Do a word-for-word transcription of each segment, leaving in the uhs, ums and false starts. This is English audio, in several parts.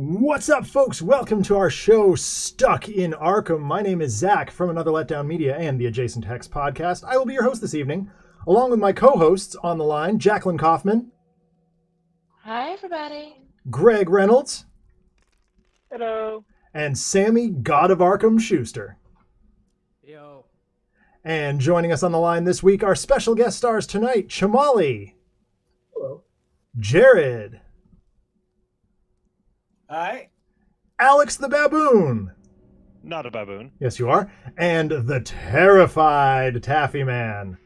What's up, folks? Welcome to our show, Stuck in Arkham. My name is Zach from Another Letdown Media and the Adjacent Hex podcast. I will be your host this evening, along with my co-hosts on the line, Jacqueline Kaufman. Hi, everybody. Greg Reynolds. Hello. And Sammy, God of Arkham Schuster. Yo. And joining us on the line this week, our special guest stars tonight, Chamali. Hello. Jared. Hi. Alex the Baboon. Not a baboon. Yes, you are. And the terrified Taffy Man.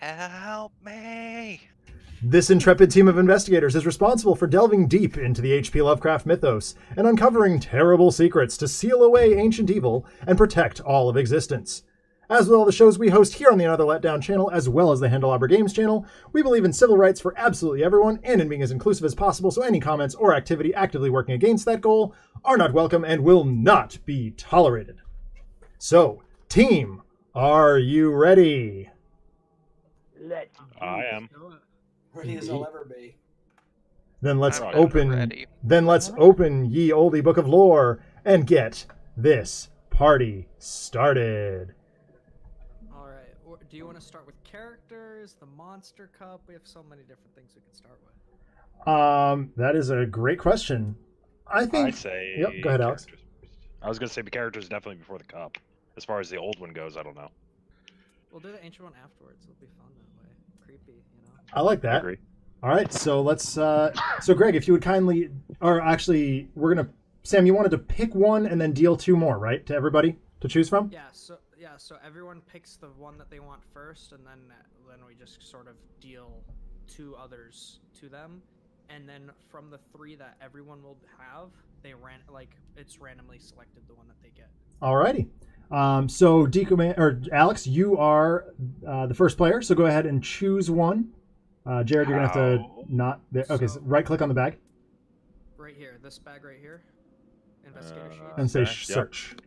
Help me. This intrepid team of investigators is responsible for delving deep into the H P Lovecraft mythos and uncovering terrible secrets to seal away ancient evil and protect all of existence. As with all the shows we host here on the Another Letdown channel, as well as the Handelobber Games channel, we believe in civil rights for absolutely everyone and in being as inclusive as possible, so any comments or activity actively working against that goal are not welcome and will not be tolerated. So, team, are you ready? Let's I am. Ready as I'll ever be. Then let's open, then let's open ye olde book of lore and get this party started. Do you want to start with characters, the monster cup? We have so many different things we can start with. Um, that is a great question. I think. I'd say. Yep. Go ahead, Alex. I was gonna say the characters definitely before the cup. As far as the old one goes, I don't know. We'll do the ancient one afterwards. It'll be fun that way. Creepy, you know. I like that. I agree. All right, so let's. Uh, so Greg, if you would kindly, or actually, we're gonna. Sam, you wanted to pick one and then deal two more, right, to everybody to choose from? Yeah. So. Yeah, so everyone picks the one that they want first, and then then we just sort of deal two others to them, and then from the three that everyone will have, they ran like it's randomly selected the one that they get. Alrighty, um, so Deco or Alex, you are uh, the first player, so go ahead and choose one. Uh, Jared, you're gonna have to not there. Okay, so, so right click on the bag. Right here, this bag right here. Investigator uh, sheet. And say okay. Search. Yep.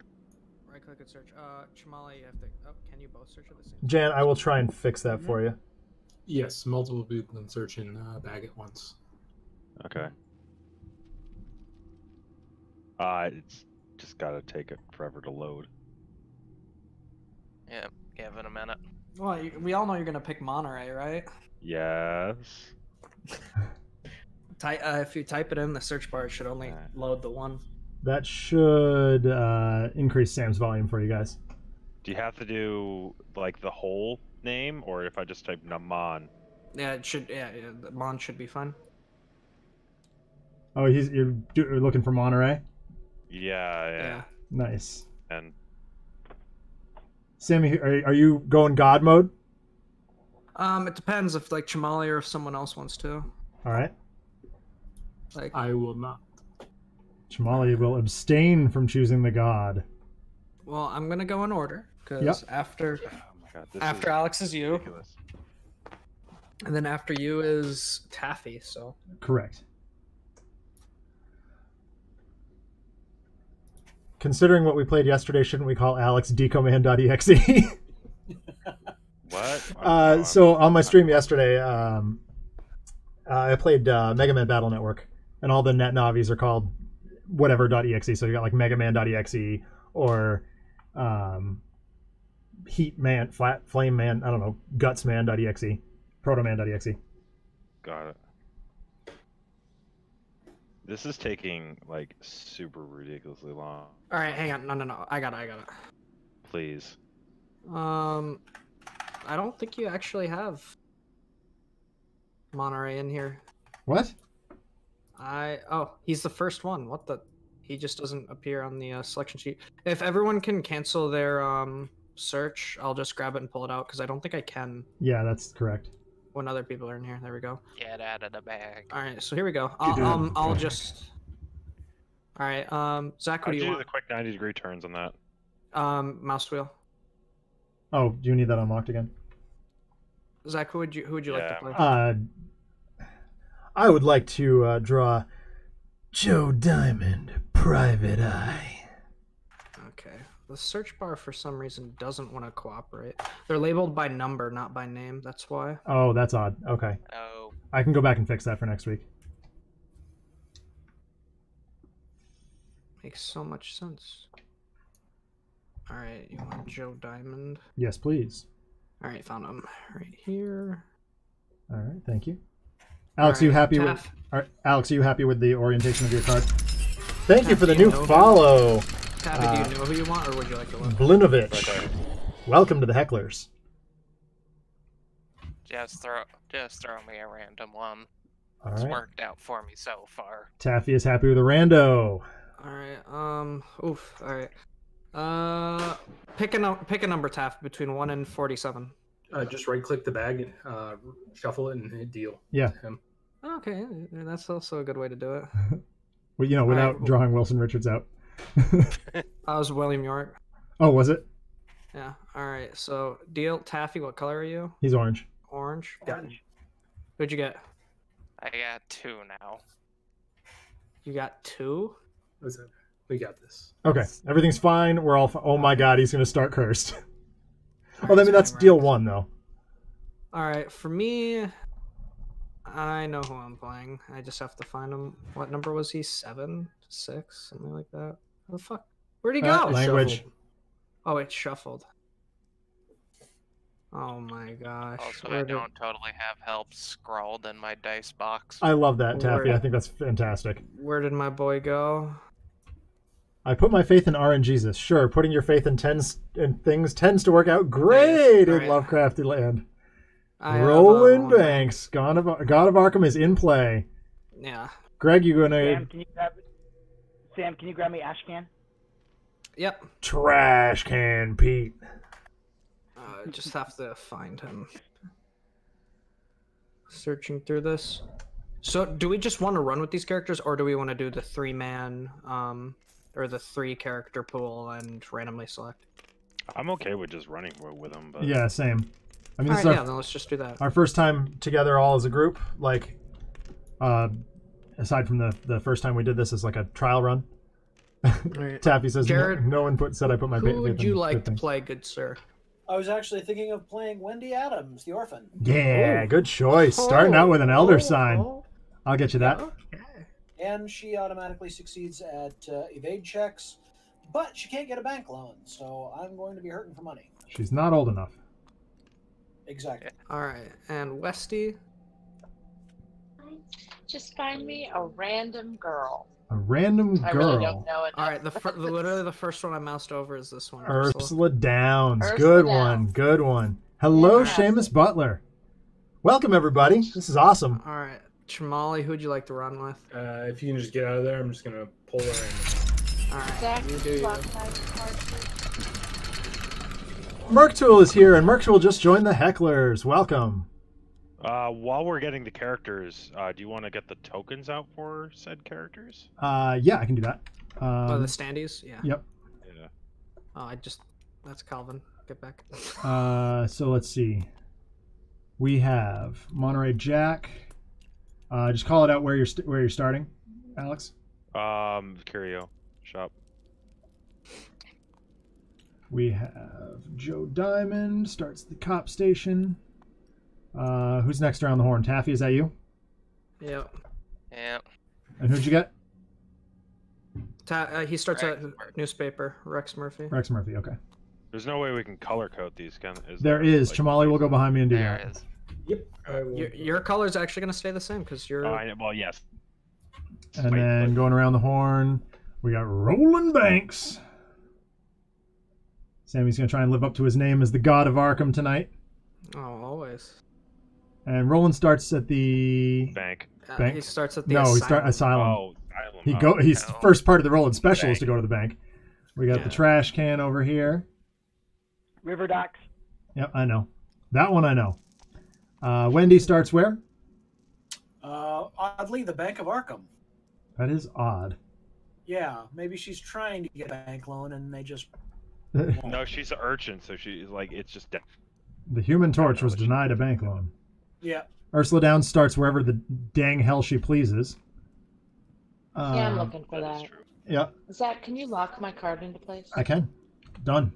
Click and search. Uh, Chamali, you have to. Oh, can you both search at the same time? Jan, I will try and fix that for you. Yes, multiple people can search in uh, bag at once. Okay. Uh, it's just gotta take it forever to load. Yeah, give it a minute. Well, you, we all know you're gonna pick Monterey, right? Yes. Ty uh, if you type it in the search bar, it should only right. load the one. That should uh, increase Sam's volume for you guys. Do you have to do like the whole name, or if I just type Naman? Yeah, it should. Yeah, yeah Mon should be fun. Oh, he's you're, you're looking for Monterey. Yeah, yeah. Yeah. Nice. And Sammy, are are you going God mode? Um, it depends if like Chamali or if someone else wants to. All right. Like I will not. Chamali will abstain from choosing the god. Well, I'm gonna go in order because yep. after, oh my god, this after is Alex is you, ridiculous. And then after you is Taffy. So correct. Considering what we played yesterday, shouldn't we call Alex Decoman dot E X E? What? Uh, so on my stream yesterday, um, I played uh, Mega Man Battle Network, and all the net navies are called whatever dot E X E, so you got like Mega Man dot E X E or um, Heat Man, Flat Flame Man, I don't know, Guts Man dot E X E, Proto Man dot E X E. Got it. This is taking like super ridiculously long. All right, hang on. No, no, no. I got it. I got it. Please. Um, I don't think you actually have Monterey in here. What? I oh he's the first one. What the? He just doesn't appear on the uh, selection sheet. If everyone can cancel their um search, I'll just grab it and pull it out because I don't think I can. Yeah, that's correct. When other people are in here, there we go. Get out of the bag. All right, so here we go. I'll, um, I'll just. All right, um, Zach, what do you want? Do the quick ninety degree turns on that. Um, mouse wheel. Oh, do you need that unlocked again? Zach, who would you who would you yeah, like to play? Uh. I would like to uh, draw Joe Diamond, Private Eye. Okay. The search bar, for some reason, doesn't want to cooperate. They're labeled by number, not by name. That's why. Oh, that's odd. Okay. Oh. I can go back and fix that for next week. Makes so much sense. All right, you want Joe Diamond? Yes, please. All right, found him right here. All right, thank you. Alex, right, are you happy with? Are, Alex, are you happy with the orientation of your card? Thank Taff, you for the you new follow. Taff, uh, do you know who you want, or would you like to look? Blinovich. Right, welcome to the hecklers. Just throw, just throw me a random one. All it's right. worked out for me so far. Taffy is happy with a rando. All right. Um. Oof. All right. Uh, pick a pick a number, Taff, between one and forty-seven. Uh, just right-click the bag, and, uh, shuffle it, and hit deal. Yeah. Him. Okay, that's also a good way to do it. Well, you know, without right. drawing Wilson Richards out. That was William York. Oh, was it? Yeah. All right. So, deal, Taffy. What color are you? He's orange. Orange. Orange. What'd you get? I got two now. You got two? What's that? We got this. Okay, everything's fine. We're all. Fi oh my God, he's gonna start cursed. All well, right, I mean that's right. deal one though. All right, for me, I know who I'm playing. I just have to find him. What number was he? Seven, six, something like that. What the fuck? Where'd he go? Uh, language. Shuffled. Oh, it shuffled. Oh my gosh. Also, Where I did... don't totally have help scrawled in my dice box. I love that, Taffy. Where... I think that's fantastic. Where did my boy go? I put my faith in R and Jesus. Sure, putting your faith in tens and things tends to work out great right. in Lovecrafty land. I Roland have, uh, Banks, God of, God of Arkham is in play. Yeah. Greg, you gonna? Sam, can you grab? Sam, can you grab me ash can? Yep. Trash can, Pete. I uh, just have to find him. Searching through this. So, do we just want to run with these characters, or do we want to do the three-man? Um, Or the three character pool and randomly select. I'm okay with just running with them. But... Yeah, same. I mean, all this right, is our, yeah, then let's just do that. Our first time together, all as a group. Like, uh, aside from the the first time we did this, is like a trial run. Right. Taffy says Jared, no, no input said I put my. Who would you like to play, good sir? I was actually thinking of playing Wendy Adams, the orphan. Yeah, oh. good choice. Oh. Starting out with an elder oh. sign. Oh. I'll get you that. Okay. And she automatically succeeds at uh, evade checks, but she can't get a bank loan, so I'm going to be hurting for money. She's not old enough. Exactly. All right, and Westy? Just find me a random girl. A random girl. I really don't know enough. All right, the fir literally the first one I moused over is this one. Ursula, Ursula Downs. Ursula good Downs. one. Good one. Hello, yeah. Seamus Butler. Welcome, everybody. This is awesome. All right. Chamali, who'd you like to run with? Uh, if you can just get out of there, I'm just gonna pull her in. Alright, you do you. Merctool is here, and Merctool just joined the hecklers. Welcome. Uh, while we're getting the characters, uh, do you want to get the tokens out for said characters? Uh, yeah, I can do that. Um, oh, the standees? Yeah. Yep. Yeah. Oh, I just... That's Calvin. Get back. uh, so let's see. We have Monterey Jack... Uh, just call it out where you're st where you're starting, Alex. Um, curio shop. We have Joe Diamond starts the cop station. Uh, who's next around the horn? Taffy, is that you? Yep. Yep. And who'd you get? Ta uh, he starts Rex. at newspaper. Rex Murphy. Rex Murphy. Okay. There's no way we can color code these. Kind of, is there, there is. Like, Chamali will go behind me and do that. There is. Yep. Your, your color's actually going to stay the same because you're. Uh, well, yes. And wait, then wait. going around the horn, we got Roland Banks. Sammy's going to try and live up to his name as the God of Arkham tonight. Oh, always. And Roland starts at the bank. Bank. Uh, he starts at the no. Asylum. He starts asylum. Oh, asylum. He go. He's no. first part of the Roland special bank. is to go to the bank. We got yeah. the trash can over here. River docks. Yep, I know. That one I know. Uh, Wendy starts where? Uh, oddly, the Bank of Arkham. That is odd. Yeah, maybe she's trying to get a bank loan and they just... No, she's an urchin, so she's like, it's just... The Human Torch was denied a bank loan. Yeah. Ursula Downs starts wherever the dang hell she pleases. Um, yeah, I'm looking for that. that. Yeah. Zach, can you lock my card into place? I can. Done.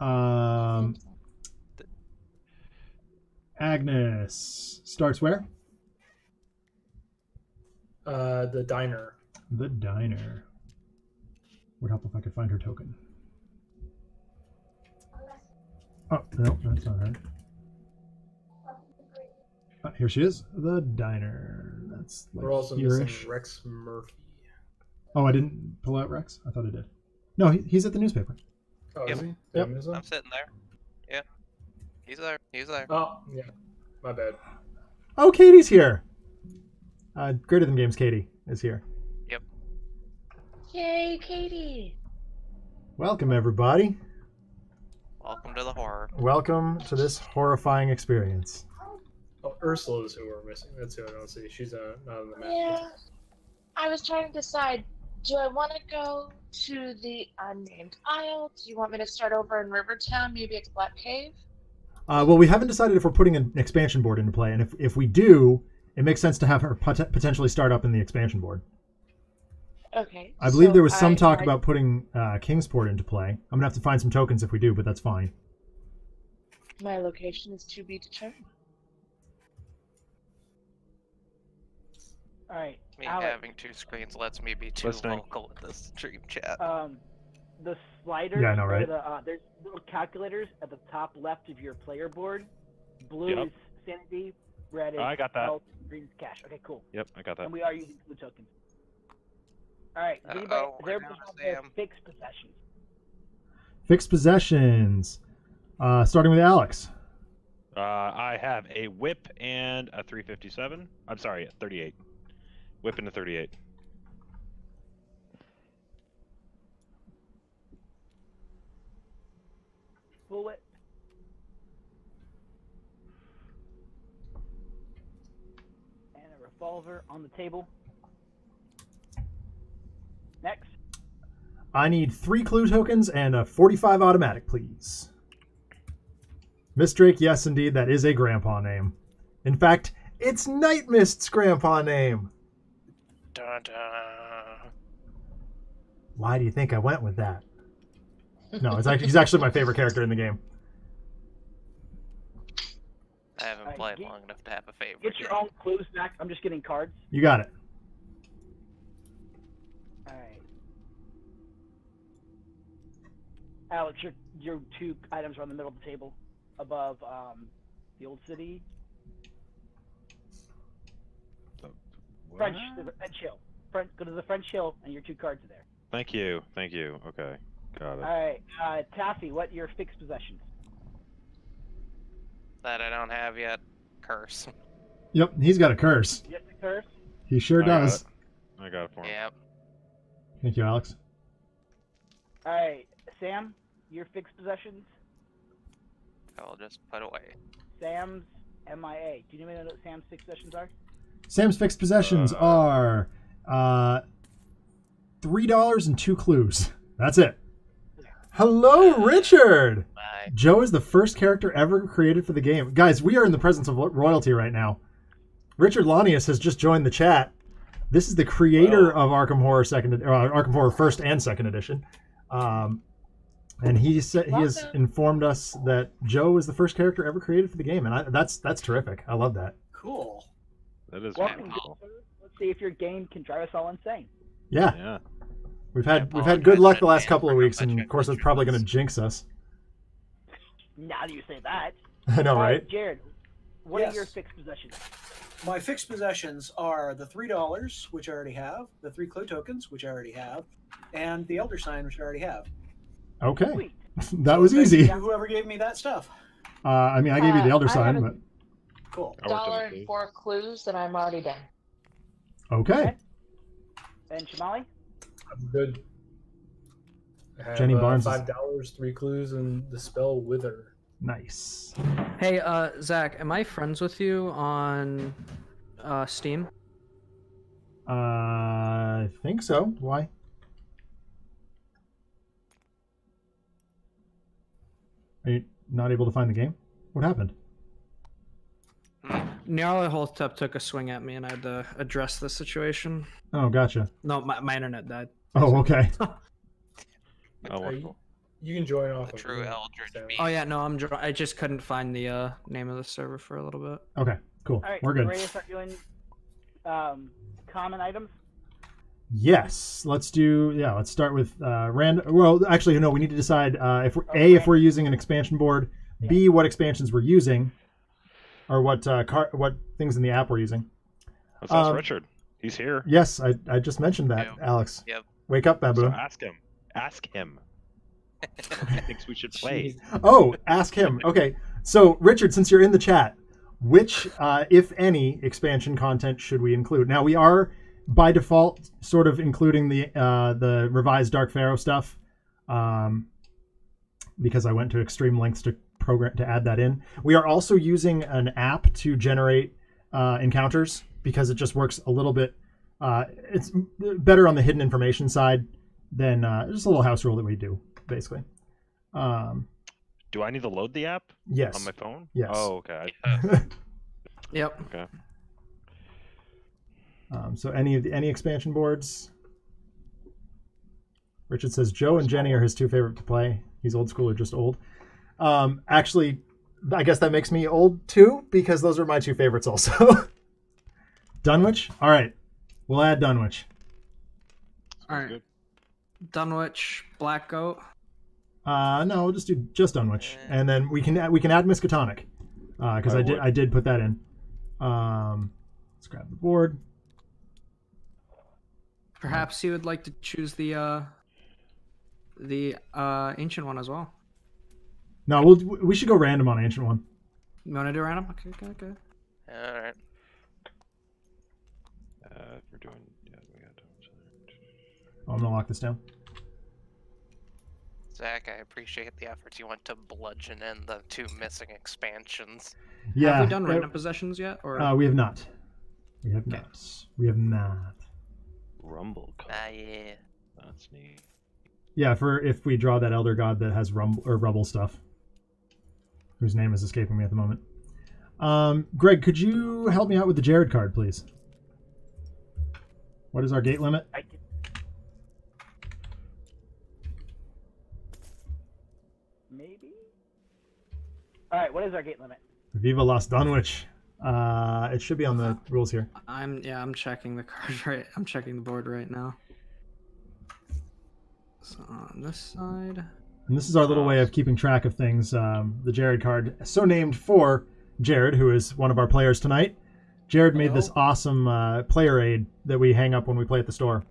Um... Agnes starts where? Uh, the diner. The diner. Would help if I could find her token. Oh, no, that's not her. Uh, here she is, the diner. That's like we're also here-ish. Missing Rex Murphy. Oh, I didn't pull out Rex? I thought I did. No, he, he's at the newspaper. Oh, yep. Is he? Yep. I'm sitting there. Yeah. He's there. He's there. Oh, yeah. My bad. Oh, Katie's here. Uh, Greater Than Games Katie is here. Yep. Yay, Katie. Welcome, everybody. Welcome to the horror. Welcome to this horrifying experience. Oh, Ursula is who we're missing. That's who I don't see. She's uh, not on the map. Yeah. I was trying to decide, do I want to go to the unnamed aisle? Do you want me to start over in Rivertown? Maybe it's Black Cave? Uh, well, we haven't decided if we're putting an expansion board into play, and if, if we do, it makes sense to have her pot potentially start up in the expansion board. Okay. I believe so there was some I, talk I... about putting uh, Kingsport into play. I'm going to have to find some tokens if we do, but that's fine. My location is to be determined. All right. Me Alex, having two screens lets me be too listening. vocal with this stream chat. Um, the sliders, yeah, I know, right? the, uh, there's little calculators at the top left of your player board. Blue yep. is sanity, red is oh, I got that. health, green is cash. Okay, cool. Yep, I got that. And we are using blue tokens. All right. Uh -oh, there are fixed possessions. Fixed possessions. Uh, starting with Alex. Uh, I have a whip and a three fifty-seven. I'm sorry, a thirty-eight. Whip into thirty-eight. Full whip. And a revolver on the table. Next. I need three clue tokens and a forty-five automatic, please. Miss Drake, yes, indeed, that is a grandpa name. In fact, it's Night Mist's grandpa name. Dun, dun. Why do you think I went with that? No, it's actually, he's actually my favorite character in the game. I haven't right, played get, long enough to have a favorite. Get your game. own clues back. I'm just getting cards. You got it. All right, Alex, your your two items are on the middle of the table, above um, the old city. French, the French Hill. French, go to the French Hill, and your two cards are there. Thank you, thank you. Okay, got it. All right, uh, Taffy, what are your fixed possessions? That I don't have yet. Curse. Yep, he's got a curse. You have the curse? He sure I does. Got I got it for him. Yep. Thank you, Alex. All right, Sam, your fixed possessions? I'll just put away. Sam's M I A. Do you know what Sam's fixed possessions are? Sam's fixed possessions uh, are uh, three dollars and two clues. That's it. Hello, Richard. Bye. Joe is the first character ever created for the game, guys. We are in the presence of royalty right now. Richard Launius has just joined the chat. This is the creator Whoa. of Arkham Horror Second, uh, Arkham Horror First and Second Edition, um, and he said he has informed us that Joe is the first character ever created for the game, and I, that's that's terrific. I love that. Cool. That is Welcome, cool. Let's see if your game can drive us all insane. Yeah. yeah. We've had we've had good luck the last couple of weeks, and of course that's probably going to jinx us. Now that you say that. I know, right? Uh, Jared, what yes. are your fixed possessions? My fixed possessions are the three dollars, which I already have, the three clue tokens, which I already have, and the Elder Sign, which I already have. Okay. That was easy. Whoever gave me that stuff. Uh, I mean, I gave uh, you the Elder I Sign, but... Cool. Dollar and four clues, and I'm already done. Okay. And Shamali? I'm good. I have, Jenny Barnes. Uh, Five dollars, three clues, and the spell Wither. Nice. Hey, uh, Zach, am I friends with you on uh, Steam? Uh, I think so. Why? Are you not able to find the game? What happened? Nyarla Holtep took a swing at me, and I had to address the situation. Oh, gotcha. No, my, my internet died. Oh, okay. oh, you, you can join off. The of true Eldritch. Oh yeah, no, I'm. I just couldn't find the uh, name of the server for a little bit. Okay, cool. All right, we're good. Ready to start doing um, common items. Yes, let's do, yeah, let's start with uh, random, well, actually, no, we need to decide uh, if we're, A, if we're using an expansion board, yeah. B, what expansions we're using, or what uh, car, what things in the app we're using. Let's ask uh, Richard. He's here. Yes, I, I just mentioned that, yeah. Alex. Yep. Wake up, Babu. So ask him. Ask him. He thinks we should play. Jeez. Oh, ask him. Okay, so Richard, since you're in the chat, which, uh, if any, expansion content should we include? Now, we are... by default, sort of including the uh, the revised Dark Pharaoh stuff, um, because I went to extreme lengths to program to add that in. We are also using an app to generate uh, encounters because it just works a little bit. Uh, it's better on the hidden information side than uh, just a little house rule that we do, basically. Um, do I need to load the app? Yes. On my phone? Yes. Oh, okay. Yep. Okay. Um, so any of the, any expansion boards? Richard says Joe and Jenny are his two favorite to play. He's old school or just old. Um, actually, I guess that makes me old too because those are my two favorites also. Dunwich? All right. We'll add Dunwich. All right. Good. Dunwich, Black Goat? Uh, no, we'll just do just Dunwich. Yeah. And then we can we can add Miskatonic uh, because I, I did I did put that in. Um, let's grab the board. Perhaps you would like to choose the uh, the uh, ancient one as well. No, we'll, we should go random on ancient one. You want to do random? Okay, okay, okay. All right. Uh, we're doing. Yeah, we got. Oh, I'm gonna lock this down. Zach, I appreciate the efforts you went to bludgeon in the two missing expansions. Yeah. Have we done random I, possessions yet? Or uh, we have not. We have okay. not. We have not. Rumble. Ah, uh, yeah. That's neat. Yeah, for if we draw that elder god that has rumble or rubble stuff, whose name is escaping me at the moment. Um, Greg, could you help me out with the Jared card, please? What is our gate limit? I can... Maybe. All right. What is our gate limit? Viva Las Dunwich. Uh, it should be on the rules here. I'm yeah, I'm checking the card right. I'm checking the board right now. So on this side. And this is our little way of keeping track of things. Um, the Jared card, so named for Jared, who is one of our players tonight. Jared made this awesome uh, player aid that we hang up when we play at the store,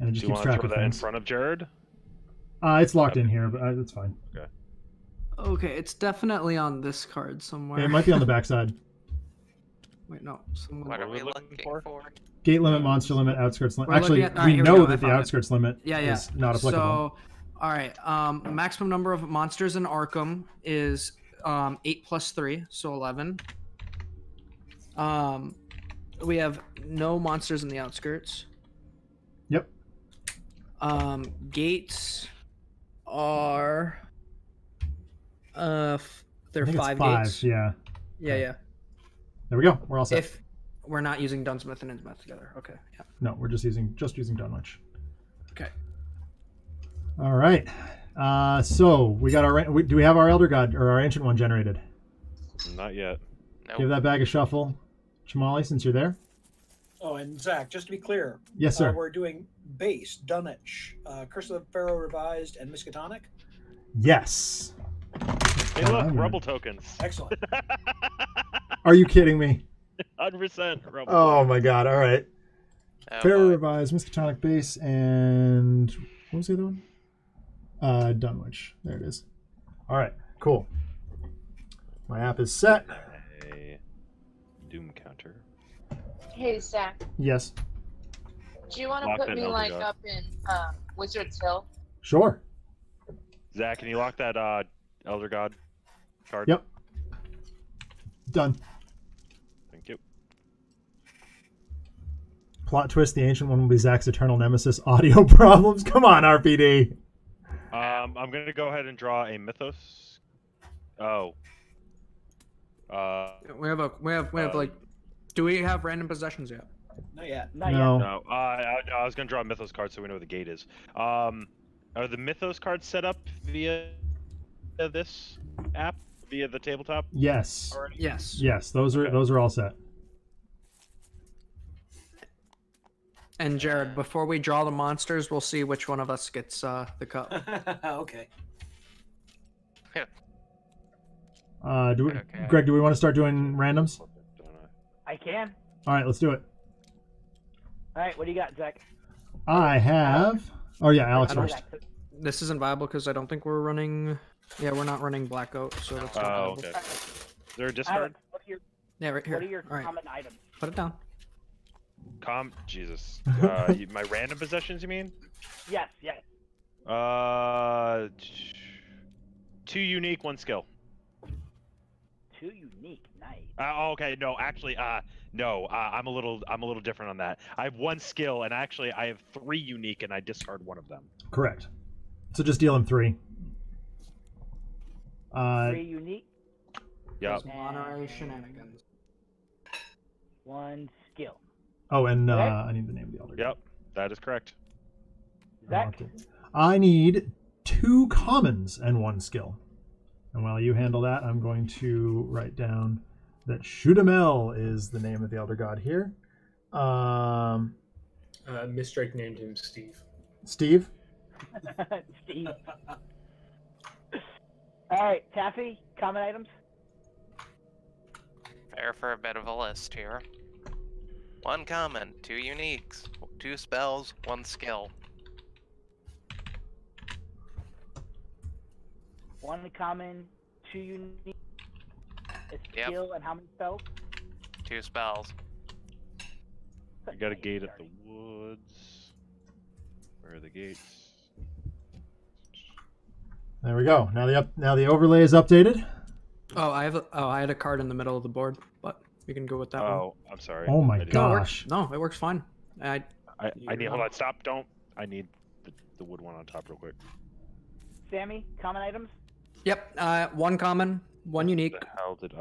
and it just keeps track of things. Do you want to throw that in front of Jared? Uh, it's locked in here, but uh, it's fine. Okay. Okay, it's definitely on this card somewhere. Yeah, it might be on the back side. Wait, no. Someone... What are we looking for? Gate limit, monster limit, outskirts limit. Actually, at, right, we know we that the outskirts it. limit yeah, yeah. is not applicable. So, all right. Um, maximum number of monsters in Arkham is um, eight plus three, so eleven. Um, we have no monsters in the outskirts. Yep. Um, gates are... Uh, they're five, five gates. Yeah. Yeah, yeah. There we go. We're all set. If we're not using Dunsmith and Innsmouth together. Okay. Yeah. No, we're just using just using Dunwich. Okay. All right. Uh, so we got our. We, do we have our Elder God or our Ancient One generated? Not yet. Nope. Give that bag a shuffle, Chamali, since you're there. Oh, and Zach, just to be clear. Yes, sir. Uh, we're doing base Dunwich, uh, Curse of the Pharaoh revised, and Miskatonic. Yes. Hey, look, oh, rubble tokens. Excellent. Are you kidding me? one hundred percent rubble. Oh my god, alright. Oh, Pharaoh revised, Miskatonic base, and what was the other one? Uh, Dunwich. There it is. Alright, cool. My app is set. A doom counter. Hey, Zach. Yes. Do you want to put me like up in uh, Wizard's Hill? Sure. Zach, can you lock that uh, Elder God card? Yep. Done. Thank you. Plot twist: the Ancient One will be Zach's eternal nemesis. Audio problems. Come on, R P D. Um, I'm gonna go ahead and draw a Mythos. Oh. Uh. We have a. We have. We have uh, like. Do we have random possessions yet? Not yet. Not no. Yet. No. Uh, I, I was gonna draw a Mythos card so we know where the gate is. Um, are the Mythos cards set up via this app? Via the tabletop? Yes. Already? Yes. Yes. Those are okay. Those are all set. And Jared, before we draw the monsters, we'll see which one of us gets uh, the cup. Okay. Yeah. Uh, do we, okay. Greg, do we want to start doing randoms? I can. All right, let's do it. All right, what do you got, Zach? I have... Oh, yeah, Alex first. This isn't viable because I don't think we're running... Yeah, we're not running Black Oak, so that's not viable. Oh, okay. Is there a discard? Your... Yeah, right here. What are your All common right. items? Put it down. Com... Jesus. Uh, you, my random possessions, you mean? Yes, yes. Uh... Two unique, one skill. Two unique, nice. Uh, okay, no, actually, uh, no, uh, I'm a little, I'm a little different on that. I have one skill, and actually, I have three unique, and I discard one of them. Correct. So just deal him three. Uh, three unique. Yep. Honorary shenanigans. One skill. Oh, and uh, I need the name of the elder. Yep, that is correct. Zach. Okay. I need two commons and one skill. And while you handle that, I'm going to write down that Shudde M'ell is the name of the elder god here. Um, uh, Miss Drake named him Steve. Steve? Steve. All right, Taffy, common items? Fair for a bit of a list here. One common, two uniques, two spells, one skill. One common, two unique, a skill, yep. And how many spells? Two spells. I got a gate at the woods. Where are the gates? There we go. Now the up, now the overlay is updated. Oh, I have. A, oh, I had a card in the middle of the board, but you can go with that oh, one. Oh, I'm sorry. Oh my gosh. No, it works, no, it works fine. I. I, I need. Hold on. Stop. Don't. I need the, the wood one on top real quick. Sammy, common items. Yep, uh, one common, one unique,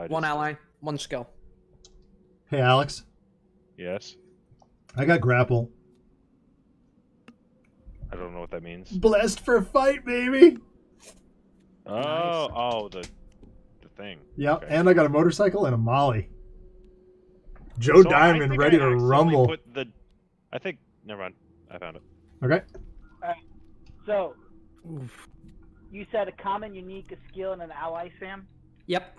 one ally, one skill. Hey, Alex. Yes? I got grapple. I don't know what that means. Blessed for fight, baby! Oh, nice. Oh, the the thing. Yeah, okay. And I got a motorcycle and a molly. Joe so Diamond ready to rumble. Put the, I think, never mind, I found it. Okay. All right, so... Oof. You said a common, unique, a skill, and an ally, Sam? Yep.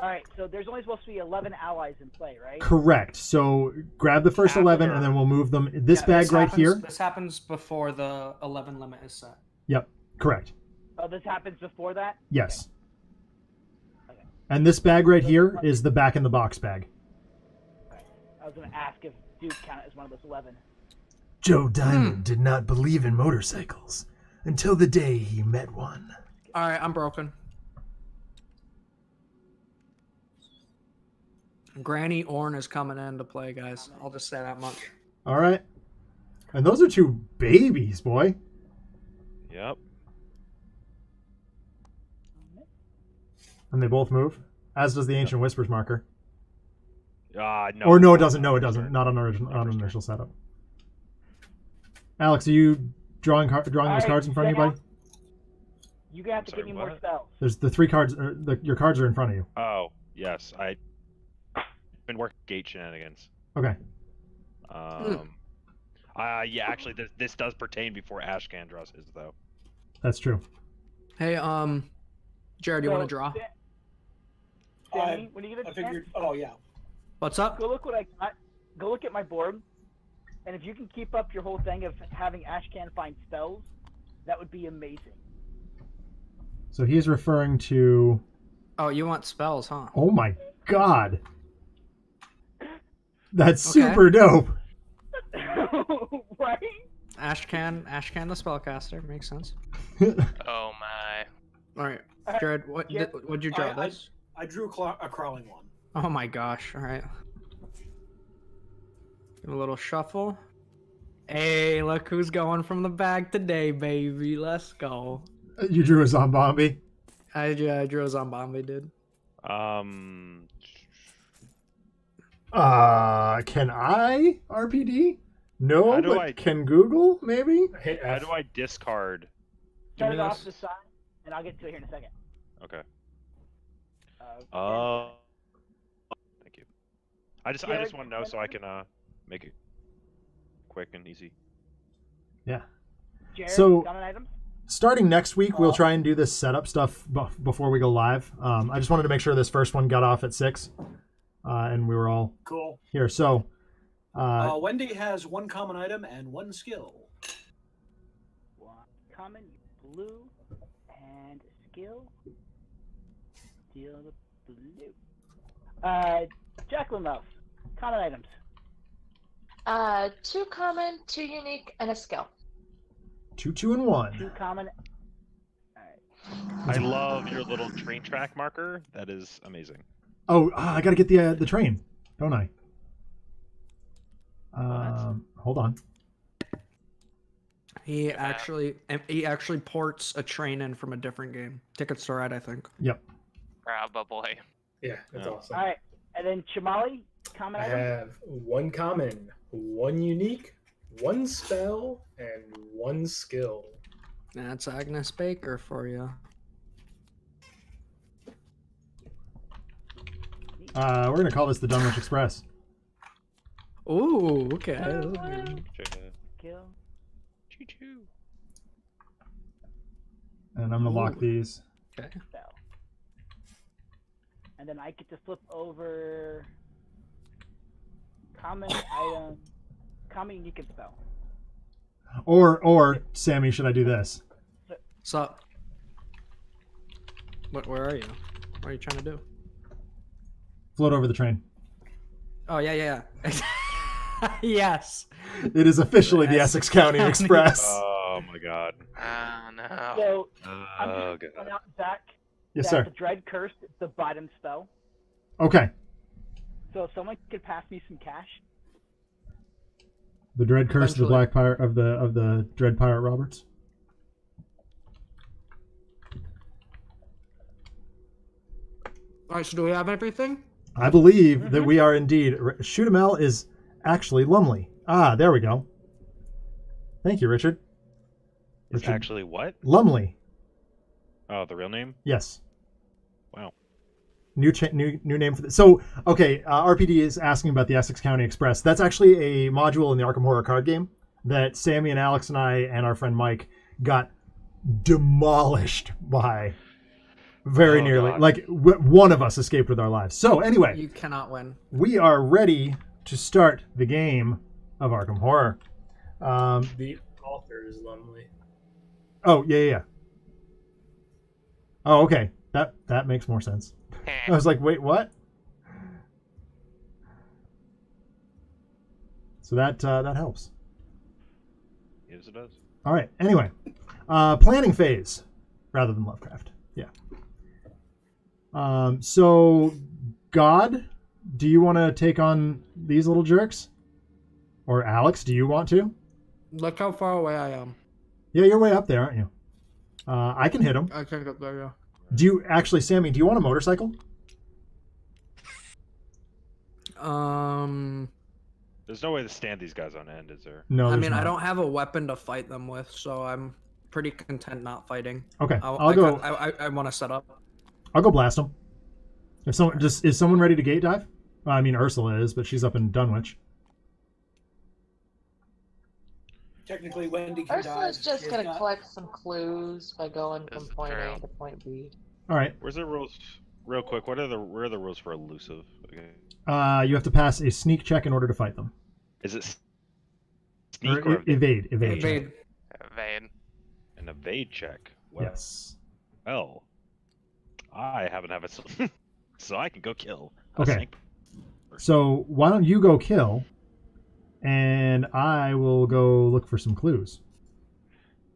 All right, so there's only supposed to be eleven allies in play, right? Correct. So grab the first After. eleven, and then we'll move them. This yeah, bag this right happens, here. This happens before the eleven limit is set. Yep, correct. Oh, this happens before that? Yes. Okay. Okay. And this bag right here is the back-in-the-box bag. All right. I was going to ask if Duke counted as one of those eleven. Joe Diamond mm. did not believe in motorcycles. Until the day he met one. All right, I'm broken. Granny Orn is coming in to play, guys. I'll just say that much. All right. And those are two babies, boy. Yep. And they both move, as does the Ancient Whispers marker. Uh, no. Or no, it doesn't. No, it doesn't. Not on, origin, on an initial setup. Alex, are you... Drawing, drawing those right, cards in front of you, buddy? You're going to have to sorry, give me what? more spells. There's the three cards. Or the, your cards are in front of you. Oh, yes. I've been working gate shenanigans. Okay. Um. Mm. Uh, yeah, actually, this, this does pertain before Ashcan draws his, though. That's true. Hey, um, Jared, do so, you want to draw? Sammy, when you get a chance? Oh, yeah. What's up? Go look what I got. Go look at my board. And if you can keep up your whole thing of having Ashcan find spells, that would be amazing. So he's referring to... Oh, you want spells, huh? Oh my god! That's okay. Super dope! Right? Ashcan, Ashcan the spellcaster, makes sense. Oh my. Alright, Jared, what did what'd you draw I, this? I, I drew a, a crawling one. Oh my gosh, alright. A little shuffle. Hey, look who's going from the bag today, baby. Let's go. You drew a Zombombi? I, yeah, I drew a Zombombi, dude. Um. Uh, can I R P D? No, how do but I... can Google, maybe? Hit F. How do I discard? Start it off to the side, and I'll get to it here in a second. Okay. Uh, uh thank you. I just, Jared, I just want to know so I can, uh, make it. quick and easy. Yeah. Jared, so, got an item? Starting next week, we'll try and do this setup stuff before we go live. Um, I just wanted to make sure this first one got off at six, uh, and we were all cool here. So, uh, uh, Wendy has one common item and one skill. One common, blue, and skill. Deal the blue. Uh, Jacqueline Love, common items. Uh, two common, two unique, and a skill. Two, two, and one. Two common. All right. I love your little train track marker. That is amazing. Oh, uh, I gotta get the uh, the train, don't I? Um, hold on. He actually he actually ports a train in from a different game. Tickets to Ride, I think. Yep. Probably. Yeah, that's oh. awesome. All right, and then Chamali, common. I item? have one common, one unique. One spell and one skill. That's Agnes Baker for you. Uh, we're gonna call this the Dunwich Express. Ooh, okay. Kill. Choo choo. And I'm gonna lock Ooh. these. Okay. And then I get to flip over common item. Common unique and spell. Or, or Sammy, should I do this? What's up? What? Where are you? What are you trying to do? Float over the train. Oh yeah, yeah. yeah. Yes. It is officially the Essex County Express. Oh my God. Oh no. So oh, I'm going to point out, Zach. Yes, sir. The Dread Curse is the bottom spell. Okay. So if someone could pass me some cash. The Dread Curse Eventually. of the Black Pirate of the of the Dread Pirate Roberts. All right, so do we have everything? I believe mm-hmm. that we are indeed. Shudde M'ell is actually Lumley. Ah, there we go. Thank you, Richard. It's Richard. actually what? Lumley. Oh, the real name? Yes. Wow. New cha new new name for this. So okay, uh, R P D is asking about the Essex County Express. That's actually a module in the Arkham Horror card game that Sammy and Alex and I and our friend Mike got demolished by. Very oh, nearly, God. like w one of us escaped with our lives. So anyway, you cannot win. We are ready to start the game of Arkham Horror. Um, the author is Lumley. Oh yeah, yeah. yeah. Oh okay, that that makes more sense. I was like, wait, what? So that uh, that helps. Yes, it does. All right. Anyway, uh, planning phase rather than Lovecraft. Yeah. Um, so, God, do you want to take on these little jerks? Or Alex, do you want to? Look how far away I am. Yeah, you're way up there, aren't you? Uh, I can hit him. I can get up there, yeah. Do you actually, Sammy? Do you want a motorcycle? Um, there's no way to stand these guys on end, is there? No. I mean, not. I don't have a weapon to fight them with, so I'm pretty content not fighting. Okay, I'll, I'll I go. Got, I, I, I want to set up. I'll go blast them. If someone just is someone ready to gate dive? Well, I mean, Ursula is, but she's up in Dunwich. Technically, Wendy can Ursula's dive. just going to collect some clues by going from point A to point B. All right. Where's the rules? Real quick, what are the where are the rules for elusive? Okay. Uh, you have to pass a sneak check in order to fight them. Is it sneak or, or evade? Evade. Evade. Evade. An evade check. Well, yes. Well, I haven't have it, so I can go kill. Okay. Sneak. So why don't you go kill? And I will go look for some clues.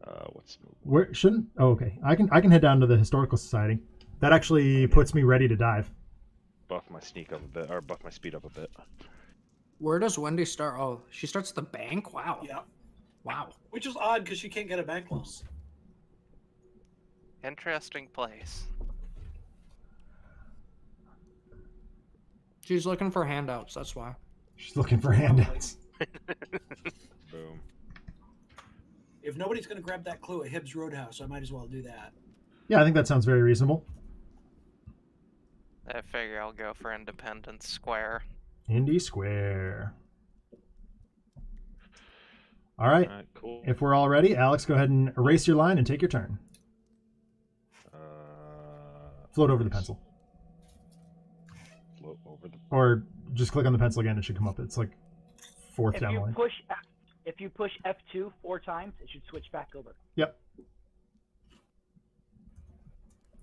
Uh, what's where shouldn't? Oh, okay. I can I can head down to the historical society. That actually puts me ready to dive. Buff my sneak up a bit, or buff my speed up a bit. Where does Wendy start? Oh, she starts at the bank. Wow. Yeah. Wow. Which is odd because she can't get a bank loan. Interesting place. She's looking for handouts. That's why. She's looking for handouts. Boom. If nobody's going to grab that clue at Hibbs Roadhouse, I might as well do that. Yeah, I think that sounds very reasonable. I figure I'll go for Independence Square. Indy Square. All right. All right, cool. If we're all ready, Alex, go ahead and erase your line and take your turn. Uh, float over the pencil. Float over the. Or just click on the pencil again. It should come up. It's like fourth if down the line. Push, if you push F two four times, it should switch back over. Yep.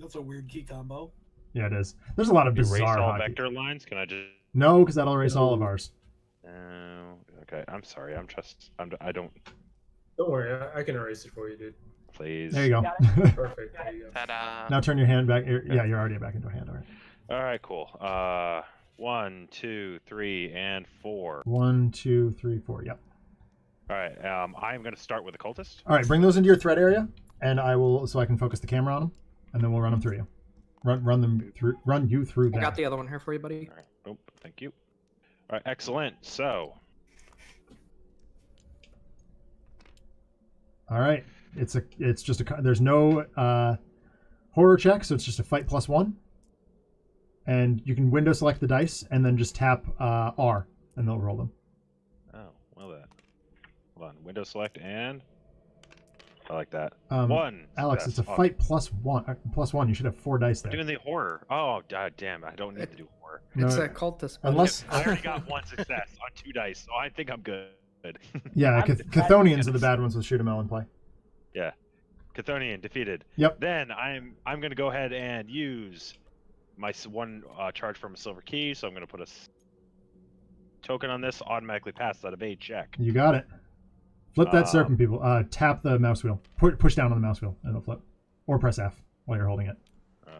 That's a weird key combo. Yeah, it is. There's a lot of bizarre. Erase all hockey. Vector lines? Can I just? No, because that'll erase no. all of ours. No. Okay, I'm sorry. I'm just. I'm. I don't. Don't worry. I, I can erase it for you, dude. Please. There you go. Perfect. There you go. Ta-da. Now turn your hand back. Okay. Yeah, you're already back into a hand. All right. All right. Cool. Uh, one, two, three, and four. One, two, three, four. Yep. All right. Um, I'm gonna start with the cultist. All right. Bring those into your threat area, and I will, so I can focus the camera on them, and then we'll run them through you. Run, run them through. Run you through. I got the other one here for you, buddy. All right. Oh, thank you. All right, excellent. So, all right, it's a, it's just a. There's no uh, horror check, so it's just a fight plus one. And you can window select the dice, and then just tap uh, R, and they'll roll them. Oh, well that. Hold on, window select and. I like that. Um, one. Alex, it's a fight oh. plus one. Plus one. You should have four dice there. We're doing the horror. Oh, god damn. I don't need it, to do horror. It's no, a cultist. Unless... I already got one success on two dice, so I think I'm good. Yeah, Chthonians are the bad ones with Shudde M'ell and play. Yeah. Chthonian, defeated. Yep. Then I'm I'm going to go ahead and use my one uh, charge from a silver key, so I'm going to put a token on this, automatically pass that evade check. You got it. Flip that serpent, um, people. Uh, tap the mouse wheel. Push, push down on the mouse wheel, and it'll flip. Or press F while you're holding it. Uh,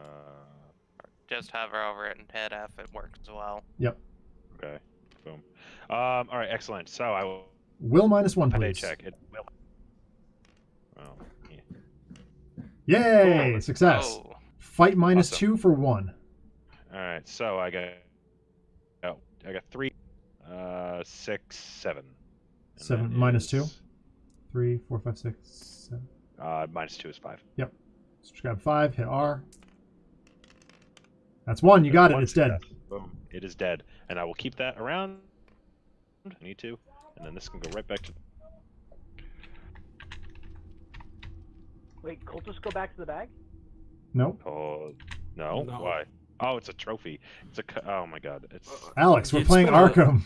just hover over it and hit F. It works as well. Yep. Okay. Boom. Um, all right. Excellent. So I will. Will minus one, please. Check. It will. Well, yeah. Yay! Cool. Success. Oh. Fight minus awesome. two for one. All right. So I got. Oh, I got three, uh, six, seven. And seven minus is... two. Three, four, five, six, seven. Uh, minus two is five. Yep. So just grab five, hit R. That's one. You got it. It's dead. Boom. It is dead. And I will keep that around. I need to. And then this can go right back to... Wait, cultists go back to the bag? Nope. Oh, no? No. Why? Oh, it's a trophy. It's a... Oh, my God. It's... Alex, we're it's playing not... Arkham.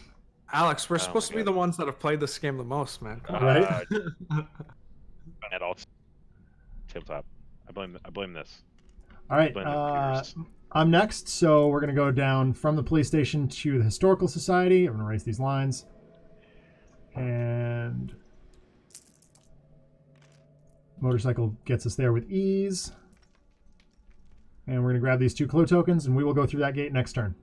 Alex, we're oh supposed to be the ones that have played this game the most, man. Right? Uh, adults. Tabletop. I blame. I blame this. All right. Uh, I'm next, so we're gonna go down from the police station to the historical society. I'm gonna erase these lines. And motorcycle gets us there with ease. And we're gonna grab these two clue tokens, and we will go through that gate next turn.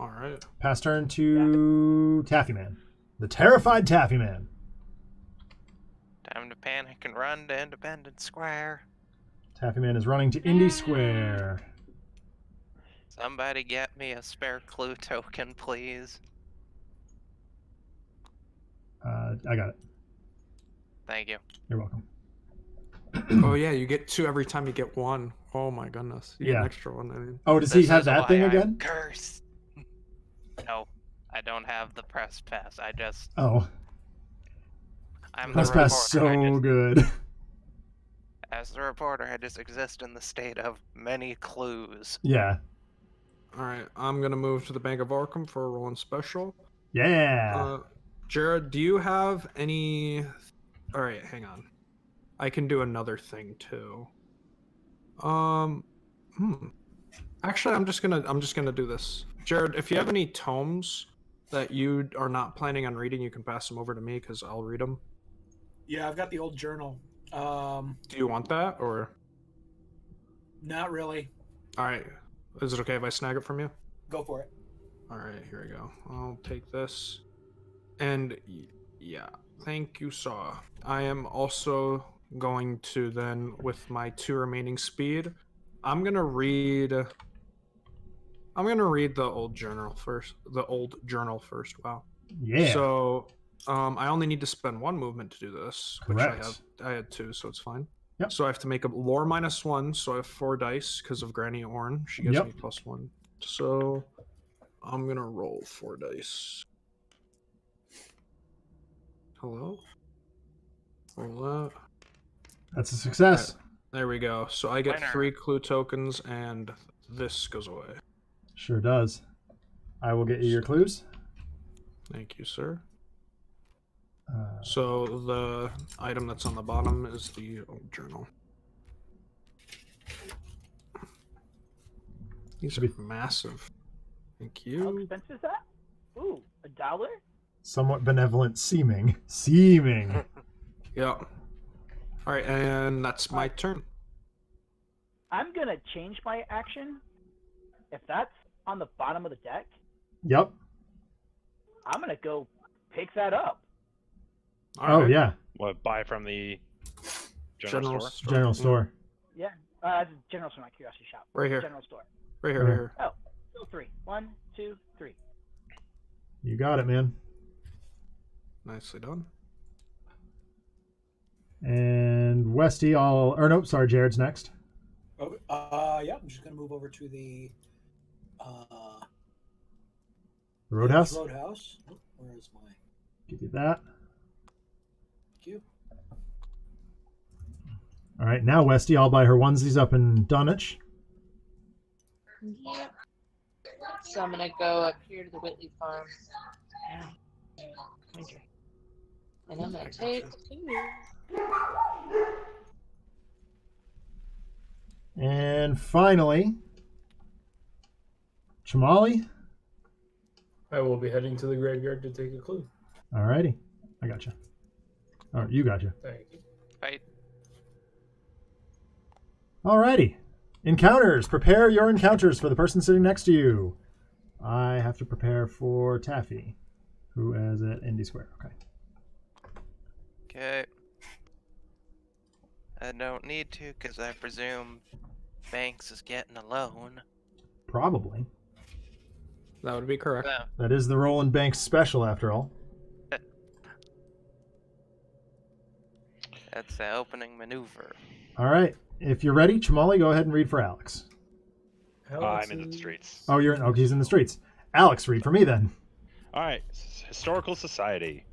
All right. Pass turn to Taffy Man, the terrified Taffy Man. Time to panic and run to Independence Square. Taffy Man is running to Indy Square. Somebody get me a spare clue token, please. Uh, I got it. Thank you. You're welcome. Oh yeah, you get two every time you get one. Oh my goodness. You yeah. get an extra one. I mean. Oh, does this he have that thing I'm again? Cursed. No, I don't have the press pass. I just oh, I'm press the pass so just, good. As the reporter, I just exist in the state of many clues. Yeah. All right, I'm gonna move to the Bank of Arkham for a rolling special. Yeah. Uh, Jared, do you have any? All right, hang on. I can do another thing too. Um, hmm. Actually, I'm just gonna I'm just gonna do this. Jared, if you have any tomes that you are not planning on reading, you can pass them over to me because I'll read them. Yeah, I've got the old journal. Um, Do you want that or? Not really. All right. Is it okay if I snag it from you? Go for it. All right, here we go. I'll take this. And yeah, thank you, Saw. I am also going to then, with my two remaining speed, I'm going to read... I'm gonna read the old journal first. The old journal first. Wow. Yeah. So, um, I only need to spend one movement to do this, which Correct. I have. I had two, so it's fine. Yep. So I have to make a lore minus one. So I have four dice because of Granny Orn. She gives yep. me plus one. So I'm gonna roll four dice. Hello? Hello? That's a success. Right. There we go. So I get Winner. three clue tokens, and this goes away. Sure does. I will get you your clues. Thank you, sir. Uh, so the item that's on the bottom is the old journal. These are massive. Thank you. How expensive is that? Ooh, a dollar? Somewhat benevolent seeming. Seeming. Yeah. Alright, and that's my turn. I'm going to change my action. If that's on the bottom of the deck... Yep. I'm going to go pick that up. All oh, right. yeah. What, buy from the general, general store? store? General store. Yeah. Uh, general store, not curiosity shop. Right here. General store. Right here, right here. Oh, still three. One, two, three. You got it, man. Nicely done. And Westy, I'll... Or no, sorry, Jared's next. Oh, uh, yeah, I'm just going to move over to the... Uh, the Roadhouse? Roadhouse. Oh, where is my... Give you that. Thank you. All right, now, Westy, I'll buy her onesies up in Dunwich. Yep. So I'm going to go up here to the Whitley Farm. Yeah. Okay. And I'm going to take two. And finally, Chamali. I will be heading to the graveyard to take a clue. Alrighty. I gotcha. Alright, you gotcha. Thank you. Bye. Alrighty. Encounters. Prepare your encounters for the person sitting next to you. I have to prepare for Taffy, who is at Indy Square. Okay. Okay. I don't need to, because I presume Banks is getting a loan. Probably. That would be correct. Yeah. That is the Roland Banks special, after all. That's the opening maneuver. All right. If you're ready, Chamali, go ahead and read for Alex. Alex uh, I'm in the streets. Oh, you're in, oh, he's in the streets. Alex, read for me, then. All right. Historical Society.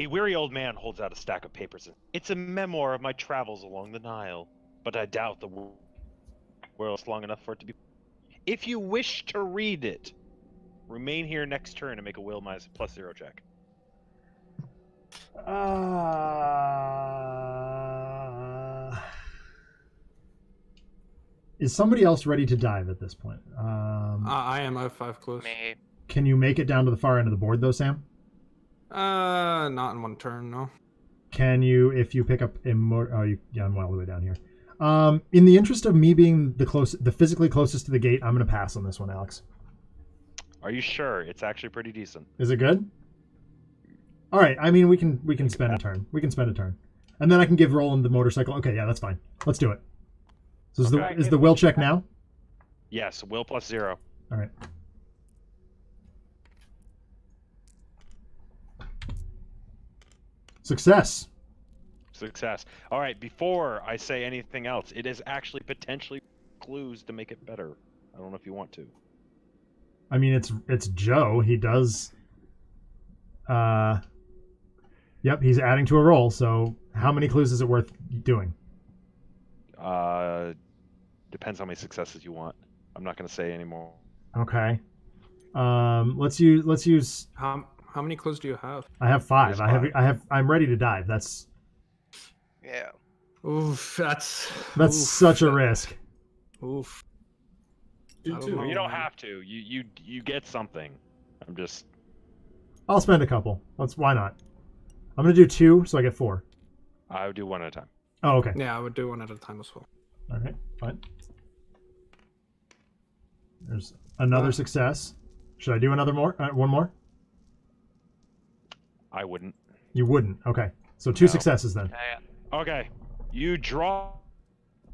A weary old man holds out a stack of papers. It's a memoir of my travels along the Nile, but I doubt the world's long enough for it to be. If you wish to read it, remain here next turn and make a will minus plus zero check. Uh... Is somebody else ready to dive at this point? Um, uh, I am. I have five clues. Me. Can you make it down to the far end of the board, though, Sam? Uh, not in one turn, no. Can you, if you pick up a motor... Oh, you, yeah, I'm all the way down here. Um, in the interest of me being the close, the physically closest to the gate, I'm going to pass on this one, Alex. Are you sure? It's actually pretty decent. Is it good? All right, I mean, we can we can spend a turn. We can spend a turn. And then I can give Roland the motorcycle. Okay, yeah, that's fine. Let's do it. So is, okay. the, is the will check now? Yes, will plus zero. All right. Success. Success. All right, before I say anything else, it is actually potentially clues to make it better. I don't know if you want to. I mean, it's it's Joe. He does... Uh, yep, he's adding to a roll, so how many clues is it worth doing? Uh, depends how many successes you want. I'm not going to say anymore. Okay. Um, let's use... Let's use um, How many clues do you have? I have five. five. I have. I have. I'm ready to dive. That's. Yeah. Oof. That's. That's oof. such a risk. Oof. You too. You don't have to. You you you get something. I'm just. I'll spend a couple. Let's. Why not? I'm gonna do two, so I get four. I would do one at a time. Oh, okay. Yeah, I would do one at a time as well. All right. Fine. There's another uh, success. Should I do another more? Uh, one more. I wouldn't. You wouldn't. Okay. So two no. successes then. Yeah, yeah. Okay. You draw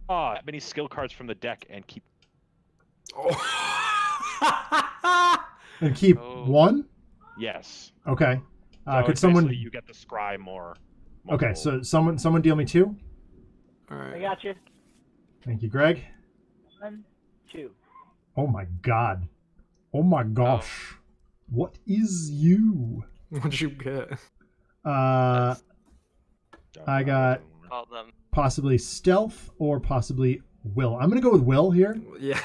that many skill cards from the deck and keep. Oh. and keep oh. one? Yes. Okay. Uh, so could someone? You get the scry more. more okay. Gold. So someone, someone deal me two. All right. I got you. Thank you, Greg. One, two. Oh my God. Oh my gosh. Oh. What is you? What'd you get? Uh, I got possibly stealth or possibly will. I'm gonna go with will here. Yeah.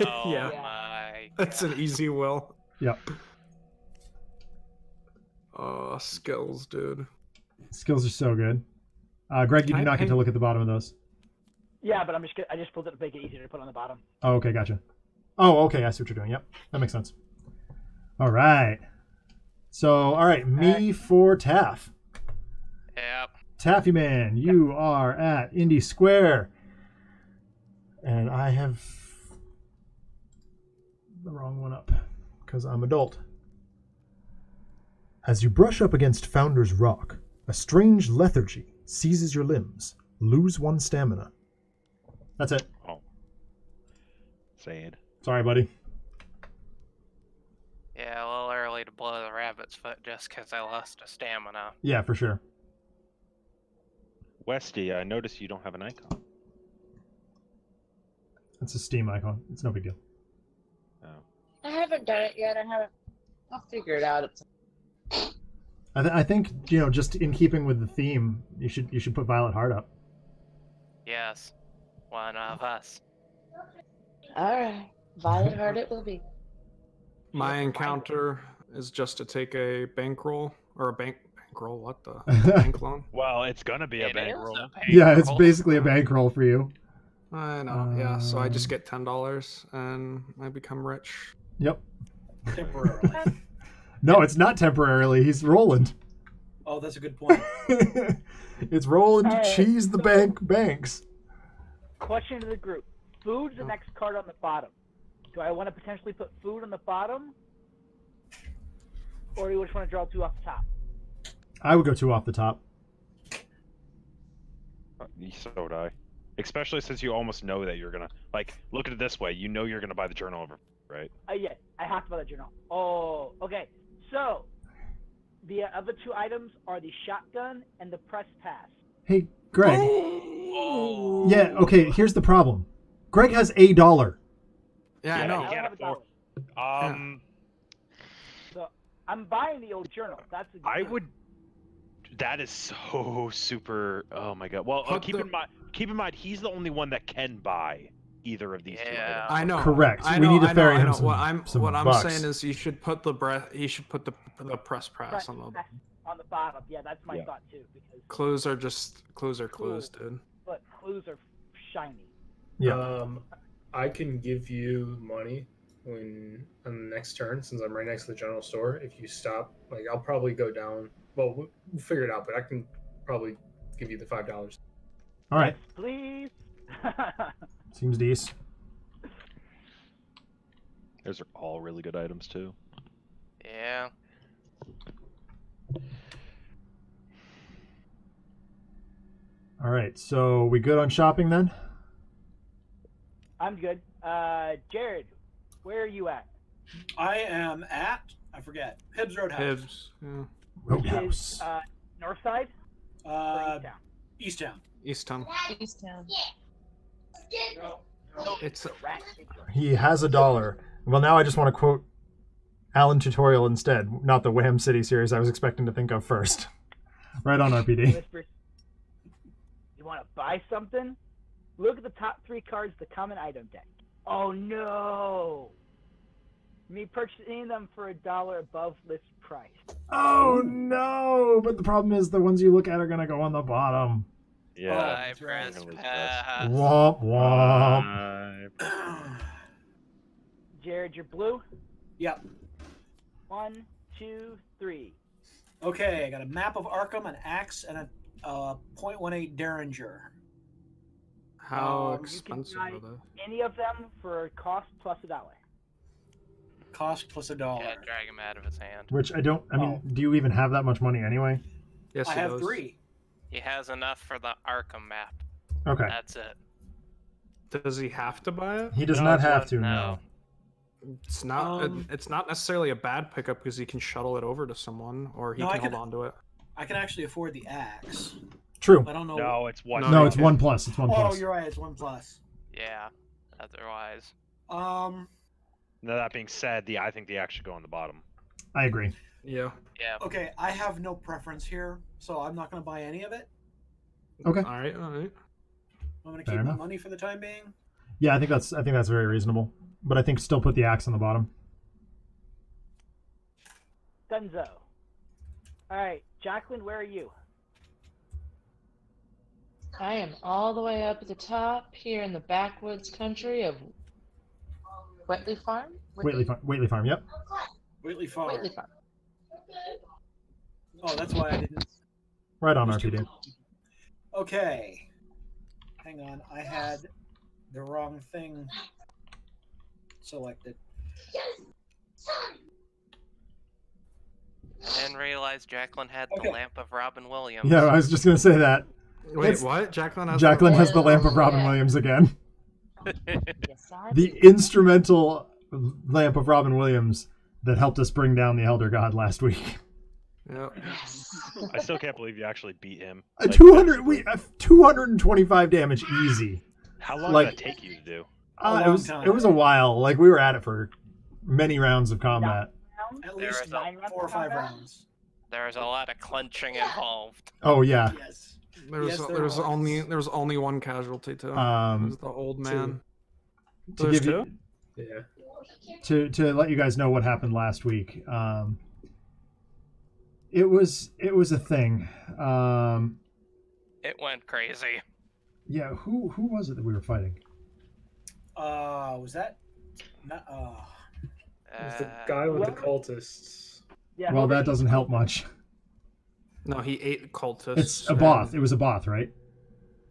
Oh yeah. My That's God. An easy will. Yep. Oh, skills, dude. Skills are so good. Uh, Greg, you did I not pay... get to look at the bottom of those. Yeah, but I'm just I just pulled it to make it easier to put on the bottom. Oh, okay, gotcha. Oh, okay, I see what you're doing. Yep, that makes sense. All right. So, all right, me for Taff. Yep. Taffy Man, you are at Indy Square. And I have the wrong one up because I'm adult. As you brush up against Founder's Rock, a strange lethargy seizes your limbs. Lose one stamina. That's it. Oh. Sad. Sorry, buddy. Yeah, a little early to blow the rabbit's foot just because I lost a stamina. Yeah, for sure. Westy, I notice you don't have an icon. It's a Steam icon. It's no big deal. Oh. I haven't done it yet. I haven't. I'll figure it out. It's... I, th I think, you know, just in keeping with the theme, you should you should put Violet Heart up. Yes, one of us. All right, Violet Heart it will be. My encounter is just to take a bankroll or a bank bankroll. What the bank loan? Well, it's gonna be a bankroll. Bank yeah, it's basically a bankroll for you. I know. Um... Yeah, so I just get ten dollars and I become rich. Yep. Temporarily. No, it's not temporarily. He's Roland. Oh, that's a good point. It's Roland right. Cheese the so, Bank Banks. Question to the group. Food's the next card on the bottom. Do I want to potentially put food on the bottom? Or do you just want to draw two off the top? I would go two off the top. So would I. Especially since you almost know that you're going to... Like, look at it this way. You know you're going to buy the journal over, right? Uh, yeah, I have to buy the journal. Oh, okay. So, the other two items are the shotgun and the press pass. Hey, Greg. Oh. Yeah, okay, here's the problem. Greg has a dollar. Yeah, yeah I know. I have a dollar. Um, yeah. So, I'm buying the old journal. That's a good I one. would... That is so super... Oh, my God. Well, oh, keep, the... in mind, keep in mind, he's the only one that can buy either of these yeah. two items. I know. Correct. I know, we need to ferry him some, What I'm, some what I'm saying is you should put the breath, you should put the, the press press on the on the bottom. Yeah, that's my yeah. thought too. Because clues are just clues are clues, clues, dude. But clues are shiny. Yeah. Um, I can give you money when on the next turn, since I'm right next to the general store. If you stop, like I'll probably go down. Well, we'll, we'll figure it out, but I can probably give you the five dollars. All right. Yes, please. Seems decent. Those are all really good items too. Yeah. All right, so we good on shopping then? I'm good. Uh, Jared, where are you at? I am at I forget Hibbs Roadhouse. Hibbs yeah. Roadhouse. Is, uh, north side. Uh, East Town. East Town. East Town. Yeah. It's a rat. He has a dollar. Well, now I just want to quote Alan Tutorial instead, not the Wham City series I was expecting to think of first. Right on, R P D. You want to buy something? Look at the top three cards, the common item deck. Oh no! Me purchasing them for a dollar above list price. Oh no! But the problem is the ones you look at are going to go on the bottom. Yeah. I press pass. Womp womp. Uh, Jared, you're blue? Yep. One, two, three. Okay, I got a map of Arkham, an axe, and a uh, point one eight Derringer. How um, expensive are they? Any of them for a cost plus a dollar. Cost plus a dollar. Yeah, drag him out of his hand. Which I don't, I mean, oh. do you even have that much money anyway? Yes, I have three. He has enough for the Arkham map. Okay. That's it. Does he have to buy it? He does no, not have to, no. no. It's not um, It's not necessarily a bad pickup because he can shuttle it over to someone or he no, can I hold can, on to it. I can actually afford the axe. True. I don't know. No, it's one. No, no it's one plus. It's one oh, plus. Oh, you're right. It's one plus. Yeah. Otherwise. Um. Now, that being said, the I think the axe should go on the bottom. I agree. Yeah. Yeah. Okay, I have no preference here, so I'm not going to buy any of it. Okay. All right. All right. I'm going to keep my money for the time being. Yeah, I think that's I think that's very reasonable, but I think still put the axe on the bottom. Dunzo. All right, Jacqueline, where are you? I am all the way up at the top here in the backwoods country of Wheatley Farm. Wheatley Farm. Wheatley Farm. Yep. Wheatley Farm. Wheatley Farm. Oh, that's why I didn't. Right on, R P D. Okay. Hang on, I had the wrong thing selected. And then realized Jacqueline had okay. the lamp of Robin Williams. Yeah, I was just going to say that. Wait, it's... what? Jacqueline has, Jacqueline the... has the lamp of Robin Williams again. The instrumental lamp of Robin Williams that helped us bring down the Elder God last week. Yep. I still can't believe you actually beat him. Like, two hundred, we uh, two hundred twenty-five damage, easy. How long like, did that take you to do? Uh, it was time. It was a while. Like we were at it for many rounds of combat. At least nine a, four or five combat? rounds. There was a lot of clenching involved. Oh yeah. Yes. There was yes, a, there, there was only there was only one casualty too. Um, it was the old man. To, to give two? You, yeah. To to let you guys know what happened last week. Um, It was it was a thing. Um, it went crazy. Yeah, who who was it that we were fighting? Uh, was that? Not, uh, uh, it was the guy with what? the cultists. Yeah. Well, that doesn't help much. No, he ate cultists. It's Abhoth. It was Abhoth, right?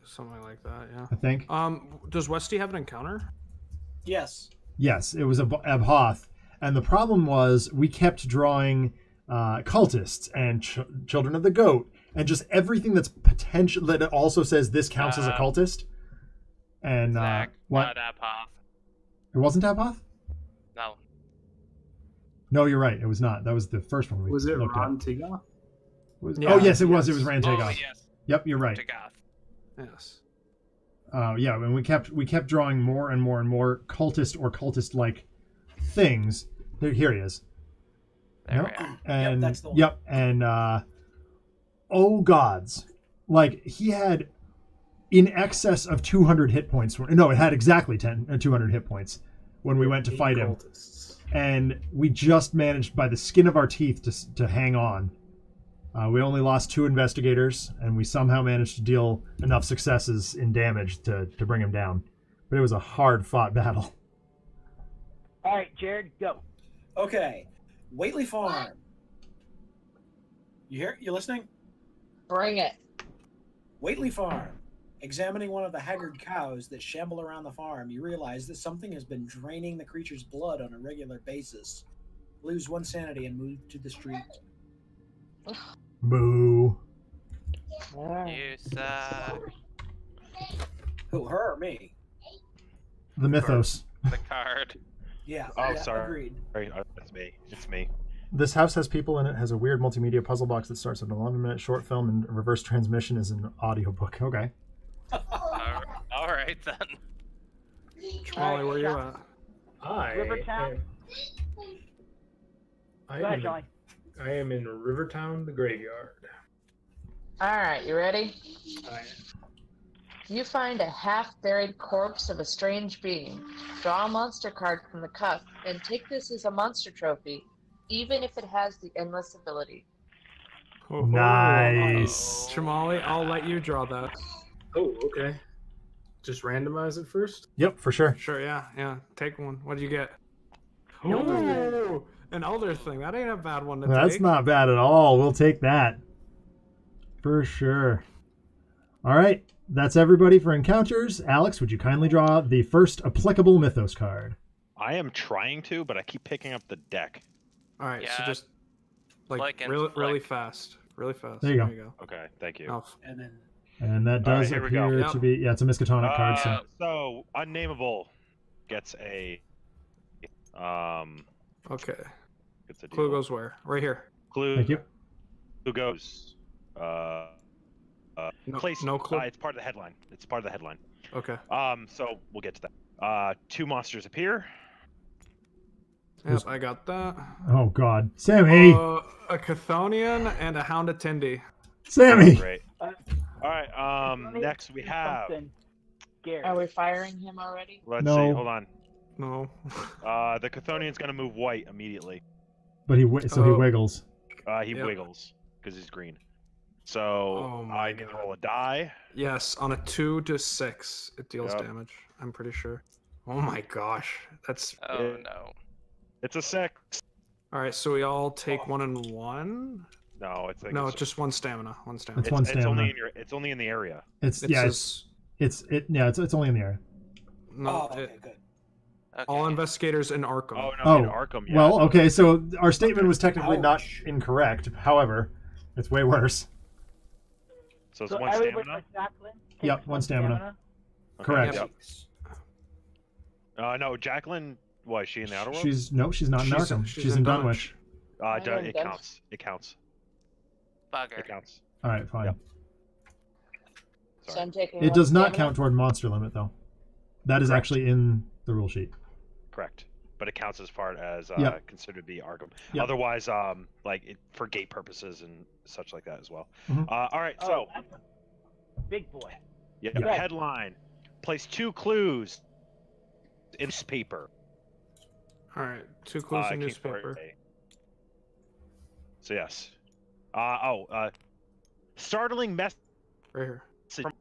Something like that. Yeah. I think. Um, does Westy have an encounter? Yes. Yes, it was Abhoth, and the problem was we kept drawing. Uh, cultists and ch children of the goat and just everything that's potential that also says this counts uh, as a cultist. And uh, what? Not Abhoth. It wasn't Abhoth? No. No, you're right. It was not. That was the first one we was it looked at. Rhan-Tegoth? Was yeah. Oh yes, it yes. was. It was Rhan-Tegoth. Oh, yes. Yep, you're right. Rhan-Tegoth. Yes. Uh, yeah, and we kept we kept drawing more and more and more cultist or cultist-like things. There, here he is. Yep. And yep, yep, and uh, oh gods, like he had in excess of two hundred hit points. No, it had exactly ten, uh, two hundred hit points when we went to fight him, and we just managed by the skin of our teeth to to hang on. Uh, we only lost two investigators, and we somehow managed to deal enough successes in damage to to bring him down. But it was a hard fought battle. All right, Jared, go. Okay. Wheatley Farm. You hear? You listening? Bring it. Wheatley Farm. Examining one of the haggard cows that shamble around the farm, you realize that something has been draining the creature's blood on a regular basis. Lose one sanity and move to the street. Boo. You suck. Who, her or me? The mythos. The card. Yeah. Oh, yeah, sorry. Agreed. Sorry, it's me. It's me. This house has people in it. Has a weird multimedia puzzle box that starts with an eleven-minute short film and reverse transmission is an audiobook. Okay. All right, all right then. Charlie, where you at? I. Rivertown. I am. Go ahead, I am in Rivertown, the graveyard. All right, you ready? All right. You find a half-buried corpse of a strange being. Draw a monster card from the cup and take this as a monster trophy, even if it has the endless ability. Oh, nice. Oh. Chamali, I'll let you draw that. Oh, okay. Just randomize it first? Yep, for sure. Sure, yeah, yeah. Take one. What do you get? Oh, an elder thing. That ain't a bad one to That's take. That's not bad at all. We'll take that. For sure. All right. That's everybody for encounters. Alex, would you kindly draw the first applicable mythos card? I am trying to, but I keep picking up the deck. All right, yeah. So just like really, really fast, really fast. There you, there go. you go. Okay, thank you. Oh. And then, and that does right, appear to be yeah, it's a Miskatonic uh, card. So. so unnameable gets a um. Okay. Gets a deal. Clue goes where? Right here. Clue. Thank you. Clue goes. Uh. Uh, no, place no clue. Uh, it's part of the headline. It's part of the headline. Okay. Um. So we'll get to that. Uh. Two monsters appear. Yep, I got that. Oh, God. Sammy! Uh, a Chthonian and a Hound attendee. Sammy! Great. Uh, All right, um, next we have... Are we firing him already? Let's no. see, hold on. No. uh, the Chthonian's going to move white immediately. But he w so oh. he wiggles. Uh, he yep. wiggles, because he's green. So oh I can God. roll a die. Yes, on a two to six, it deals yep. damage, I'm pretty sure. Oh my gosh, that's... Oh it. no. It's a six. All right, so we all take oh. one and one. No, it's like no, it's just one stamina. One stamina. It's, it's one stamina. It's only in your. It's only in the area. It's, it's yeah. Just, it's it yeah. It's it's only in the area. No. Oh, okay, it, good. Okay. All investigators in Arkham. Oh no, oh. in Arkham. Yeah, well, okay. So our statement was technically Ouch. not incorrect. However, it's way worse. So it's so one stamina. Yep, one stamina. stamina. Okay, correct. Yep. Uh, no, Jacqueline. Why is she in the Outer World? She's no, she's not in she's, Arkham. She's, she's in, in Dunwich. Dunwich. Uh, it counts. It counts. Bugger. It counts. All right, fine. Yep. So I'm taking. It does not count toward monster limit though. That is Correct. actually in the rule sheet. Correct, but it counts as part as uh, yep. considered to be Arkham. Yep. Otherwise, um, like it, for gate purposes and such like that as well. Mm-hmm. uh, all right, oh, so big boy. Yeah. Yep. Headline: Place two clues in newspaper. All right, two clues uh, in newspaper. So yes. Uh, oh, uh, startling message. Right here. From...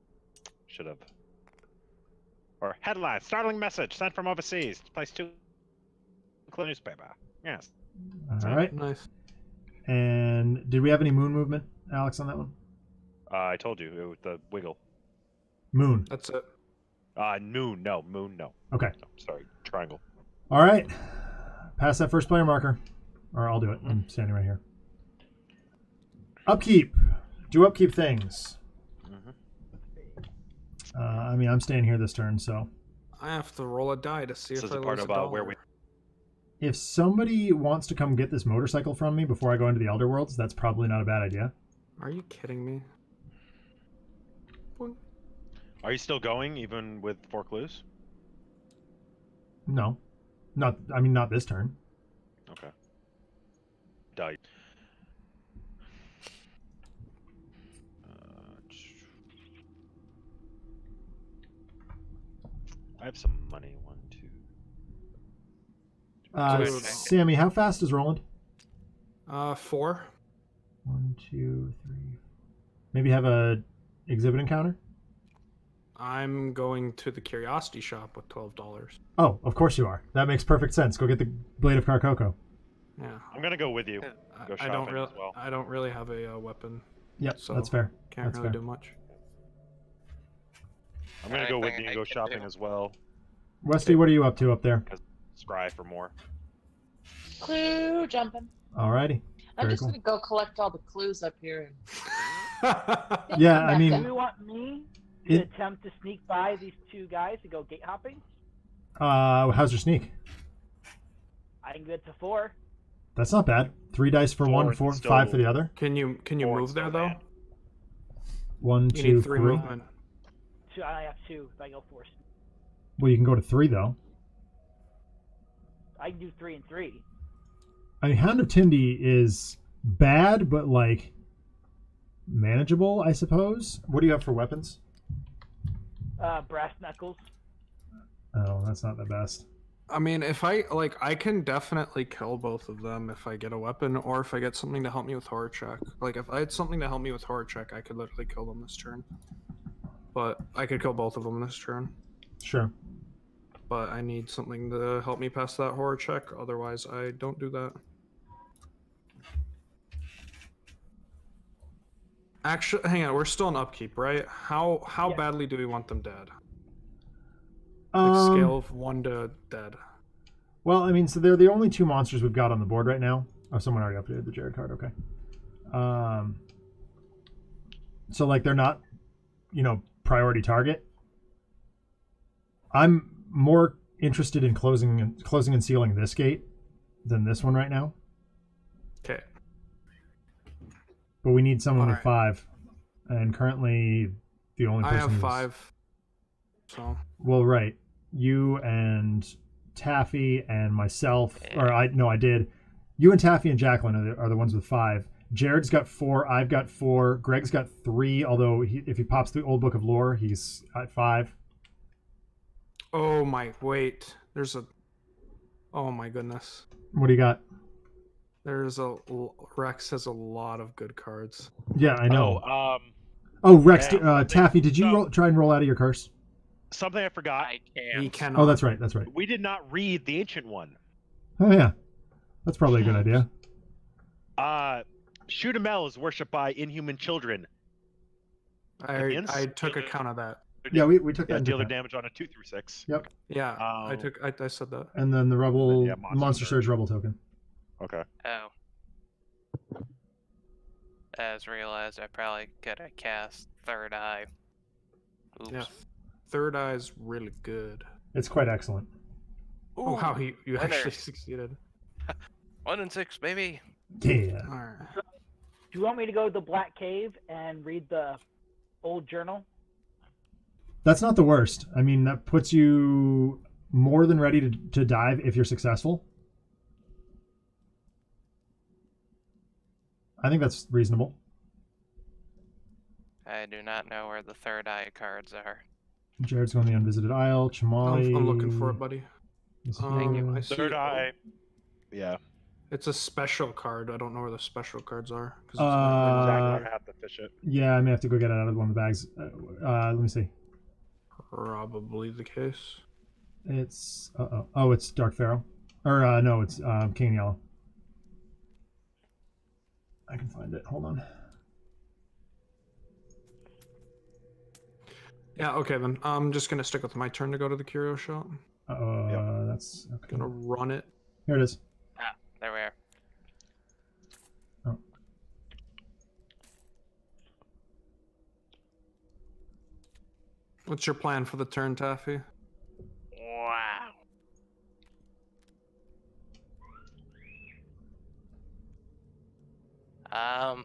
Should have. Or headline: startling message sent from overseas. Place two. Clue newspaper. Yes. All right. Nice. And did we have any moon movement, Alex, on that one? Uh, I told you it was the wiggle. Moon. That's it. Uh, noon. No moon. No. Okay. No, sorry. Triangle. All right. Pass that first player marker, or I'll do it. I'm standing right here. Upkeep. Do upkeep things. Uh, I mean, I'm staying here this turn, so. I have to roll a die to see this if I lose a dollar. Where we... If somebody wants to come get this motorcycle from me before I go into the Elder Worlds, that's probably not a bad idea. Are you kidding me? Are you still going, even with four clues? No. Not. I mean, not this turn. Okay. Die. I have some money. One, two. Uh, Sammy, how fast is Roland? Uh, four. One, two, three. Maybe have a exhibit encounter? I'm going to the Curiosity Shop with twelve dollars. Oh, of course you are. That makes perfect sense. Go get the Blade of Carcoco. Yeah. I'm going to go with you. Go I, I, don't really, well. I don't really have a uh, weapon. Yep, so that's fair. Can't that's really fair. do much. I'm going to go with you and go shopping as well. Westy, what are you up to up there? Scry for more. Clue jumping. Alrighty. I'm just going to go collect all the clues up here. Yeah, I mean... Do you want me to attempt to sneak by these two guys to go gate hopping? Uh, how's your sneak? I can get to four. That's not bad. Three dice for one, four, five for the other. Can you can you move there, though? One, two, three. You need three movement. I have two if I go four. Well, you can go to three though. I can do three and three. I mean, Hound of Tindy is bad, but like manageable, I suppose. What do you have for weapons? Uh, brass knuckles. Oh, that's not the best. I mean, if I like, I can definitely kill both of them if I get a weapon, or if I get something to help me with horror check. Like, if I had something to help me with horror check, I could literally kill them this turn. But I could kill both of them this turn. Sure. But I need something to help me pass that horror check, otherwise I don't do that. Actually, hang on, we're still in upkeep, right? How how yeah. badly do we want them dead? Um, like scale of one to dead. Well, I mean, so they're the only two monsters we've got on the board right now. Oh, someone already updated the Jared card, okay. Um, so, like, they're not, you know, priority target. I'm more interested in closing and closing and sealing this gate than this one right now. Okay. But we need someone with five, and currently the only person I have five. So. Well, right, you and Taffy and myself, or I no, I did. You and Taffy and Jacqueline are the, are the ones with five. Jared's got four. I've got four. Greg's got three. Although he, if he pops the old book of lore, he's at five. Oh my! Wait, there's a. Oh my goodness. What do you got? There's a Rex has a lot of good cards. Yeah, I know. Oh, um, oh Rex, yeah, uh, Taffy, did you so, roll, try and roll out of your curse? Something I forgot. I can't. He cannot. Oh, that's right. That's right. We did not read the ancient one. Oh yeah, that's probably a good idea. Uh, Shudde M'ell is worshipped by inhuman children. I I took account of that. Yeah, we, we took yeah, that. Deal their damage on a two through six. Yep. Yeah, um, I took. I, I said that. And then the rebel then, yeah, monster, monster surge rebel token. Okay. Oh. I just realized I probably could have cast Third Eye. Oops. Yeah. Third Eye is really good. It's quite excellent. Ooh, oh, how he you winner. actually succeeded. One and six, baby. Yeah. All right. So, do you want me to go to the Black Cave and read the old journal? That's not the worst. I mean, that puts you more than ready to, to dive if you're successful. I think that's reasonable. I do not know where the Third Eye cards are. Jared's going to the Unvisited Isle. Chamali. I'm, I'm looking for it, buddy. Um, I Third Eye. Yeah. It's a special card. I don't know where the special cards are. Uh, I'm gonna have to fish it. Yeah, I may have to go get it out of one of the bags. Uh, uh, let me see. Probably the case. It's uh oh oh it's Dark Pharaoh, or uh, no it's uh, King Yellow. I can find it. Hold on. Yeah, okay then. I'm just gonna stick with my turn to go to the curio shop. Uh oh, yep. that's okay. Gonna run it. Here it is. Ah, there we are. Oh. What's your plan for the turn, Taffy? Wow. Um.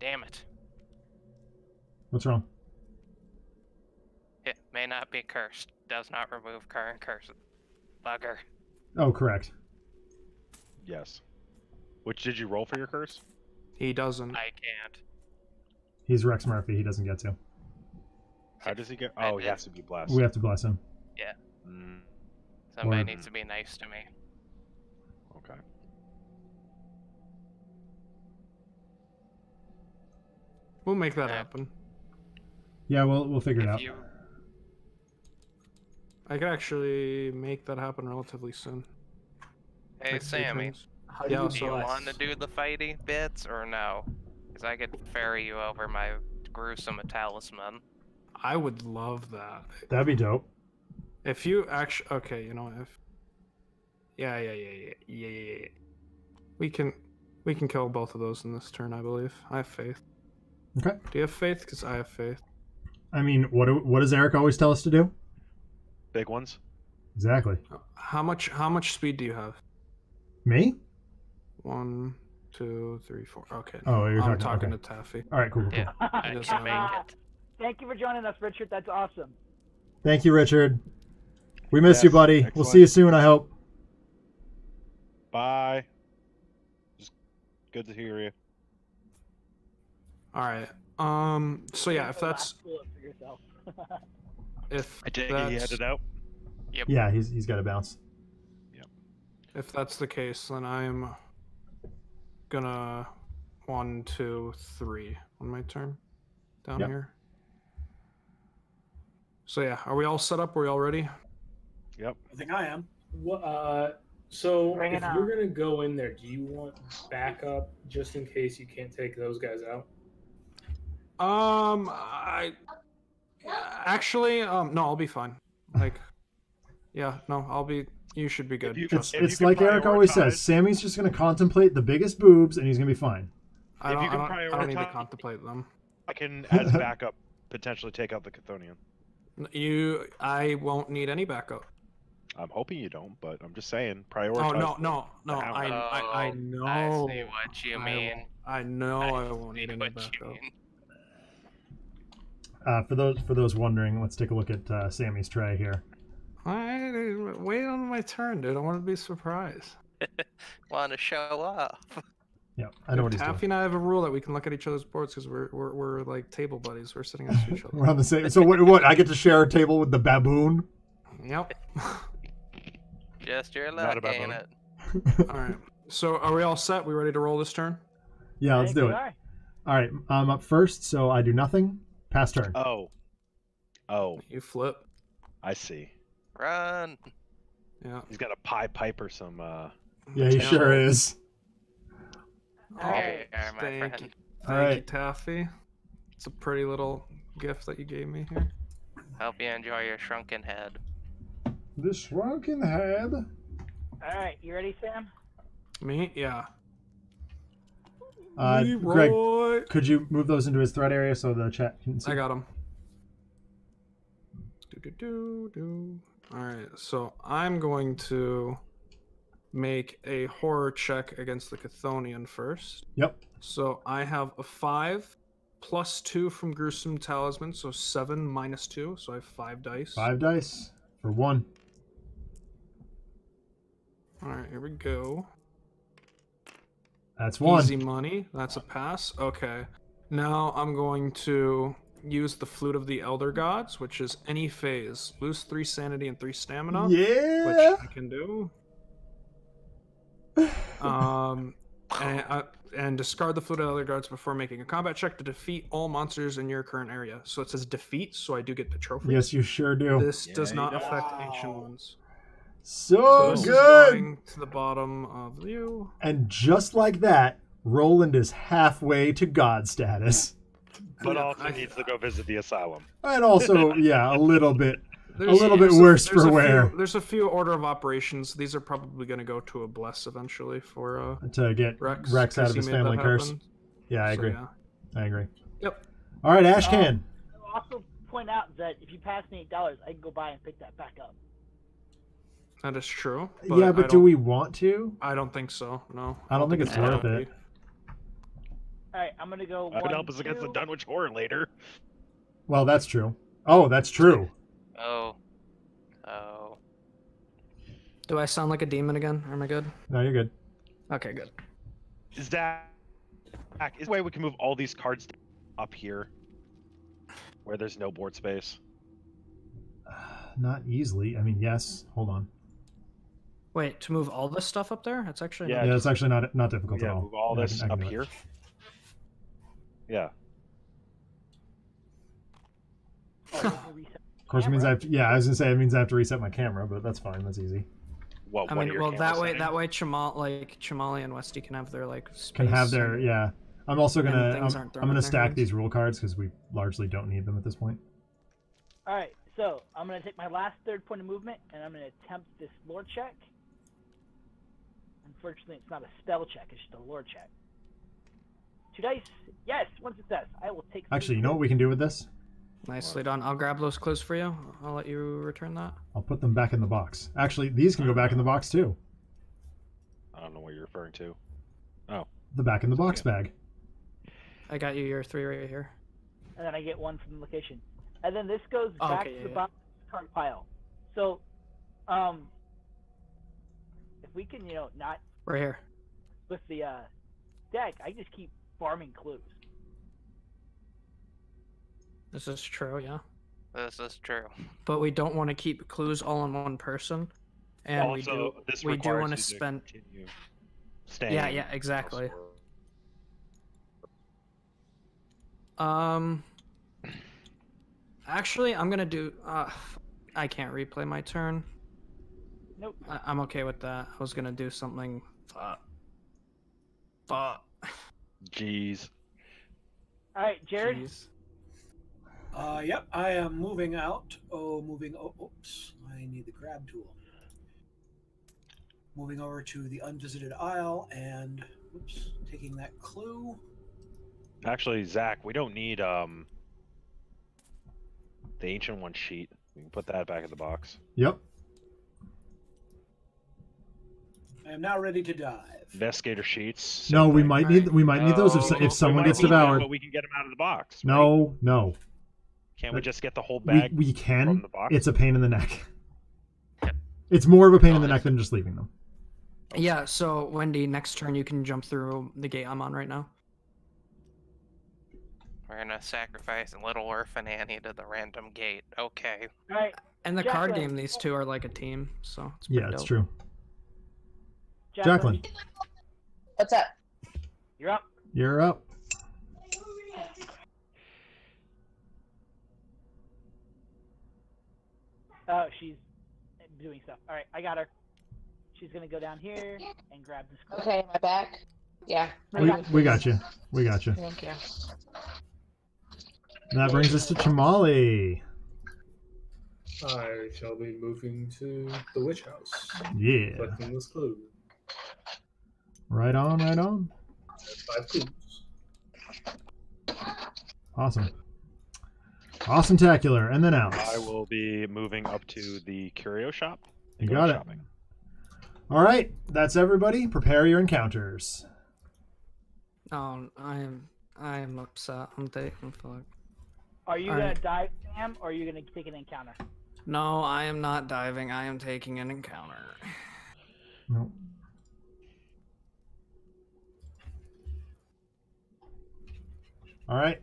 Damn it. What's wrong? It may not be cursed. Does not remove current curses. Bugger. Oh, correct. Yes. Which did you roll for your curse? He doesn't. I can't. He's Rex Murphy. He doesn't get to. How does he get? Oh, he has to be blessed. We have to bless him. Yeah. Mm. Somebody or... needs to be nice to me. Okay. We'll make that uh, happen. Yeah, we'll we'll figure it out. You... I could actually make that happen relatively soon. Hey Next Sammy, How do, Yo, do so you want to do the fighting bits or no? Because I could ferry you over my gruesome talisman. I would love that. That'd be dope. If you actually, okay, you know if. Yeah, yeah, yeah, yeah, yeah, yeah, yeah. We can, we can kill both of those in this turn, I believe. I have faith. Okay. Do you have faith? Because I have faith. I mean, what do, what does Eric always tell us to do? Big ones. Exactly. How much How much speed do you have? Me? One, two, three, four. Okay. Oh, you're I'm talking, talking okay. to Taffy. All right, cool. cool, cool. Yeah, I can make it. Thank you for joining us, Richard. That's awesome. Thank you, Richard. We miss yes, you, buddy. Excellent. We'll see you soon, I hope. Bye. Just good to hear you. All right. Um. So yeah, if that's if I take it, he headed out. Yep. Yeah, he's he's got to bounce. Yep. If that's the case, then I'm gonna one, two, three on my turn down yep. here. So yeah, are we all set up? Are we all ready? Yep. I think I am. What? Uh. So Bring if you're gonna go in there, do you want backup just in case you can't take those guys out? Um, I actually, um, no, I'll be fine. Like, yeah, no, I'll be, you should be good. It's, it's like Eric always says, Sammy's just going to contemplate the biggest boobs and he's going to be fine. I don't, I, don't, I don't need to contemplate them. I can, as backup, potentially take out the Chthonian. You, I won't need any backup. I'm hoping you don't, but I'm just saying, prioritize. Oh, no, no, no, I, I, I know. I see what you mean. I, I know I, I won't need any backup. Uh, for those for those wondering, let's take a look at uh, Sammy's tray here. I wait on my turn, dude. I want to be surprised. Want to show up? Yeah, I know dude, what he's Taffy doing. And I have a rule that we can look at each other's boards because we're, we're we're like table buddies. We're sitting next to each other. We're on the same. So what? What? I get to share a table with the baboon. Yep. Just your luck, ain't it? All right. So are we all set? We ready to roll this turn? Yeah, let's do it. All right, I'm up first, so I do nothing. Pass turn. Oh. Oh. You flip. I see. Run. Yeah. He's got a pie pipe or some. Uh, yeah, he sure is. Oh, there you are, my friend. Thank you, Taffy. It's a pretty little gift that you gave me here. Hope you enjoy your shrunken head. The shrunken head. All right, you ready, Sam? Me? Yeah. Uh, Greg, could you move those into his thread area so the chat can see? I got them. Do, do, do, do. All right, so I'm going to make a horror check against the Chthonian first. Yep. So I have a five plus two from Gruesome Talisman, so seven minus two, so I have five dice. Five dice for one. All right, here we go. That's one. Easy money. That's a pass. Okay. Now I'm going to use the Flute of the Elder Gods, which is any phase. Lose three sanity and three stamina. Yeah. Which I can do. Um, and, uh, and discard the Flute of the Elder Gods before making a combat check to defeat all monsters in your current area. So it says defeat, so I do get the trophy. Yes, you sure do. This yeah, does not affect know. Ancient ones. So, so good. Going to the bottom of you, and just like that, Roland is halfway to god status. But yeah, also I, needs to go visit the asylum. And also, yeah, a little bit, there's, a little bit worse a, for wear. Few, there's a few order of operations. These are probably going to go to a bless eventually for uh, to get Rex, Rex out of his family curse. Yeah, I so, agree. Yeah. I agree. Yep. All right, Ashcan. Um, I'll also point out that if you pass me eight dollars, I can go by and pick that back up. That is true. But yeah, but do we want to? I don't think so. No. I don't think it's worth it. All right, I'm gonna go. That would help us against the Dunwich Horror later. Well, that's true. Oh, that's true. Oh. Oh. Do I sound like a demon again? Or am I good? No, you're good. Okay, good. Is that? Is there a way we can move all these cards up here, where there's no board space? Not easily. I mean, yes. Hold on. Wait, to move all this stuff up there? That's actually yeah, not... yeah it's actually not not difficult yeah, at all. Move all yeah, this I can, I can up here. It. Yeah. Of course, it means I have to, yeah. I was gonna say it means I have to reset my camera, but that's fine. That's easy. Well, I mean, well that way, in? that way, Chamal like Chamali and Westy can have their like space can have their and, yeah. I'm also gonna I'm, I'm gonna stack hands. these rule cards because we largely don't need them at this point. All right. So, I'm going to take my last third point of movement, and I'm going to attempt this lore check. Unfortunately, it's not a spell check, it's just a lore check. Two dice. Yes, one success. I will take... Actually, you know what we can do with this? Nicely done. I'll grab those clues for you. I'll let you return that. I'll put them back in the box. Actually, these can go back in the box, too. I don't know what you're referring to. Oh. The back in the box okay. bag. I got you your three right here. And then I get one from the location. And then this goes oh, back okay, to yeah, the bottom yeah. card pile. So, um, if we can, you know, not we're here with the uh, deck, I just keep farming clues. This is true, yeah. This is true. But we don't want to keep clues all in one person, and also, we do this we do want to spend. Yeah, yeah, exactly. Um. Actually, I'm gonna do. Uh, I can't replay my turn. Nope. I I'm okay with that. I was gonna do something. Fuck. Fuck. Jeez. All right, Jared. Jeez. Uh, yep. I am moving out. Oh, moving. Oh, oops. I need the grab tool. Moving over to the unvisited aisle and, oops, taking that clue. Actually, Zach, we don't need um. the ancient one sheet. We can put that back in the box. Yep. I am now ready to dive. Investigator sheets. So no, we might need we might no. need those if if someone gets devoured. But we can get them out of the box. Right? No, no. Can't but we just get the whole bag? We, we can. From the box? It's a pain in the neck. It's more of a pain oh, in the neck than just leaving them. Yeah, so Wendy, next turn you can jump through the gate I'm on right now. We're going to sacrifice Little Orphan Annie to the random gate. Okay. Right. And the Jacqueline. Card game, these two are like a team, so it's pretty Yeah, it's dope. True. Jacqueline. Jacqueline. What's up? You're up. You're up. Oh, she's doing stuff. All right, I got her. She's going to go down here and grab this card. Okay, my back? Yeah. We, we got you. We got you. Thank you. And that brings us to Chamali. I shall be moving to the witch house. Yeah. Collecting this clue. Right on, right on. Five clues. Awesome. Awesome-tacular. And then Alex. I will be moving up to the curio shop. You got it. Shopping. All right. That's everybody. Prepare your encounters. Oh, I am, I am upset. I'm taking fuck. Are you going to dive, Sam, or are you going to take an encounter? No, I am not diving. I am taking an encounter. Nope. All right.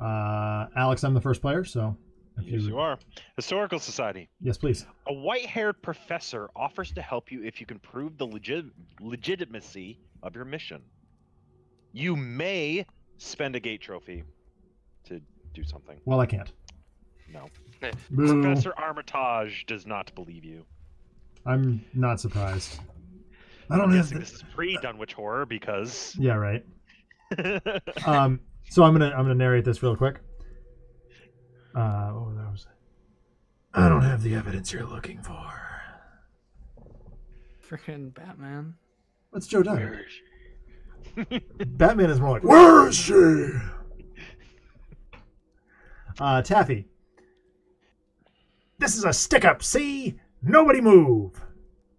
Uh, Alex, I'm the first player, so... If yes, you... you are. Historical Society. Yes, please. A white-haired professor offers to help you if you can prove the legit legitimacy of your mission. You may spend a gate trophy to... do something. Well, I can't. No. Professor Armitage does not believe you. I'm not surprised. I don't know. This is pre-Dunwich Horror because. Yeah. Right. um. So I'm gonna I'm gonna narrate this real quick. Uh. What was that? Was... I don't have the evidence you're looking for. Freaking Batman. What's Joe Dyer? Where is she? Batman is more like. Where is she? Uh, Taffy. This is a stick-up, see? Nobody move!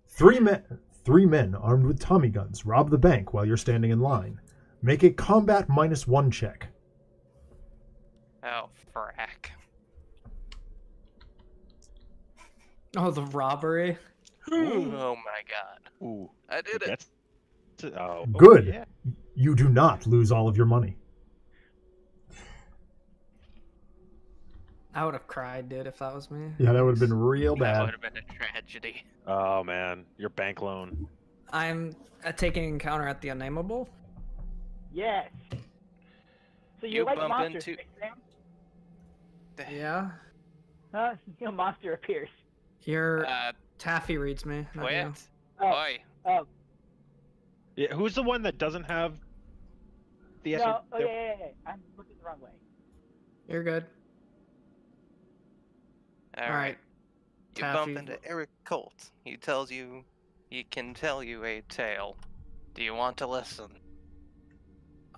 Three men, three men armed with Tommy guns rob the bank while you're standing in line. Make a combat minus one check. Oh, frack. Oh, the robbery? Ooh. Oh my god. Ooh. I did it. That's... Oh. Good. Oh, yeah. You do not lose all of your money. I would have cried, dude, if that was me. Yeah, that would have been real bad. That would have been a tragedy. Oh, man. Your bank loan. I'm uh, taking encounter at the Unnameable? Yes. So you, you like monsters, into... right, Sam? Yeah. Huh? Your monster appears. Your uh, Taffy reads me. What? Oh. Oh. Yeah, who's the one that doesn't have the... No, oh, yeah, yeah, yeah. I'm looking the wrong way. You're good. All, All right. right. You Taffy. Bump into Eric Colt. He tells you, he can tell you a tale. Do you want to listen?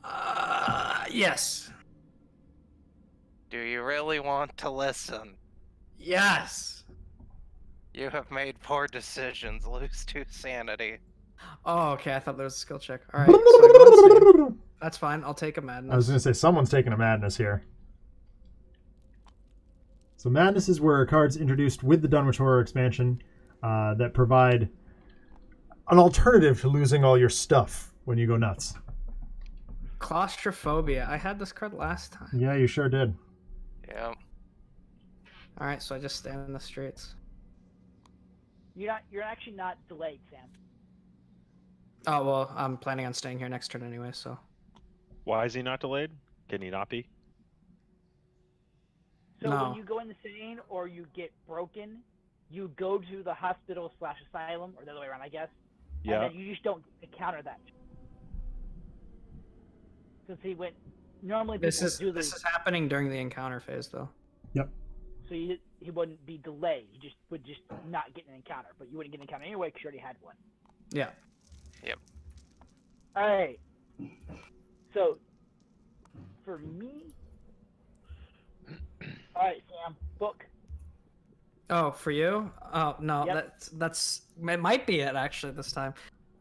Uh, yes. Do you really want to listen? Yes. You have made poor decisions. Lose to sanity. Oh, okay. I thought there was a skill check. All right. So that's fine. I'll take a madness. I was going to say someone's taking a madness here. So madnesses were cards introduced with the Dunwich Horror expansion uh, that provide an alternative to losing all your stuff when you go nuts. Claustrophobia. I had this card last time. Yeah, you sure did. Yeah. All right, so I just stand in the streets. You're not. You're actually not delayed, Sam. Oh well, I'm planning on staying here next turn anyway. So. Why is he not delayed? Can he not be? So no. When you go insane or you get broken, you go to the hospital slash asylum, or the other way around, I guess. Yeah. And then you just don't encounter that. Because he went. Normally, this is do this, this is happening during the encounter phase, though. Yep. So you, he wouldn't be delayed. He just would just not get an encounter, but you wouldn't get an encounter anyway because you already had one. Yeah. Yep. All right. So, for me. All right, Sam. Book. Oh, for you? Oh no, yep. that's that's it. Might be it actually this time.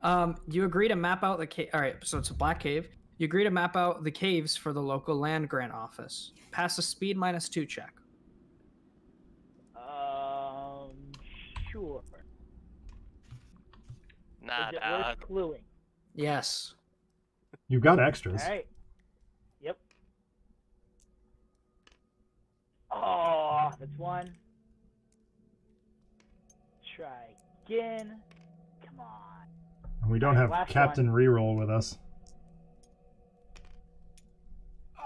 Um, you agree to map out the cave. All right, so it's a black cave. You agree to map out the caves for the local land grant office. Pass a speed minus two check. Um, sure. Nah, is it dog. Worth cluing? Yes. You've got extras. All right. Yep. Oh, that's one. Try again. Come on. And we don't right, have Captain one. Reroll with us.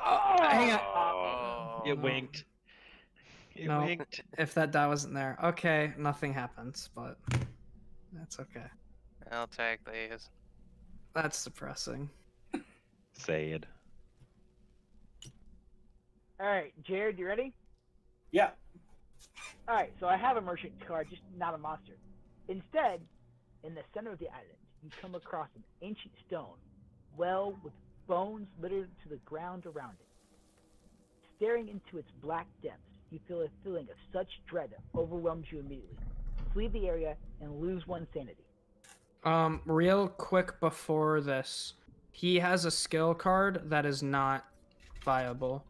Oh, hang on. Oh, it winked. It no, winked. If that die wasn't there. Okay, nothing happens, but that's okay. I'll take these. That's depressing. Sad. Alright, Jared, you ready? Yeah. Alright, so I have a merchant card, just not a monster. Instead, in the center of the island, you come across an ancient stone, well with bones littered to the ground around it. Staring into its black depths, you feel a feeling of such dread that overwhelms you immediately. Flee the area and lose one sanity. Um, real quick before this, he has a skill card that is not viable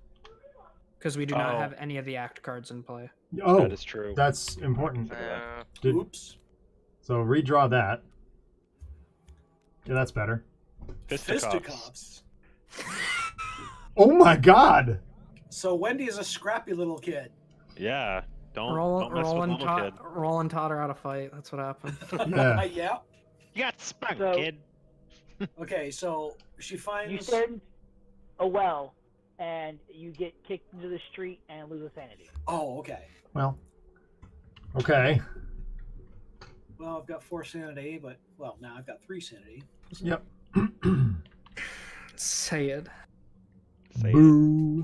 because we do oh. not have any of the act cards in play. Oh, that is true. That's important. Uh, Did, oops. So redraw that. Yeah, that's better. Fisticuffs. Oh my God! So Wendy is a scrappy little kid. Yeah. Don't, roll, don't mess roll with little kid. Roll and totter out a fight. That's what happened. Yeah. Yeah. You got spunk, so, kid. Okay, so she finds... You send a well, and you get kicked into the street and lose a sanity. Oh, okay. Well, okay. Well, I've got four sanity, but... Well, now I've got three sanity. Yep. Say it. Say Boo.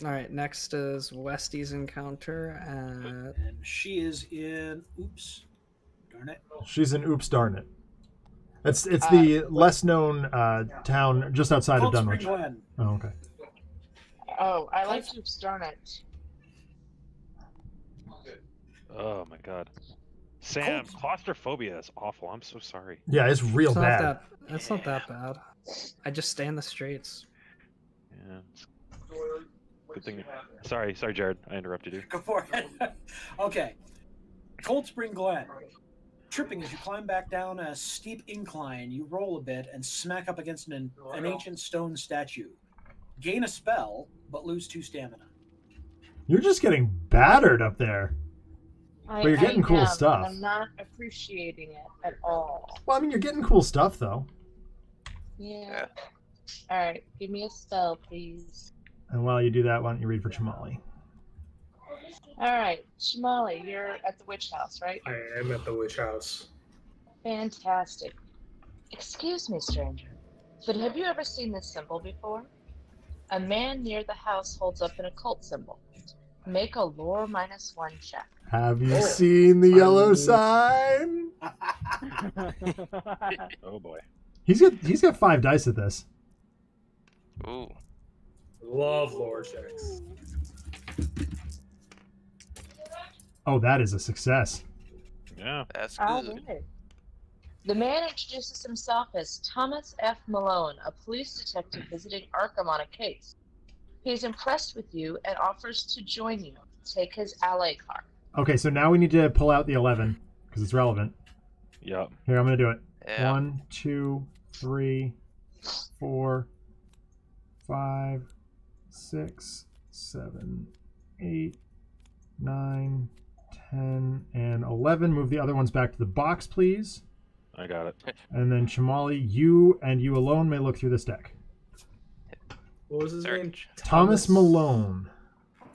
It. All right, next is Westy's encounter. At... And she is in... Oops. Darn it. She's in Oops Darn It. It's it's the uh, less known uh, yeah. town just outside Cold of Dunwich. Spring. Oh, okay. Oh, I like Oops Darn It. Oh my God, Sam, Cold. Claustrophobia is awful. I'm so sorry. Yeah, it's real it's bad. Not that, it's yeah. not that bad. I just stay in the streets. Yeah. Good thing. Sorry, sorry, Jared. I interrupted you. Go for it. Okay. Cold Spring Glen. Tripping as you climb back down a steep incline, you roll a bit and smack up against an, an ancient stone statue. Gain a spell, but lose two stamina. You're just getting battered up there. I, but you're getting I cool am, stuff. I'm not appreciating it at all. Well, I mean, you're getting cool stuff, though. Yeah. All right, give me a spell, please. And while you do that, why don't you read for Chamali? All right, Chamali, you're at the witch house, right? I am at the witch house. Fantastic. Excuse me, stranger, but have you ever seen this symbol before? A man near the house holds up an occult symbol. Make a lore minus one check. Have you oh. seen the yellow um, sign? Oh boy. He's got he's got five dice at this. Ooh. Love lore checks. Oh, that is a success. Yeah, that's good. All right. The man introduces himself as Thomas F. Malone, a police detective visiting Arkham on a case. He's impressed with you and offers to join you. Take his ally card. Okay, so now we need to pull out the eleven, because it's relevant. Yep. Here, I'm going to do it. Yeah. One, two, three, four, five, six, seven, eight, nine... ten and eleven. Move the other ones back to the box, please. I got it. And then Chamali, you and you alone may look through this deck. What was his Search. name? Thomas, Thomas Malone.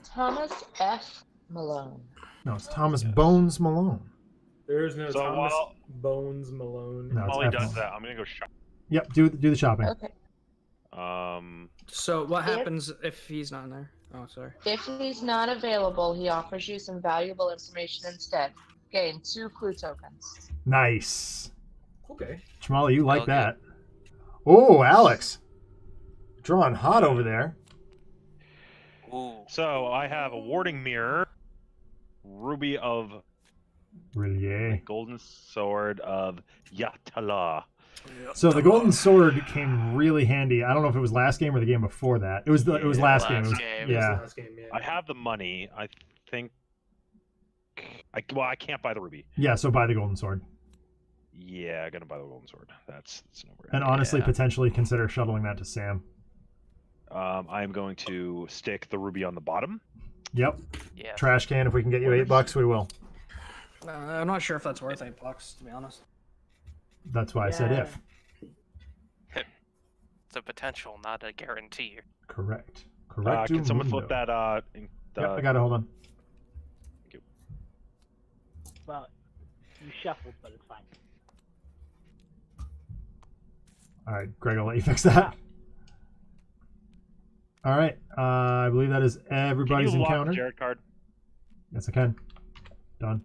Thomas F. Malone. No, it's Thomas Bones Malone. There is no so Thomas while... Bones Malone. No, Molly does Malone. that. I'm gonna go shop. Yep, do do the shopping. Okay. Um. So what happens if he's not in there? Oh, sorry. If he's not available, he offers you some valuable information instead. Gain two clue tokens. Nice. Okay. Chamali, you like okay. that. Oh, Alex. Drawing hot over there. Ooh. So I have a warding mirror, ruby of... Really? Golden sword of Yatala. So the golden sword came really handy. I don't know if it was last game or the game before that. It was the, it was yeah, last, last game. game. It was, it was yeah. last game. Yeah. I have the money. I think. I well, I can't buy the ruby. Yeah, so buy the golden sword. Yeah, gonna buy the Golden Sword. That's that's number. And honestly, yeah. potentially consider shuttling that to Sam. Um, I'm going to stick the ruby on the bottom. Yep. Yeah. Trash can. If we can get you eight bucks, we will. Uh, I'm not sure if that's worth eight bucks, to be honest. That's why yeah. I said if. It's a potential, not a guarantee. Correct. Correct. Uh, can someone flip that? Uh, in, uh... Yep, I got it. Hold on. Thank you. Well, you shuffled, but it's fine. All right, Greg, I'll let you fix that. Yeah. All right, uh, I believe that is everybody's can you encounter. Lock Jared card? Yes, I can. Done.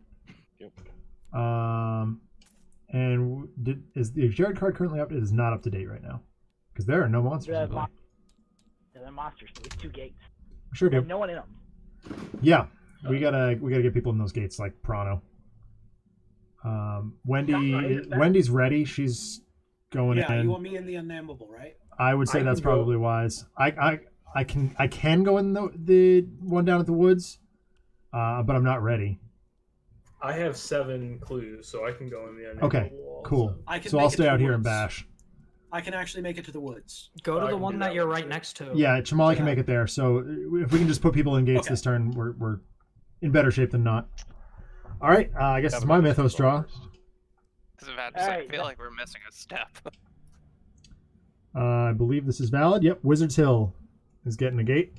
Yep. Um, and did, is the Jared card currently up? It is not up to date right now, because there are no monsters. There are mon the monsters. There's two gates. We sure do. No one in them. Yeah, so. we gotta we gotta get people in those gates like Prono. Um, Wendy, right, Wendy's ready. She's. Going yeah, in. You want me in the unnamable, right? I would say I that's probably go. wise. I, I, I can, I can go in the the one down at the woods, uh, but I'm not ready. I have seven clues, so I can go in the unnamable. Okay, cool. I can so I'll stay out here woods. and bash. I can actually make it to the woods. Go to I the one that, that you're right too. next to. Yeah, Chamali yeah. can make it there. So if we can just put people in gates okay. this turn, we're we're in better shape than not. All right, uh, I guess it's my mythos draw. First. About to right. I feel like we're missing a step. uh, I believe this is valid. Yep, Wizard's Hill is getting a gate.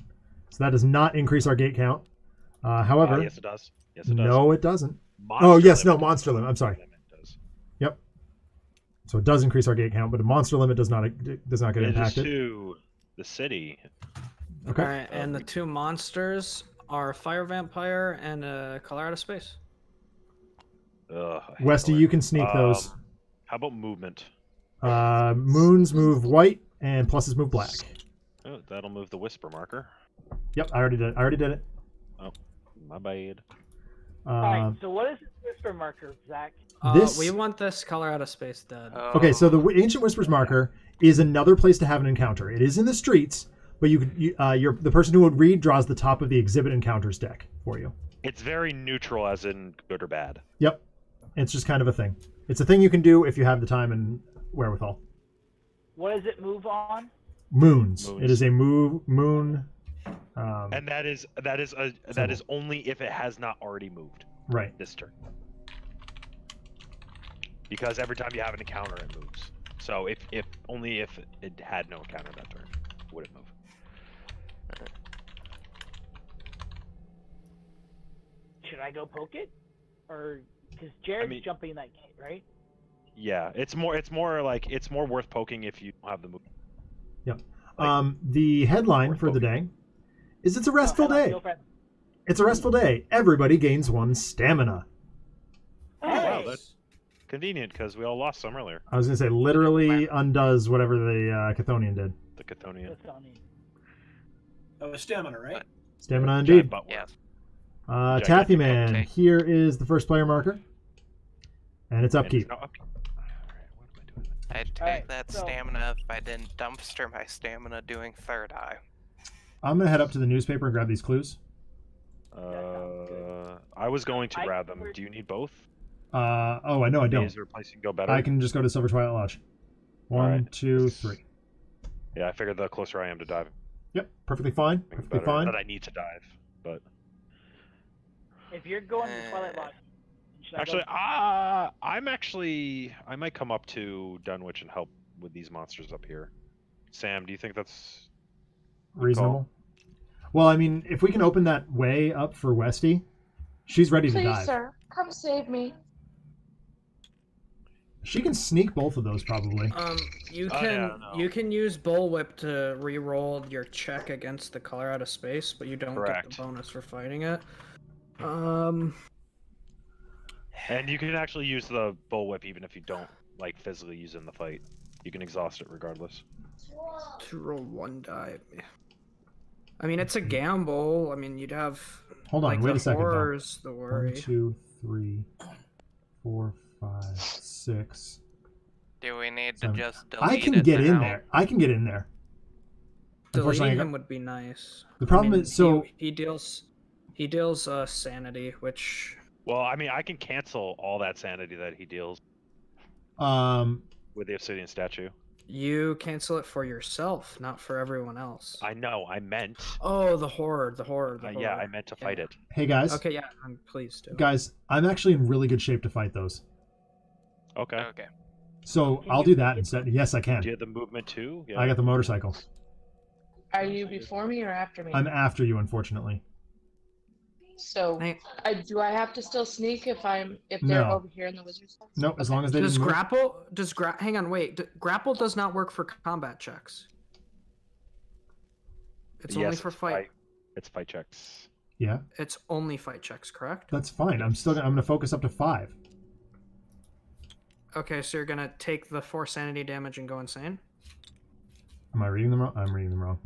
So that does not increase our gate count. Uh, however... Uh, yes, it does. Yes, it does. No, it doesn't. Monster oh, yes, no, Monster Limit. I'm sorry. Limit does. Yep. So it does increase our gate count, but the Monster Limit does not does not get it impacted. It is to the city. Okay. All right, and the two monsters are Fire Vampire and uh, Colorado Space. Ugh, Westy, you can sneak um, those. How about movement? Uh, moons move white, and pluses move black. Oh, that'll move the whisper marker. Yep, I already did. I already did it. Oh, my bad. Uh, All right. So what is this whisper marker, Zach? Uh, this... We want this Colorado Space dead. Oh. Okay, so the ancient whispers marker is another place to have an encounter. It is in the streets, but you, you uh, you're the person who would read draws the top of the exhibit encounters deck for you. It's very neutral, as in good or bad. Yep. It's just kind of a thing. It's a thing you can do if you have the time and wherewithal. What does it move on? Moons. Moons. It is a move moon. Um, and that is that is a symbol. That is only if it has not already moved. Right. This turn. Because every time you have an encounter, it moves. So if if only if it had no encounter that turn, would it move? Should I go poke it, or? Because Jared's I mean, jumping that gate, right? Yeah, it's more. It's more like it's more worth poking if you have the move. Yep. Like, um, the headline for poking. the day is "It's a restful oh, day." It's a restful day. Everybody gains one stamina. Nice. Wow, that's convenient because we all lost some earlier. I was gonna say literally undoes whatever the uh, Chthonian did. The Chthonian. Oh, stamina, right? Stamina, indeed. Yeah. Uh, Taffy Man. Okay. Here is the first player marker. And it's upkeep. And it's upkeep. Right, I'd take right, that so... stamina if I didn't dumpster my stamina doing third eye. I'm going to head up to the newspaper and grab these clues. Uh, I was going to grab them. Do you need both? Uh, oh, I know I don't. Is there a place you can go better? I can just go to Silver Twilight Lodge. One, right. two, three. Yeah, I figured the closer I am to diving. Yep, perfectly fine. Perfectly better. fine. Not that I need to dive, but... If you're going to Twilight Lodge, actually, ah, uh, I'm actually, I might come up to Dunwich and help with these monsters up here. Sam, do you think that's reasonable? Well, I mean, if we can open that way up for Westy, she's ready to dive. Please, sir, come save me. She can sneak both of those probably. Um, you can oh, yeah, you can use Bullwhip to re-roll your check against the Colorado Space, but you don't Correct. get the bonus for fighting it. Um, and you can actually use the bullwhip even if you don't like physically use it in the fight. You can exhaust it regardless. To roll one die. I mean, it's a gamble. I mean, you'd have. Hold on, like, wait a second. Horrors, the worry. One, two, three, four, five, six. Do we need seven. to just? Delete I can it get now? in there. I can get in there. Deleting him would be nice. The problem I mean, is, so he, he deals. He deals uh, sanity, which... Well, I mean, I can cancel all that sanity that he deals. Um, With the obsidian statue. You cancel it for yourself, not for everyone else. I know. I meant. Oh, the horror, the horror. The uh, horror. Yeah, I meant to fight yeah. it. Hey guys. Okay, yeah, I'm pleased to. Guys, I'm actually in really good shape to fight those. Okay. Okay. So can I'll do that instead. Yes, I can. Do you have the movement too? Yeah. I got the motorcycle. Are you before me or after me? I'm after you, unfortunately. So, I, do I have to still sneak if I'm if they're no. over here in the wizard's house? No, as okay. long as they does didn't grapple move. does gra hang on wait D grapple does not work for combat checks. It's yes, only for fight. fight. It's fight checks. Yeah. It's only fight checks, correct? That's fine. I'm still gonna, I'm gonna focus up to five. Okay, so you're gonna take the four sanity damage and go insane. Am I reading them wrong? I'm reading them wrong.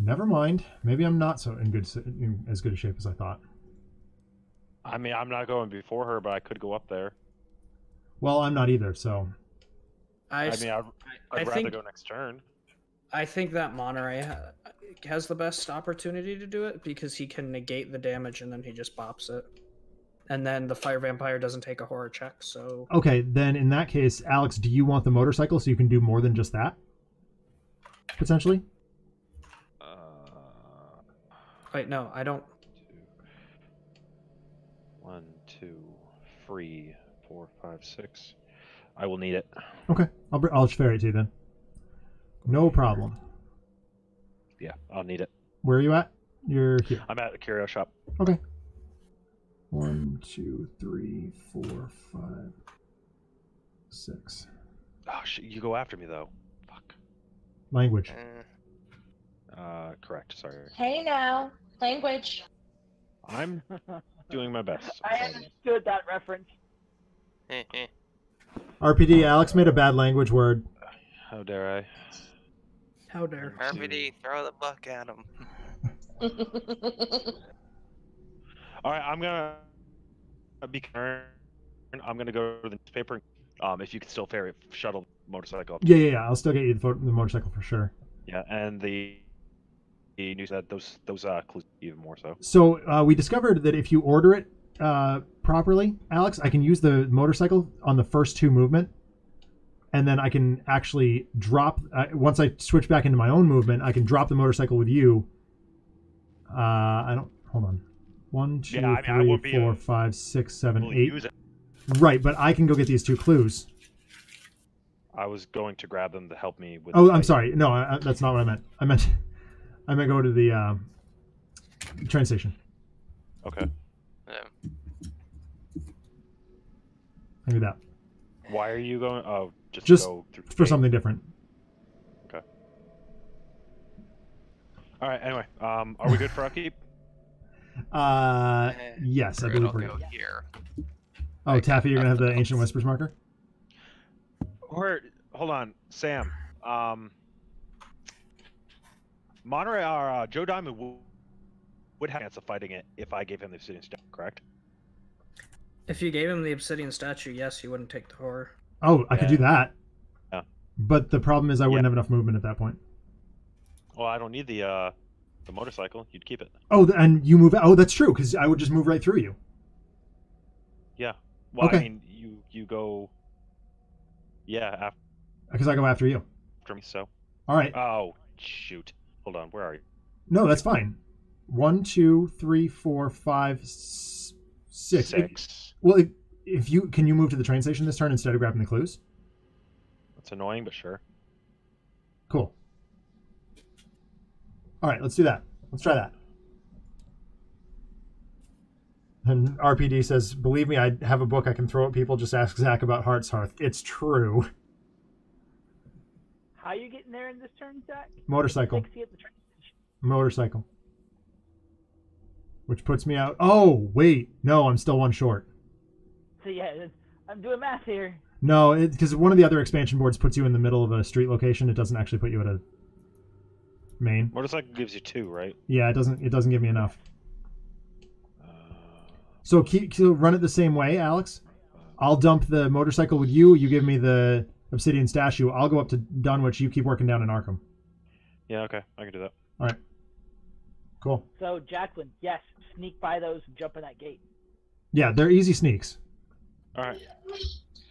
Never mind. Maybe I'm not so in good in as good a shape as I thought. I mean, I'm not going before her, but I could go up there. Well, I'm not either, so. I, I mean, I'd, I'd I rather think, go next turn. I think that Monterey ha has the best opportunity to do it because he can negate the damage and then he just bops it. And then the fire vampire doesn't take a horror check, so. Okay, then in that case, Alex, do you want the motorcycle so you can do more than just that? Potentially? Wait, no, I don't. One, two, three, four, five, six. I will need it. Okay, I'll I'll ferry it to you then. No problem. Yeah, I'll need it. Where are you at? You're here. I'm at the curio shop. Okay. One, two, three, four, five, six. Oh shit! You go after me though. Fuck. Language. Uh... Uh, correct. Sorry. Hey now, language. I'm doing my best. I understood that reference. R P D, Alex made a bad language word. How dare I? How dare I? R P D, throw the buck at him. All right, I'm gonna be concerned. I'm gonna go to the newspaper. Um, if you can still ferry shuttle motorcycle. Up yeah, yeah, yeah. I'll still get you the, the motorcycle for sure. Yeah, and the. He knew that those those uh, clues even more so. So uh, we discovered that if you order it uh, properly, Alex, I can use the motorcycle on the first two movement, and then I can actually drop. Uh, once I switch back into my own movement, I can drop the motorcycle with you. Uh, I don't. Hold on. One, two, yeah, I mean, three, four, a, five, six, seven, eight. Right, but I can go get these two clues. I was going to grab them to help me with. Oh, the I'm sorry. No, I, that's not what I meant. I meant. I'm gonna go to the uh, train station. Okay. Yeah. I knew that. Why are you going? Oh, just, just go through for eight. Something different. Okay. All right. Anyway, um, are we good for upkeep? Uh, yes, we're I believe we're go here. Oh, I Taffy, you're gonna have the else. Ancient Whispers marker. Or hold on, Sam. Um. Monterey, or, uh, Joe Diamond would have a chance of fighting it if I gave him the obsidian statue, correct? If you gave him the obsidian statue, yes, he wouldn't take the horror. Oh, I yeah. could do that. Yeah. But the problem is I wouldn't yeah. have enough movement at that point. Well, I don't need the uh, the motorcycle. You'd keep it. Oh, and you move out. Oh, that's true, because I would just move right through you. Yeah. Well, okay. I mean, you, you go... Yeah, after... Because I go after you. After me, so... All right. Oh, shoot. Hold on, where are you? No, that's fine. One, two, three, four, five, six. Six. If, well, if, if you can you move to the train station this turn instead of grabbing the clues? That's annoying, but sure. Cool. All right, let's do that. Let's try that. And R P D says, "Believe me, I have a book I can throw at people. Just ask Zach about Heart's Hearth. It's true." How are you getting there in this turn, Zach? Motorcycle. Motorcycle. Which puts me out. Oh, wait. No, I'm still one short. So, yeah, I'm doing math here. No, because one of the other expansion boards puts you in the middle of a street location. It doesn't actually put you at a main. Motorcycle gives you two, right? Yeah, it doesn't It doesn't give me enough. Uh, so, keep, so run it the same way, Alex. I'll dump the motorcycle with you. You give me the... obsidian statue. I'll go up to Dunwich. You keep working down in Arkham. Yeah, okay. I can do that. All right. Cool. So, Jacqueline, yes, sneak by those and jump in that gate. Yeah, they're easy sneaks. All right.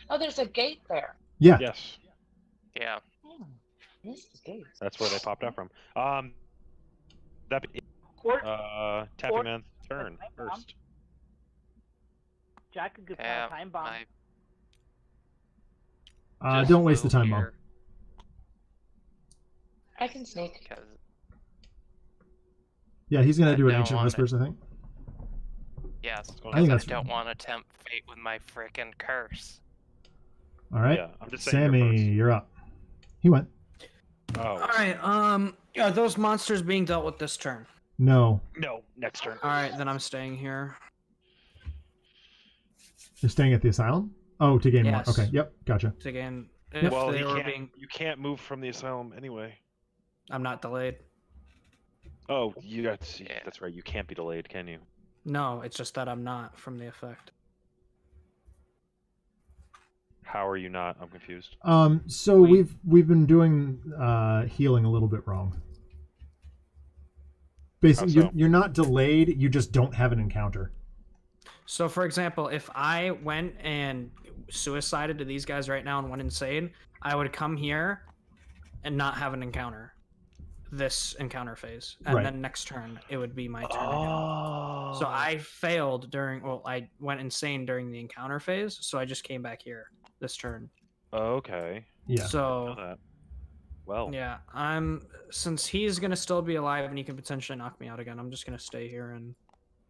Oh, there's a gate there. Yeah. Yes. Yeah. Hmm. That's where they popped up from. Um, that be uh, Tappy Man's turn first. Jack could get a time bomb. Uh, don't waste the time bomb. I can sneak. Yeah, he's gonna I do an ancient whispers, I think. Yes, I, think I don't want to tempt fate with my frickin' curse. All right, yeah, I'm just Sammy, you're, you're up. He went. Oh. All right. Um, are those monsters being dealt with this turn? No. No, next turn. All right, then I'm staying here. You're staying at the asylum? Oh, to gain yes. one. Okay. Yep. Gotcha. To gain. Yep. Well, they you, were can't, being... you can't move from the asylum anyway. I'm not delayed. Oh, you that's yeah, that's right. You can't be delayed, can you? No, it's just that I'm not from the effect. How are you not? I'm confused. Um, so Wait. we've we've been doing uh, healing a little bit wrong. Basically, so? you're, you're not delayed. You just don't have an encounter. So, for example, if I went and suicided to these guys right now and went insane, I would come here and not have an encounter. This encounter phase, and right. then next turn it would be my turn. Oh. Again. So I failed during. Well, I went insane during the encounter phase, so I just came back here this turn. Okay. Yeah. So. Well. Yeah, I'm. Since he's gonna still be alive and he can potentially knock me out again, I'm just gonna stay here and.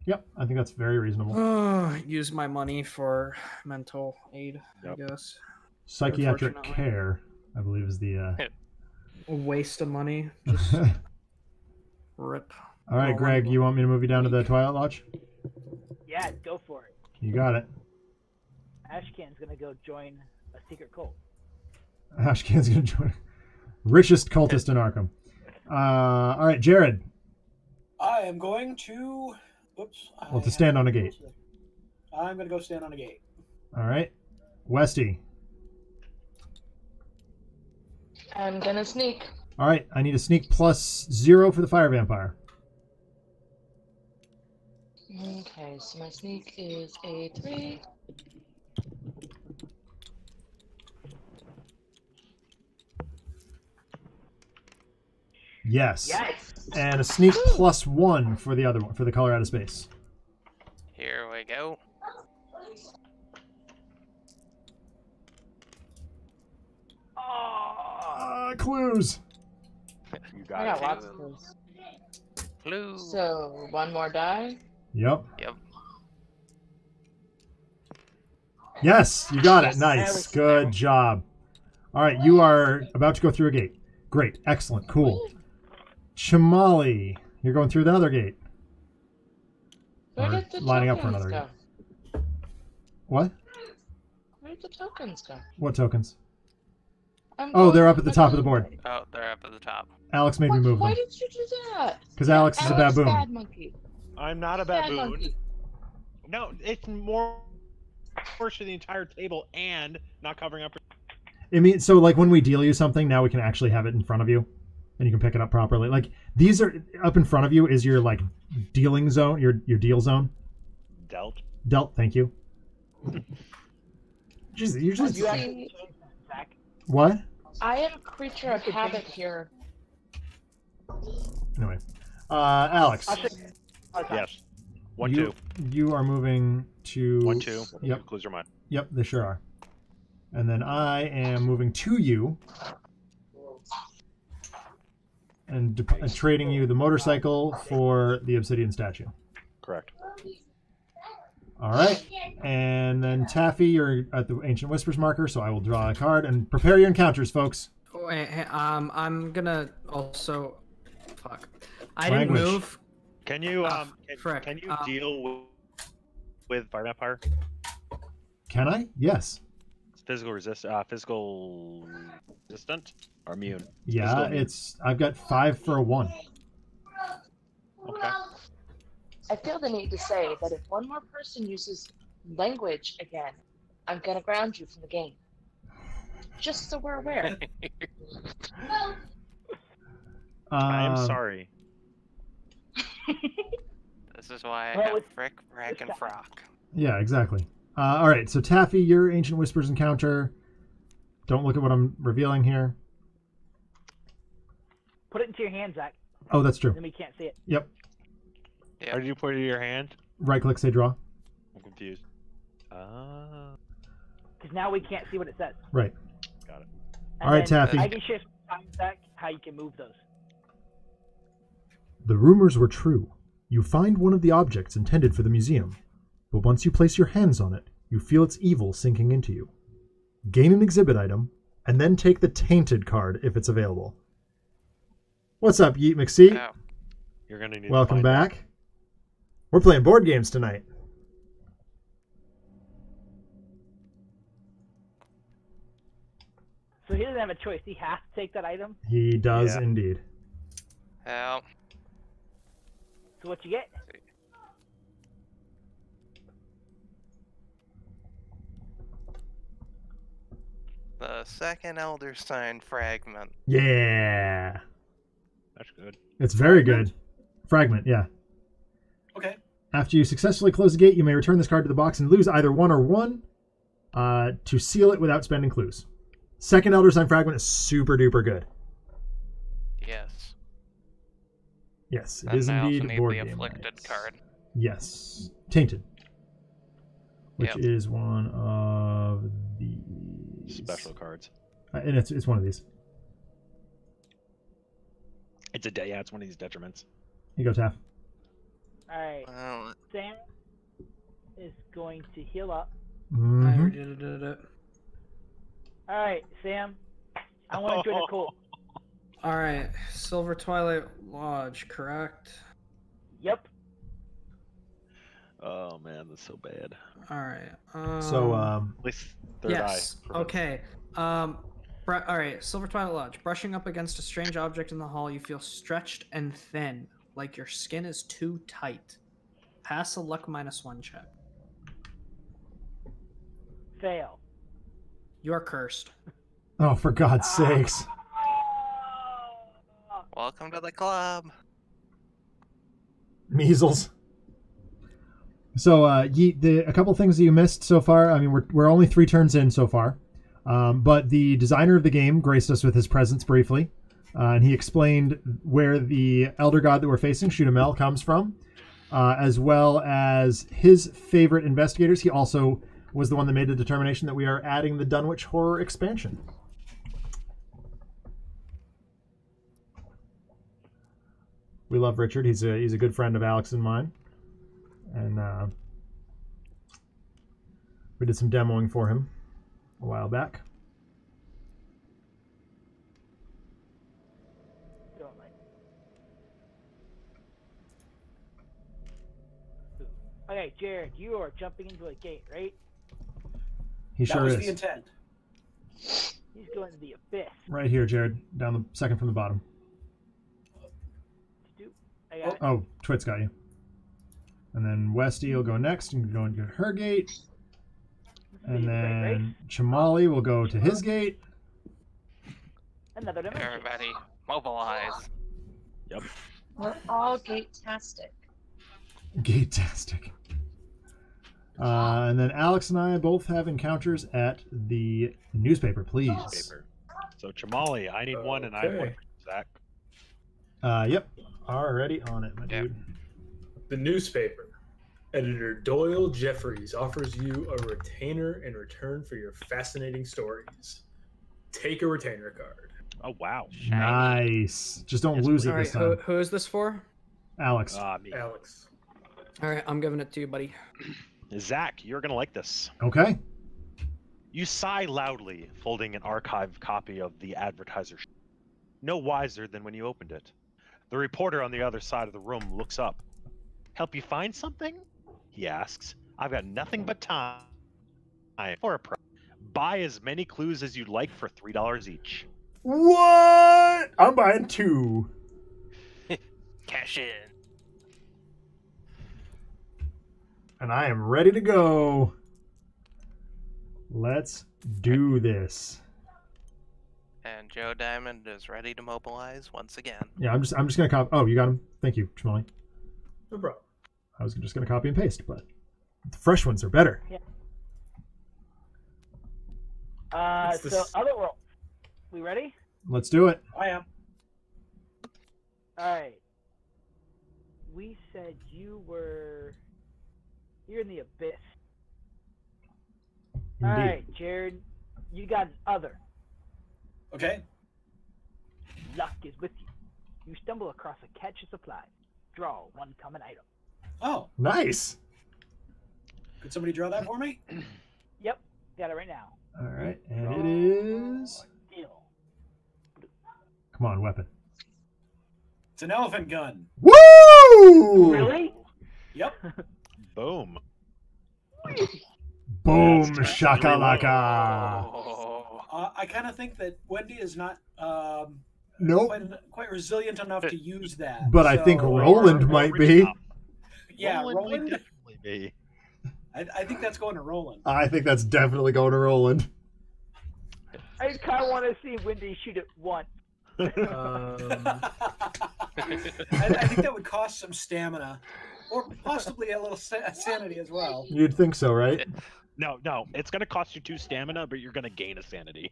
Yep, I think that's very reasonable. Uh, use my money for mental aid, yep. I guess. Psychiatric care, I believe, is the. Uh... A waste of money. Just rip. All right, oh, Greg, you want me to move you down to the Twilight Lodge? Yeah, go for it. You got it. Ashcan's going to go join a secret cult. Ashcan's going to join richest cultist in Arkham. Uh, all right, Jared. I am going to... Oops. Well, I to stand on a gate. I'm going to go stand on a gate. All right. Westy. I'm gonna sneak. Alright, I need a sneak plus zero for the fire vampire. Okay, so my sneak is a three. Yes. Yes. And a sneak Woo. plus one for the other one, for the Colorado space. Here we go. Uh, clues. You got, I got lots of clues. Clues. So one more die. Yep. Yep. Yes, you got it. Nice. Good job. All right, you are about to go through a gate. Great. Excellent. Cool. Chamali, you're going through another gate. Where did the lining up for another go? Gate. What? Where did the tokens go? What tokens? I'm oh, they're up at the top of the board. Oh, they're up at the top. Alex made what, me move why them. Why did you do that? Because Alex, Alex is a baboon. Bad monkey. I'm not a baboon. Monkey. No, it's more portion of the entire table and not covering up. I mean, so like when we deal you something, now we can actually have it in front of you, and you can pick it up properly. Like these are up in front of you is your like dealing zone, your your deal zone. Dealt. Dealt. Thank you. Jeez, you're just. You actually... What? I am a creature of habit here. Anyway, uh, Alex. Yes. One, you, two. You are moving to. One, two. Yep. Clues are mine. Yep, they sure are. And then I am moving to you and de uh, trading you the motorcycle for the obsidian statue. Correct. All right, and then Taffy, you're at the Ancient Whispers marker, so I will draw a card and prepare your encounters, folks. Wait, um, I'm gonna also, fuck, I Language. didn't move. Can you um, uh, can, can you um, deal with, with fire vampire? Can I? Yes. Physical resist, uh, physical resistant or immune? Yeah, physical immune. It's. I've got five for a one. Okay. I feel the need to say that if one more person uses language again, I'm going to ground you from the game. Just so we're aware. Well, I'm sorry. This is why I well, have frick, rack, and frock. Yeah, exactly. Uh, all right, so Taffy, your Ancient Whispers encounter. Don't look at what I'm revealing here. Put it into your hand, Zach. Oh, that's true. Then we can't see it. Yep. Yeah. How did you put it in your hand? Right click, say draw. I'm confused. Uh... Because now we can't see what it says. Right. Got it. And all right, Taffy. I can shift Zach how you can move those. The rumors were true. You find one of the objects intended for the museum, but once you place your hands on it, you feel its evil sinking into you. Gain an exhibit item, and then take the tainted card if it's available. What's up, Yeet McSee? Ow. You're gonna need. Welcome to back. It. We're playing board games tonight. So he doesn't have a choice. He has to take that item. He does yeah. indeed. Ow. So what you get? The second Elder Sign fragment. Yeah. That's good. It's very good. Fragment, yeah. Okay. After you successfully close the gate, you may return this card to the box and lose either one or one uh, to seal it without spending clues. Second Elder Sign fragment is super duper good. Yes. Yes, it and is I indeed also need board the game afflicted nights. Card. Yes. Tainted. Which yep. is one of the special cards. Uh, and it's it's one of these. It's a day. Yeah, it's one of these detriments. You go, Taff. All right. Wow. Sam is going to heal up. Mm-hmm. I already did it, did it. All right, Sam. I want to join a cult. All right, Silver Twilight Lodge, correct? Yep. Oh man, that's so bad. All right. Um, so um, at least third yes. eye. Okay. Um. All right, Silver Twilight Lodge. Brushing up against a strange object in the hall, you feel stretched and thin, like your skin is too tight. Pass a luck minus one check. Fail. You are cursed. Oh, for God's ah. sakes. Welcome to the club. Measles. So, uh, Yeet, the, a couple things that you missed so far. I mean, we're, we're only three turns in so far. Um, but the designer of the game graced us with his presence briefly, uh, and he explained where the Elder God that we're facing, Shudde M'ell, comes from, uh, as well as his favorite investigators. He also was the one that made the determination that we are adding the Dunwich Horror expansion. We love Richard. He's a, he's a good friend of Alex and mine, and uh, we did some demoing for him a while back. Okay, Jared, you are jumping into a gate, right? He sure is. That was the intent. He's going to the abyss. Right here, Jared, down the second from the bottom. I got oh, oh, Twit's got you. And then Westy will go next and go into her gate. And then Chamali will go to his gate. Another dimension. Everybody, mobilize. Yep. We're all gate-tastic. Gate-tastic. Uh, and then Alex and I both have encounters at the newspaper, please. Newspaper. So Chamali, I need okay. one and I have one for Zach. Uh, yep. Already on it, my yep. dude. The newspaper. Editor Doyle Jeffries offers you a retainer in return for your fascinating stories. Take a retainer card. Oh, wow. Shiny. Nice. Just don't yes, lose it right, this time. Who, who is this for? Alex. Uh, me. Alex. All right, I'm giving it to you, buddy. Zach, you're going to like this. Okay. You sigh loudly, folding an archived copy of the Advertiser. No wiser than when you opened it. The reporter on the other side of the room looks up. Help you find something? He asks. I've got nothing but time for a price. Buy as many clues as you'd like for three dollars each. What? I'm buying two. Cash in. And I am ready to go. Let's do this. And Joe Diamond is ready to mobilize once again. Yeah, I'm just I'm just gonna cop. Oh, you got him. Thank you, Chamali. No problem. I was just going to copy and paste, but the fresh ones are better. Yeah. Uh, so this? Otherworld. We ready? Let's do it. I am. All right. We said you were. You're in the abyss. Indeed. All right, Jared. You got other. Okay. Luck is with you. You stumble across a catch of supplies. Draw one common item. Oh, nice. Could somebody draw that for me? Yep, got it right now. All right, and draw it is. Deal. Come on, weapon. It's an elephant gun. Woo! Really? Yep. Boom. Boom, shakalaka. Oh. Uh, I kind of think that Wendy is not. Um, Nope. Quite, quite resilient enough to use that. But so, I think Roland or, might or be. Up. Yeah, Roland, Roland might definitely be. I, I think that's going to Roland. I think that's definitely going to Roland. I kind of want to see Wendy shoot it once. Um... I, I think that would cost some stamina, or possibly a little sanity as well. You'd think so, right? No, no, it's going to cost you two stamina, but you're going to gain a sanity.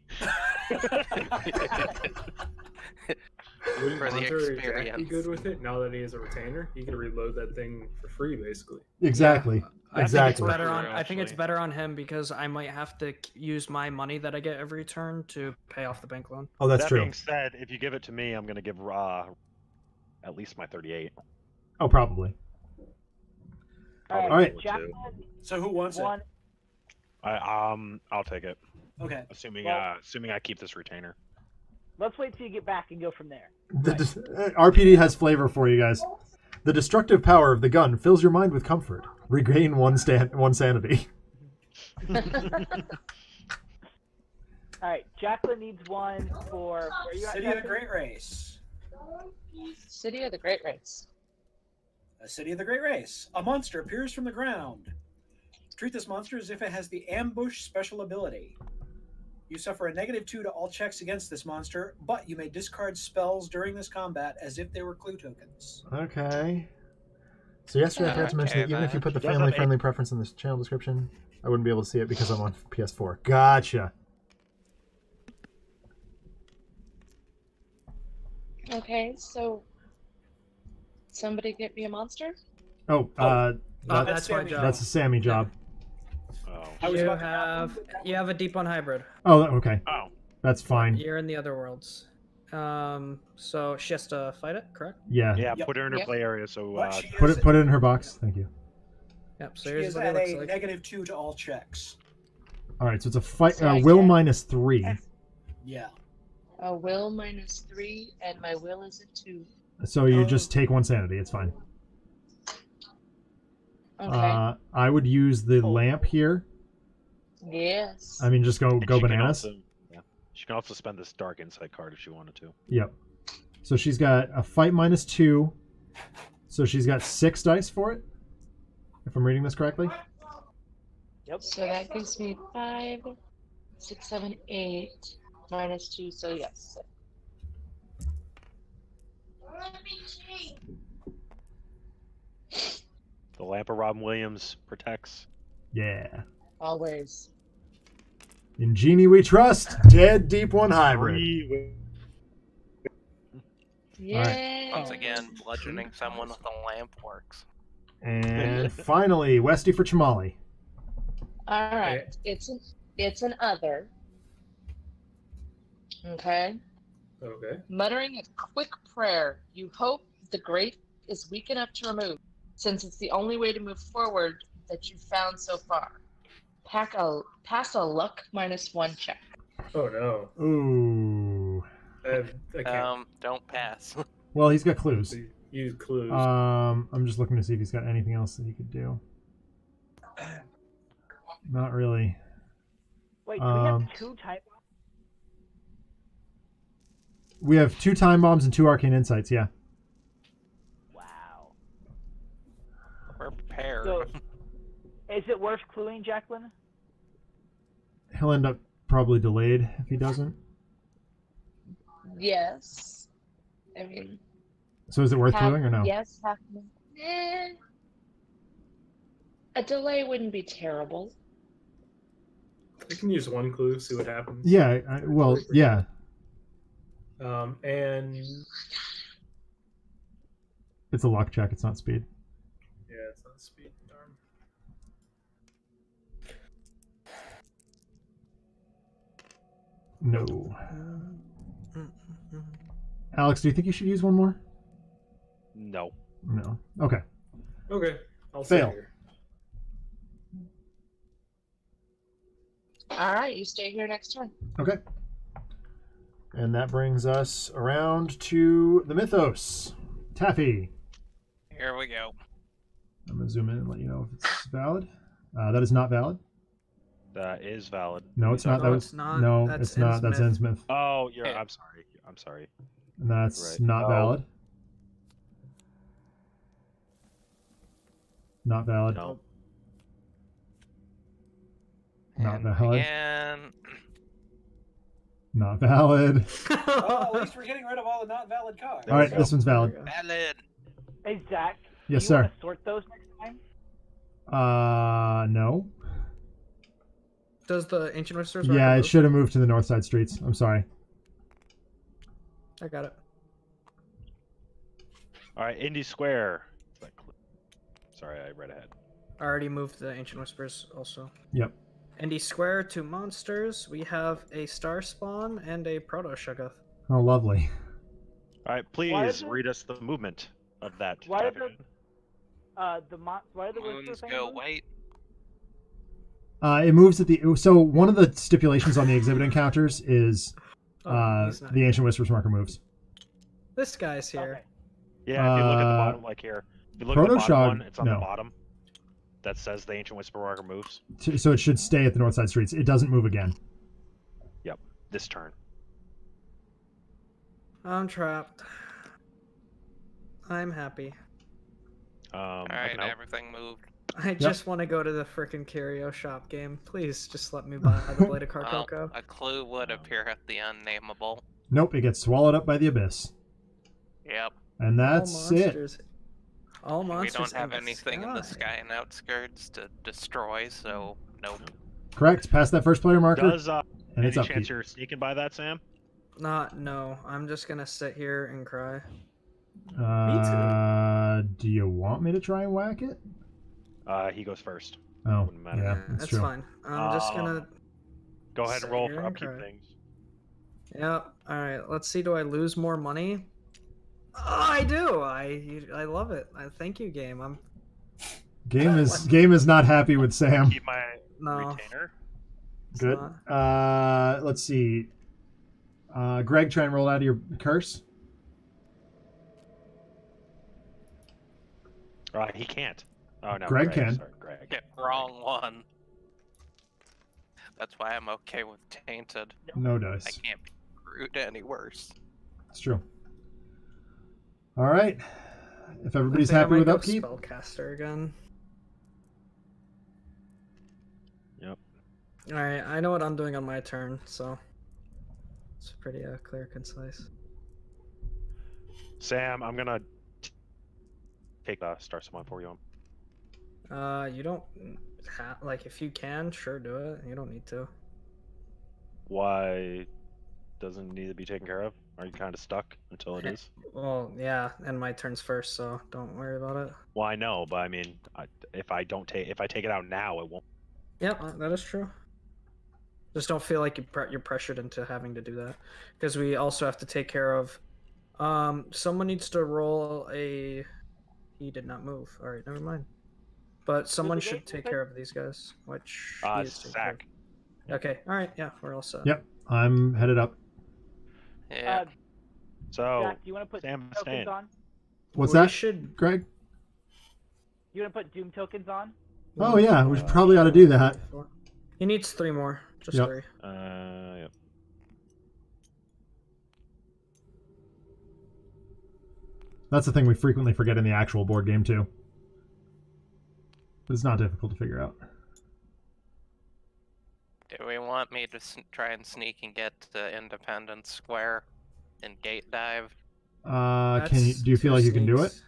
Wouldn't exactly good with it now that he is a retainer? He can reload that thing for free, basically. Exactly. Yeah. Exactly. I think, it's better on, I think it's better on him because I might have to use my money that I get every turn to pay off the bank loan. Oh, that's that true. That being said, if you give it to me, I'm going to give Ra at least my thirty-eight. Oh, probably. All right. So who wants One. it? I, um, I'll take it. Okay. Assuming, well, uh, assuming I keep this retainer. Let's wait till you get back and go from there. The right. R P D has flavor for you guys. The destructive power of the gun fills your mind with comfort. Regain one stand, one sanity. All right, Jacqueline needs one for where you at, City Jacqueline? of the Great Race. City of the Great Race. A City of the Great Race. A monster appears from the ground. Treat this monster as if it has the ambush special ability. You suffer a negative two to all checks against this monster, but you may discard spells during this combat as if they were clue tokens. Okay. So yesterday I forgot to mention that even if you put the family-friendly preference in the channel description, I wouldn't be able to see it because I'm on P S four. Gotcha. Okay, so somebody get me a monster? Oh, oh. uh, that, uh that's, that's my job. That's a Sammy job. Oh. I was you have you have a deep on hybrid. Oh, okay. Oh, that's fine. You're in the other worlds. Um, so she has to fight it, correct? Yeah. Yeah. Yep. Put her in her yep. play area. So uh, put it put it in her box. Thank you. Yep. So she here's is what at it looks a like. Negative two to all checks. All right. So it's a fight. So uh, will can... minus three. Yeah. A will minus three, and my will is a two. So you oh. just take one sanity. It's fine. Okay. Uh, I would use the oh. lamp here. Yes. I mean, just go and go bananas. Can also, yeah. She can also spend this dark insight card if she wanted to. Yep. So she's got a fight minus two. So she's got six dice for it, if I'm reading this correctly. Yep. So that gives me five, six, seven, eight, minus two. So yes. Let me see. The lamp of Robin Williams protects. Yeah. Always. In Genie we trust. Dead Deep One Hybrid. Yeah. Right. Once again, bludgeoning someone with a lamp works. And finally, Westy for Chamali. All right. It's an, it's an other. Okay. Okay. Muttering a quick prayer, you hope the grate is weak enough to remove. Since it's the only way to move forward that you've found so far. Pack a, pass a luck minus one check. Oh, no. Ooh. I, I can't. Um, don't pass. Well, he's got clues. Use clues. Um, I'm just looking to see if he's got anything else that he could do. Not really. Wait, do um, we have two time bombs? We have two time bombs and two arcane insights, yeah. So, is it worth cluing, Jacqueline? He'll end up probably delayed if he doesn't. Yes. I mean. So is it worth half, cluing or no? Yes. Half, eh, a delay wouldn't be terrible. I can use one clue, see what happens. Yeah, I, well, yeah. Um, and... It's a luck check, it's not speed. Yeah, it's not speed, darn. No. Alex, do you think you should use one more? No. No. Okay. Okay. I'll fail. All right, you stay here next turn. Okay. And that brings us around to the Mythos. Taffy. Here we go. I'm going to zoom in and let you know if it's valid. Uh, that is not valid. That is valid. No, it's not. No, that it's was, not. No, that's it's not. That's Innsmouth. Oh, you're. I'm sorry. I'm sorry. And that's right. not oh. valid. Not valid. Nope. Not, valid. not valid. Not valid. Oh, at least we're getting rid of all the not valid cards. All right, this one's valid. Valid. Hey, Zach. Yes, do you sir. Want to sort those next time? Uh, no. Does the ancient registers? Yeah, it those? should have moved to the north side streets. I'm sorry. I got it. All right, Indy Square. Sorry, I read ahead. I already moved the Ancient Whispers also. Yep. Indy Square to monsters. We have a Star Spawn and a Proto-Shuggoth. Oh, lovely. All right, please read it... us the movement of that. Why are the, uh, the mon why are the Moons go white? Uh, it moves at the... So one of the stipulations on the exhibit encounters is oh, uh, the Ancient Whispers marker moves. This guy's here. Okay. Yeah, if you look at the bottom, like here. If you look Proto at the bottom Shog, one, it's on no. the bottom. That says the Ancient Whisper Walker moves. So it should stay at the north side streets. It doesn't move again. Yep. This turn. I'm trapped. I'm happy. Um, Alright, everything moved. I yep. just want to go to the frickin' Curio Shop game. Please just let me buy the Blade of Carcoco. Oh, a clue would appear at the unnameable. Nope, it gets swallowed up by the abyss. Yep. And that's it. All we don't have anything sky. in the sky and outskirts to destroy, so nope. Correct. Pass that first player marker. Does uh, and any it's up chance you. you're sneaking by that, Sam? Not, no. I'm just gonna sit here and cry. Uh, me too. Do you want me to try and whack it? Uh, he goes first. Oh, wouldn't matter. Yeah, that's, that's true. fine. I'm uh, just gonna go ahead and roll for upkeep things. Yep. All right. Let's see. Do I lose more money? Oh, I do. I I love it. I, thank you, game. I'm. Game is game is not happy with Sam. Keep my no. retainer. Good. Uh, let's see. Uh, Greg, try and roll out of your curse. Uh, he can't. Oh no. Greg, Greg can. Sorry, Greg. Get wrong one. That's why I'm okay with tainted. No dice. I can't be rude any worse. That's true. All right. If everybody's happy with upkeep, spellcaster again. Yep. All right. I know what I'm doing on my turn, so it's pretty uh, clear and concise. Sam, I'm gonna take uh, Star Spawn for you. Uh, you don't ha like if you can, sure, do it. You don't need to. Why? Doesn't need to be taken care of? Are you kind of stuck until it is? Well, yeah, and my turn's first, so don't worry about it. Well, I know, but I mean, I, if I don't take, if I take it out now, it won't. Yeah, that is true. Just don't feel like you're pressured into having to do that, because we also have to take care of. Um, someone needs to roll a. He did not move. All right, never mind. But someone should take care of these guys, which. Ah, uh, Zach. Okay. All right. Yeah, we're all set. Yep, I'm headed up. Yeah. Uh, so, Jack, do you want to put Sam tokens stand. on? What's we that? Should Greg? You want to put Doom tokens on? Oh yeah, we uh, probably ought to do that. He needs three more, just yep. three. Uh, yep. That's the thing we frequently forget in the actual board game too. But it's not difficult to figure out. Do we want me to try and sneak and get to Independence Square and gate dive? Uh, can you, do you feel like sneaks. you can do it?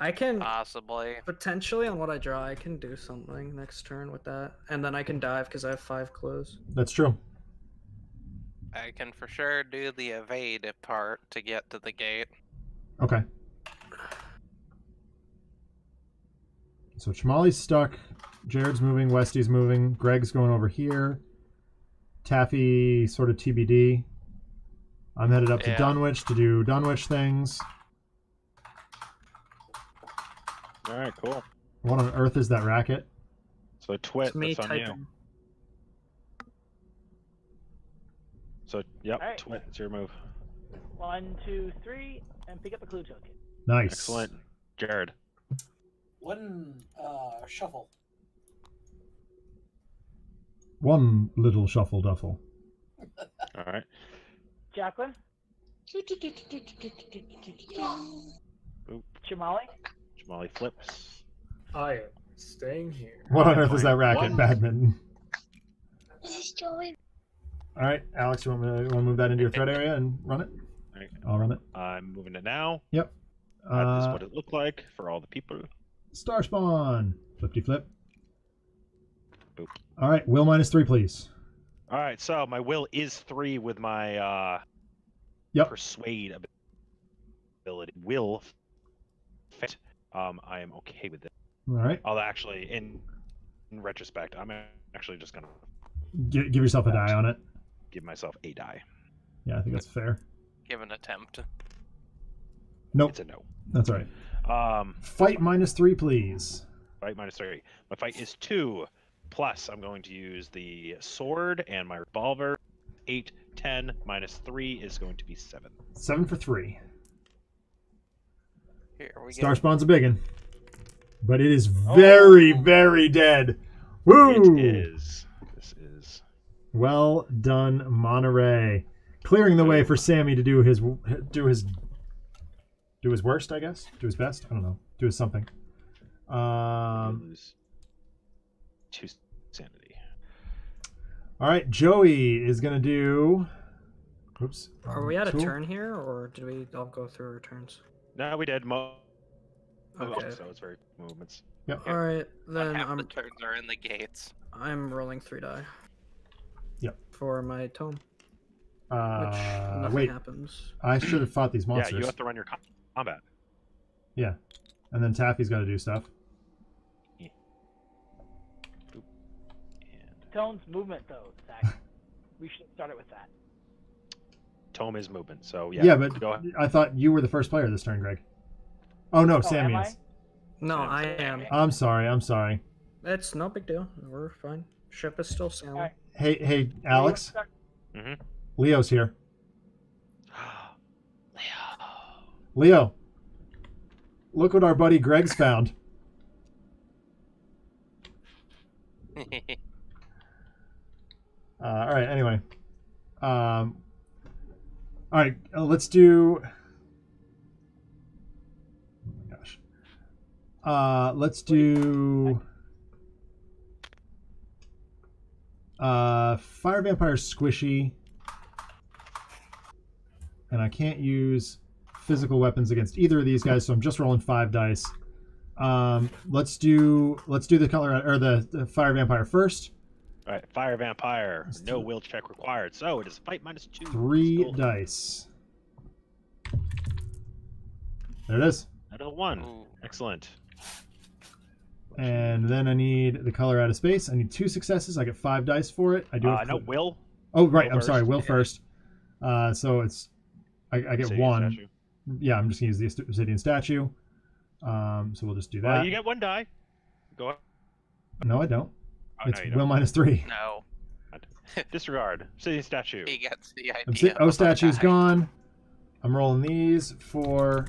I can possibly potentially on what I draw, I can do something next turn with that, and then I can dive because I have five clues. That's true. I can for sure do the evade part to get to the gate. Okay. So Chamali's stuck. Jared's moving. Westy's moving. Greg's going over here. Taffy sort of T B D. I'm headed up yeah. to Dunwich to do Dunwich things. All right, cool. What on earth is that racket? So Twit, me that's typing. on you. So, yep, right. Twit, it's your move. One, two, three, and pick up a clue token. Nice. Excellent. Jared. One uh, shuffle. One little shuffle duffle. All right. Jacqueline. Oop. Chamali. Chamali flips. I am staying here. What on earth is that racket? One. Badminton. This is Joey. All right, Alex, you want, me to, you want to move that into your thread area and run it? Right. I'll run it. I'm moving it now. Yep. Uh, that is what it looked like for all the people. Star spawn. Flipty flip. Boop. All right, will minus three, please. All right, so my will is three with my uh, yep. persuade ability. Will fit. Um, I am okay with it. All right. Although actually, in, in retrospect, I'm actually just gonna give, give yourself a die on it. Give myself a die. Yeah, I think that's fair. Give an attempt. Nope. It's a no. That's all right. Um, fight minus three, please. Fight minus three. My fight is two. Plus, I'm going to use the sword and my revolver. Eight, ten, minus three is going to be seven. Seven for three. Here we go. Star spawn's a biggin. But it is very, oh. very dead. Woo! It is. This is... Well done, Monterey. Clearing the way for Sammy to do his... Do his... Do his worst, I guess. Do his best. I don't know. Do his something. Um, to sanity. All right, Joey is gonna do. Oops. Are we at a turn here, or did we all go through our turns? No, we did. Mo okay. So it's very movements. Yep. All right, then. Half I'm... the turns are in the gates. I'm rolling three die. Yep. For my tome. Uh, Which nothing wait. happens. I should have fought these monsters. Yeah, you have to run your com combat. Yeah, and then Taffy's got to do stuff. Yeah. And... Tome's movement, though, Zach. We should start it with that. Tome is movement, so yeah. Yeah, but go ahead. I thought you were the first player this turn, Greg. Oh no, oh, Sammy is. No, Sam's I am. I'm sorry. I'm sorry. That's no big deal. We're fine. Ship is still sailing. Right. Hey, hey, Alex. Mm-hmm. Leo's here. Leo. Leo. Look what our buddy Greg's found. uh, all right. Anyway. Um, all right. Uh, let's do. Oh my gosh. Uh, let's do. Uh, Fire Vampire Squishy. And I can't use physical weapons against either of these guys, so I'm just rolling five dice. Um, let's do let's do the color or the, the fire vampire first. All right, fire vampire, let's no will check required. So it is fight minus two. Three dice. There it is. Out of one. Ooh. Excellent. And then I need the color out of space. I need two successes. I get five dice for it. I do. Uh, no will. Oh right, will I'm first. sorry. Will first. Uh, so it's. I, I get obsidian one. Statue. Yeah, I'm just going to use the obsidian statue. Um, so we'll just do that. Uh, you get one die. Go up. No, I don't. Oh, it's no, will don't. minus three. No. Disregard. Obsidian statue. He gets the idea. Obsid oh, statue's die. gone. I'm rolling these for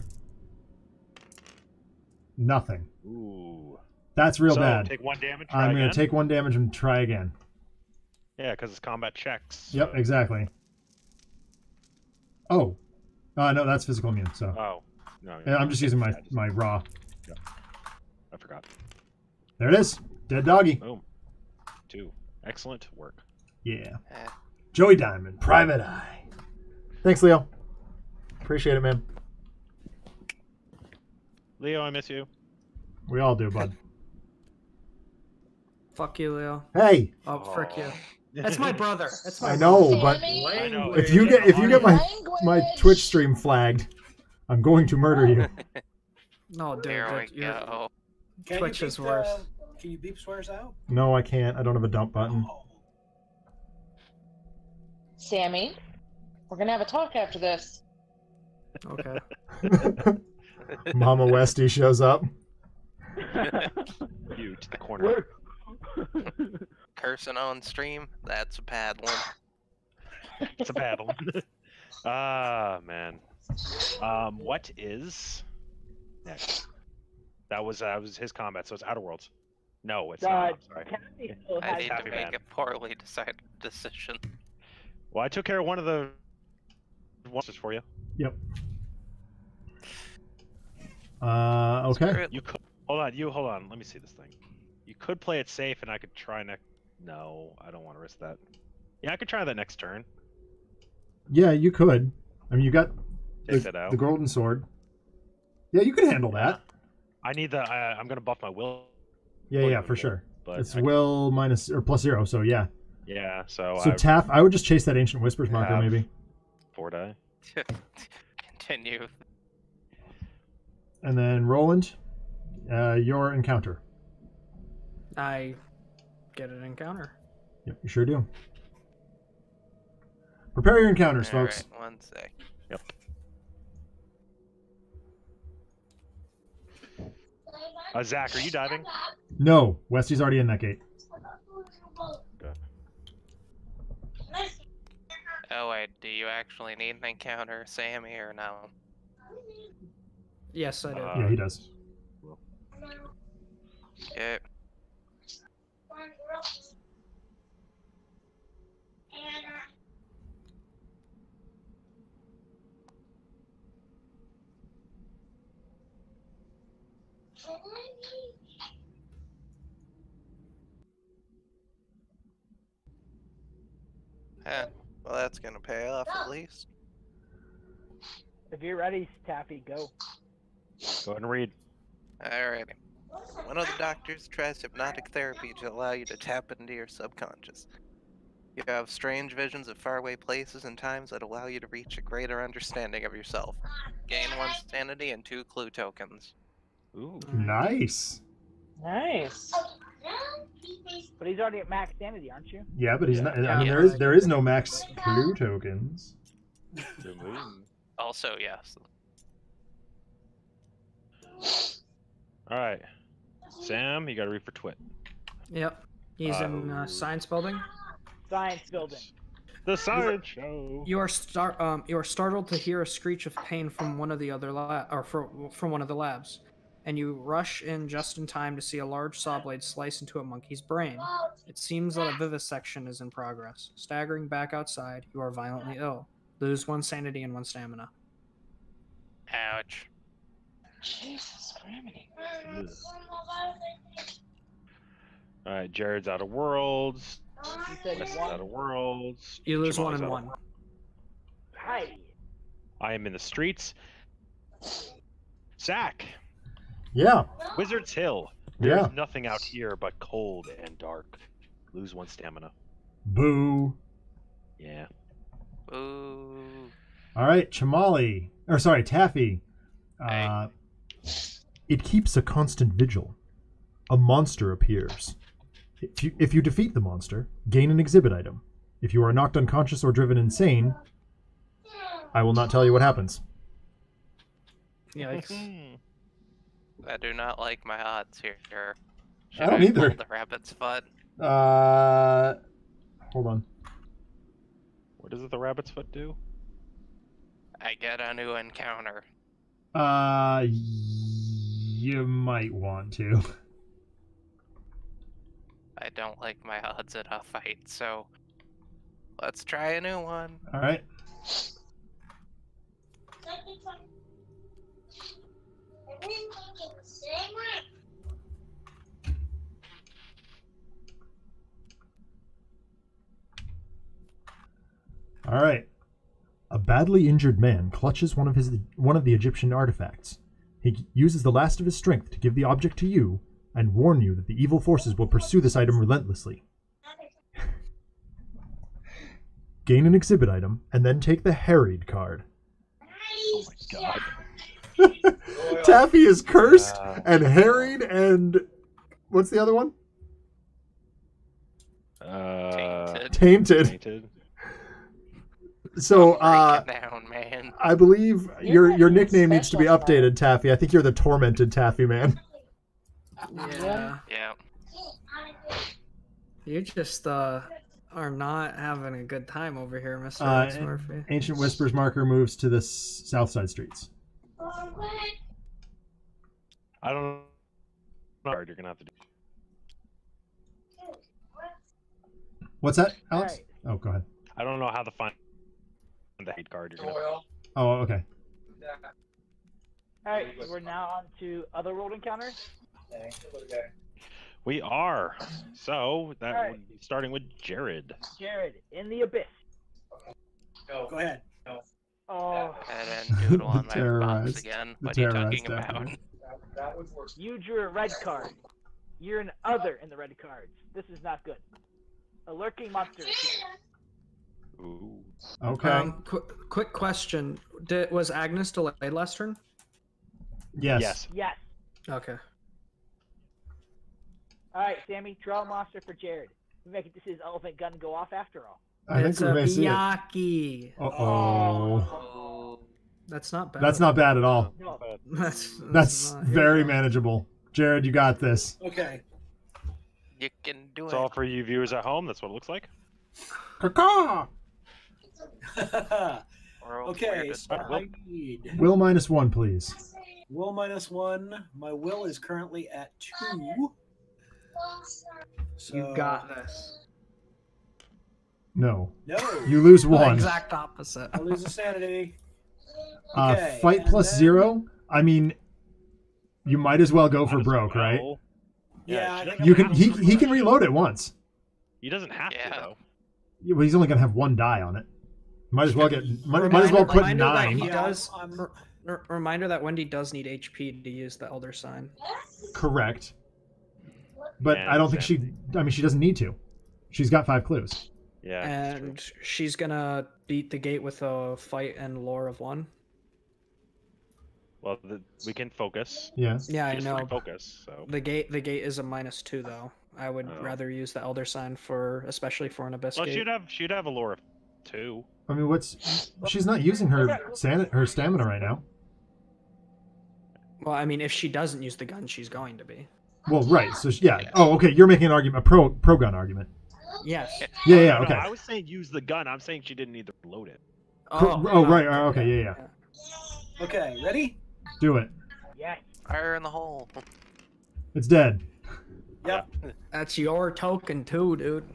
nothing. Ooh. That's real so, bad. Take one damage, I'm going to take one damage and try again. Yeah, because it's combat checks. So. Yep, exactly. Oh. Uh, no, that's physical immune, so. Oh. No, yeah, I'm just using my, my raw. Yeah. I forgot. There it is. Dead doggy. Boom. Two. Excellent work. Yeah. Ah. Joey Diamond, Private Eye. Thanks, Leo. Appreciate it, man. Leo, I miss you. We all do, bud. Fuck you, Leo. Hey. Oh, oh. Frick you. That's my brother. That's my I know, brother. but I know. if you get if you get my Language. my Twitch stream flagged, I'm going to murder you. No, dude. There we go. Twitch is worse. The, can you beep swears out? No, I can't. I don't have a dump button. Oh. Sammy, we're gonna have a talk after this. Okay. Mama Westy shows up. You to the corner. Cursing on stream? That's a bad one. It's a bad one. Ah, uh, man. Um, what is next? That was uh, was his comment, so it's Outer Worlds. No, it's God, not. I'm sorry. I need to make a poorly decided decision. Well, I took care of one of the ones for you. Yep. Uh, okay. You could, hold on, you hold on. Let me see this thing. You could play it safe, and I could try next. No, I don't want to risk that. Yeah, I could try that next turn. Yeah, you could. I mean, you got the, the golden sword. Yeah, you could handle that. I need the. Uh, I'm gonna buff my will. Yeah, yeah, for sure. But it's will minus or plus zero, so yeah. Yeah, so. So I, Taff, I would just chase that Ancient Whispers marker, maybe. Four die. Continue. And then Roland, uh, your encounter. I get an encounter. Yep, you sure do. Prepare your encounters, All folks. Right, one sec. Yep. Uh, Zach, are you diving? No, Westy's already in that gate. Oh wait, do you actually need an encounter, Sammy, or no? Yes, I do. Uh, yeah, he does. Okay. Huh. Well, that's gonna pay off at least. If you're ready, Taffy, go. Go ahead and read. Alrighty. One of the doctors tries hypnotic therapy to allow you to tap into your subconscious. You have strange visions of faraway places and times that allow you to reach a greater understanding of yourself. Gain one sanity and two clue tokens. Ooh. Nice. Nice. But he's already at max sanity, aren't you? Yeah, but he's not. I mean, yeah. there is there is no max clue tokens. Also, yes. All right, Sam, you got to read for Twit. Yep, he's uh, in uh, science building. Science building. The science show. You are star um you are startled to hear a screech of pain from one of the other la or from from one of the labs. And you rush in just in time to see a large saw blade slice into a monkey's brain. It seems that a vivisection is in progress. Staggering back outside, you are violently ill. Lose one sanity and one stamina. Ouch. Jesus Christ. Alright, Jared's out of worlds. Wes is out of worlds. You lose Jamal's one and one. Hi. I am in the streets. Zach. Yeah. Wizard's Hill. There's yeah. nothing out here but cold and dark. Lose one stamina. Boo. Yeah. Boo. All right, Chamali. Or sorry, Taffy. Uh, hey. It keeps a constant vigil. A monster appears. If you, if you defeat the monster, gain an exhibit item. If you are knocked unconscious or driven insane, I will not tell you what happens. Yikes. I do not like my odds here. Should I don't I either. The rabbit's foot. Uh, hold on. What does the rabbit's foot do? I get a new encounter. Uh, you might want to. I don't like my odds at a fight, so let's try a new one. All right. All right. A badly injured man clutches one of his one of the Egyptian artifacts. He uses the last of his strength to give the object to you and warn you that the evil forces will pursue this item relentlessly. Gain an exhibit item, and then take the harried card. Oh my god. Taffy is cursed, wow. and harried, and... What's the other one? Uh, tainted. Tainted. Tainted. So, uh, down, man. I believe your your nickname needs to be updated, Taffy. I think you're the tormented Taffy man. Yeah. Yeah. You just uh, are not having a good time over here, Mister Uh, Murphy. Ancient Whispers marker moves to the south side streets. I don't know. You're gonna have to do. What's that, Alex? Right. Oh, go ahead. I don't know how to find the hate card. You're gonna... Oh, okay. All right, we're now on to other world encounters. We are. So that right. would be starting with Jared. Jared in the abyss. Go, go ahead. Go. Oh. And then doodle on my box again. What are you talking about? That, that was worse. You drew a red card. You're an other in the red cards. This is not good. A lurking monster. Ooh. Okay. Um, qu quick question: Did, was Agnes delayed last turn? Yes. Yes. Yes. Okay. All right, Sammy, draw a monster for Jared. We make it. This is Elephant Gun go off after all. I it's think a Miyaki. Uh oh. That's not bad. That's not bad at all. No. That's, that's, that's not, very manageable. Jared, you got this. Okay. You can do it. It's all for you viewers at home. That's what it looks like. Caw-caw! Okay, so I need... Will minus one, please. Will minus one. My will is currently at two. So... You got this. No. No. You lose one. The exact opposite. I lose a sanity. Okay, uh, fight plus then... zero? I mean, you might as well go for broke, well. right? Yeah, yeah, you can. He he can reload it once. He doesn't have yeah. to though. Yeah, but he's only gonna have one die on it. Might as well get. Might, might as well put reminder nine. That he does, um, reminder that Wendy does need H P to use the Elder Sign. Correct. But and I don't think she. I mean, she doesn't need to. She's got five clues. Yeah. And she's gonna beat the gate with a fight and lore of one. Well, the, we can focus. Yeah. Yeah, I know. Focus. So the gate, the gate is a minus two though. I would oh. rather use the Elder Sign for, especially for an abyss well, gate. She'd have, she'd have a lore of two. I mean, what's? She's not using her san, her stamina right now. Well, I mean, if she doesn't use the gun, she's going to be. Well, right. So she, yeah. yeah. Oh, okay. You're making an argument, a pro pro gun argument. Yes. Yeah. Yeah. yeah okay. No, I was saying use the gun. I'm saying she didn't need to load it. Oh. Oh, right. Oh, okay. Yeah. Yeah. yeah. Okay. Ready? Do it. Yeah. Fire in the hole. It's dead. Yep. That's your token too, dude.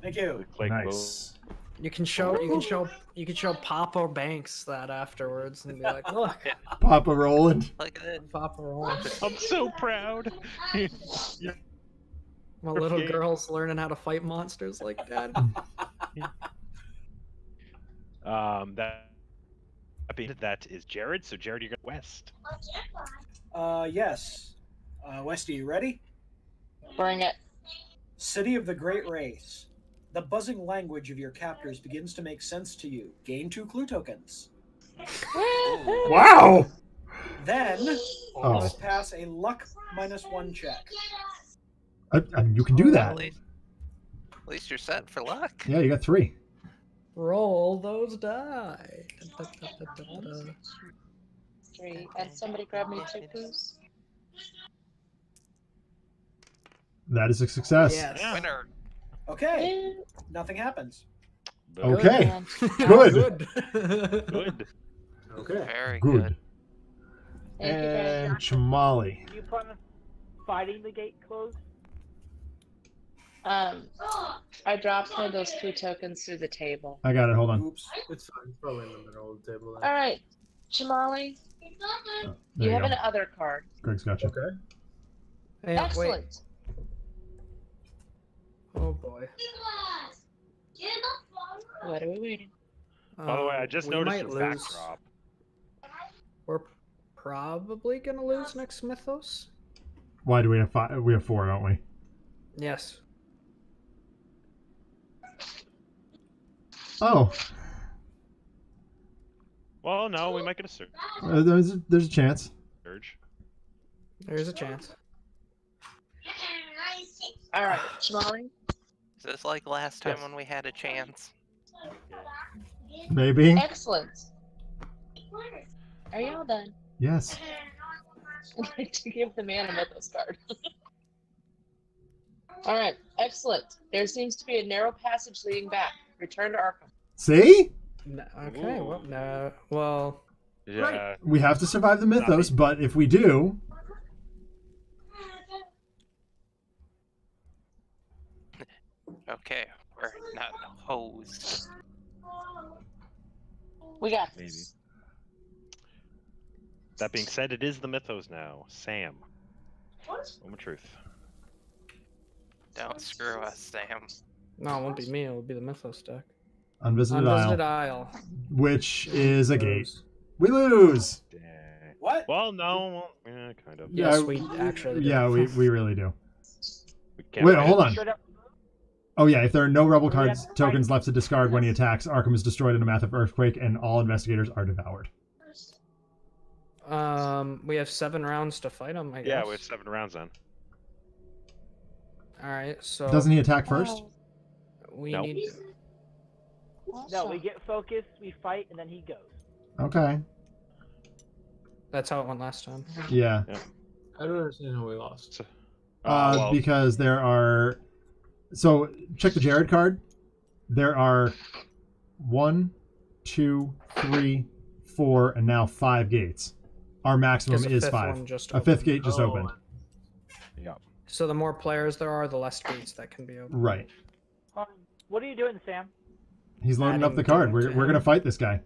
Thank you. Nice. You can show you can show you can show Papa Banks that afterwards and be like, look. Papa Roland. Look at it. Papa Roland. I'm so proud. My little yeah. girl's learning how to fight monsters like that. um that That is Jared. So Jared, you got West. Uh, yes. Uh, West, are you ready? Bring it. City of the Great Race. The buzzing language of your captors begins to make sense to you. Gain two clue tokens. Wow. Then you oh. must pass a luck minus one check. I, I mean, you can do that. At least you're set for luck. Yeah, you got three. Roll those die. Da, da, da, da, da, da. Three. And somebody grab me two clues. That is a success. Yes. Yeah. Winner. Okay. Nothing happens. Okay. Good. Good. Good. Okay. Very good. good. And Chamali. Do you plan on fighting the gate closed? Um, I dropped one of those two tokens through the table. I got it. Hold on. Oops, it's fine. Probably in the middle of the table. All right, Chamali, oh, you, you have go. an other card. Greg's got you. Okay. Hey, Excellent. Wait. Oh boy. What are we waiting? By the way, I just we noticed the backdrop. We're probably going to lose next Mythos. Why do we have five? We have four, don't we? Yes. Oh. Well, no, we might get a surge. Uh, there's, a, there's a chance. Surge. There's a chance. All right, Smalley. Is this like last time yes. when we had a chance? Maybe. Excellent. Are y'all done? Yes. I'd like to give the man a Mythos card. All right, excellent. There seems to be a narrow passage leading back. Return to Arkham. See? No, okay. Ooh. Well, no. Well. Yeah. Right. We have to survive the Mythos, but if we do, okay, we're not hosed. We got this. That being said, it is the Mythos now. Sam. What? Moment of truth. Don't screw us, Sam. No, it won't be me. It will be the Mythos deck. Unvisited, Unvisited Isle. Isle. Which is a gate. We lose! What? Well, no. Yeah, kind of. Yes, yeah, we actually do. Yeah, we, we really do. We can't Wait, hold on. Oh yeah, if there are no rebel cards tokens left to discard when he attacks, Arkham is destroyed in a massive earthquake and all investigators are devoured. Um, we have seven rounds to fight him, I guess. Yeah, we have seven rounds then. Alright, so... Doesn't he attack first? We nope. need to... No, we get focused, we fight, and then he goes. Okay. That's how it went last time. Yeah. yeah. I don't understand how we lost. Uh, uh well. Because there are... So, check the Jared card. There are one, two, three, four, and now five gates. Our maximum is five. A fifth gate just opened. Yeah. So the more players there are, the less gates that can be opened. Right. Um, what are you doing, Sam? He's loading up the card. We're, we're going to fight this guy.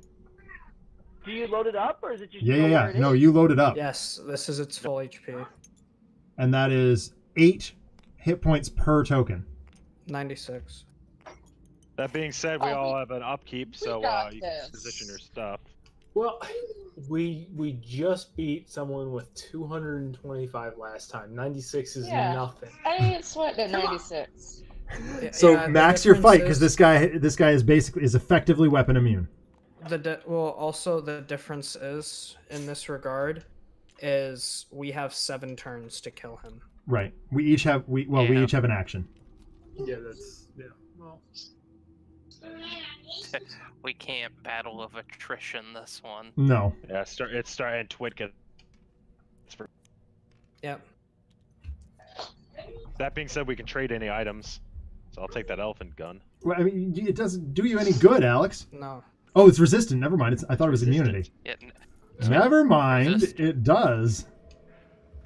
Do you load it up, or is it just... Yeah, yeah, yeah. No, you load it up. Yes, this is its full H P. And that is eight hit points per token. ninety-six. That being said, we oh, all we, have an upkeep, so uh, you this. can position your stuff. Well, we we just beat someone with two hundred twenty-five last time. ninety-six is yeah. nothing. I ain't sweating at ninety-six. Yeah, so yeah, max your fight, because this guy this guy is basically is effectively weapon immune. The de well, also the difference is in this regard is we have seven turns to kill him. Right. We each have we well yeah. we each have an action. Yeah, that's yeah. Well, we can't battle of attrition this one. No. Yeah, start. It's starting Twitch. For... Yep. That being said, we can trade any items, so I'll take that elephant gun. Well, I mean, it doesn't do you any good, Alex. No. Oh, it's resistant. Never mind. It's, I thought it was immunity. It, Never mind. Resistant. It does.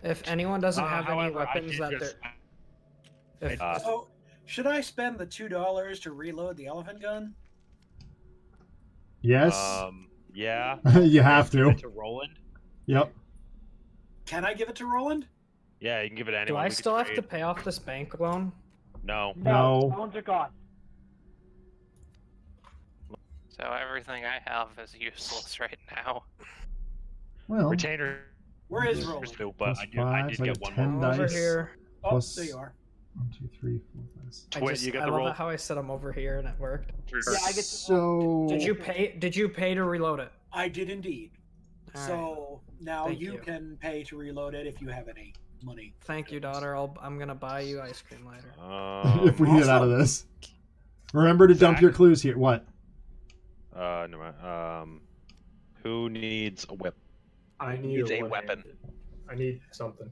If anyone doesn't uh, have however, any weapons that just... they're. If, uh, so, should I spend the two dollars to reload the elephant gun? Yes. Um, yeah. You have to. Give it to Roland. Yep. Can I give it to Roland? Yeah, you can give it to anyone. Do I we still have to pay off this bank loan? No. No. no. Loans are gone. So everything I have is useless right now. Well. Retainer. Where is Roland? Two, but I did, five, I did like get one more. Over dice. Here. Oh, plus... there you are. One, two, three, four, five, six. I, just, you got I the love roll. how I said I'm over here and it worked. Yeah, I get so... Did you pay? Did you pay to reload it? I did indeed. All so right. now you, you can pay to reload it if you have any money. Thank you, daughter. I'll, I'm gonna buy you ice cream later. Um, if we also... get out of this, remember to Zach? dump your clues here. What? Uh, no. Um, who needs a whip? I need needs a, a weapon. I need something.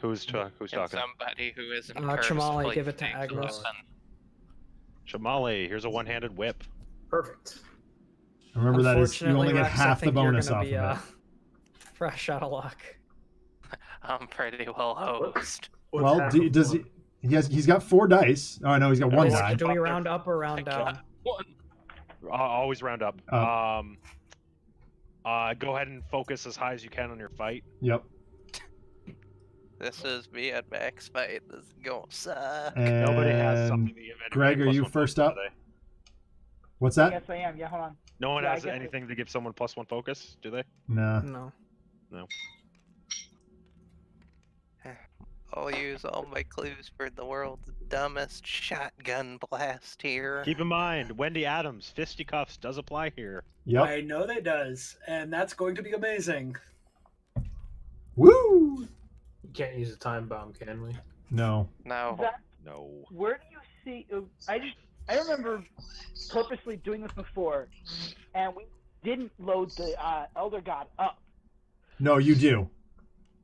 Who's, talk, who's talking? Somebody who isn't uh, cursed. Chamali, give it to Agros. Chamali, here's a one-handed whip. Perfect. Remember that is you only get Rex, half the bonus off be, of uh, it. Fresh out of luck. I'm pretty well hosed. Well, do, does he? He has. He's got four dice. Oh no, he's got one die. Do we round up or round down? One. I'll always round up. Oh. Um. Uh, go ahead and focus as high as you can on your fight. Yep. This is me at max fight. This is gonna suck. And nobody has something to give anything. Greg, are you first up? Today. What's that? Yes, I am. Yeah, hold on. No one yeah, has anything it. to give someone plus one focus, do they? No. No. No. I'll use all my clues for the world's dumbest shotgun blast here. Keep in mind, Wendy Adams, fisticuffs does apply here. Yep. I know that does, and that's going to be amazing. Woo! You can't use a time bomb, can we? No. No. That, no. Where do you see... I just... I remember purposely doing this before, and we didn't load the uh, Elder God up. No, you do.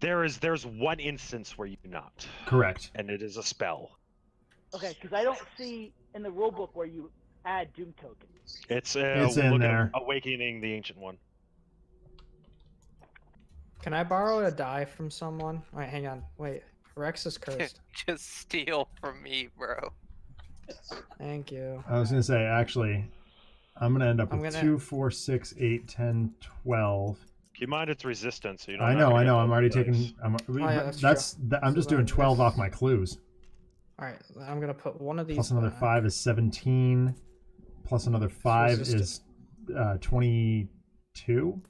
There is there's one instance where you do not. Correct. And it is a spell. Okay, because I don't see in the rulebook where you add Doom tokens. It's, uh, it's in there. Awakening the Ancient One. Can I borrow a die from someone? All right, hang on. Wait, Rex is cursed. Just steal from me, bro. Thank you. I was going to say, actually, I'm going to end up I'm with gonna... two, four, six, eight, ten, twelve. Keep in mind it's resistance. So you don't I know, I know. I'm already dice. taking... I'm, oh, yeah, that's that's that, I'm so just doing twelve off my clues. All right. I'm going to put one of these... Plus another back. five is seventeen. Plus another five resistance. is uh, twenty-two.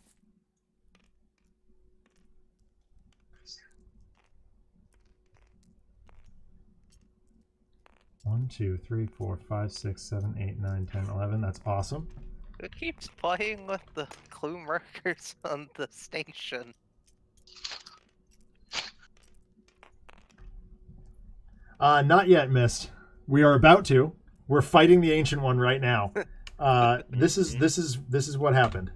one, two, three, four, five, six, seven, eight, nine, ten, eleven. That's awesome. Who keeps playing with the clue markers on the station? Uh, not yet, Mist. We are about to. We're fighting the Ancient One right now. Uh, this is this is this is what happened.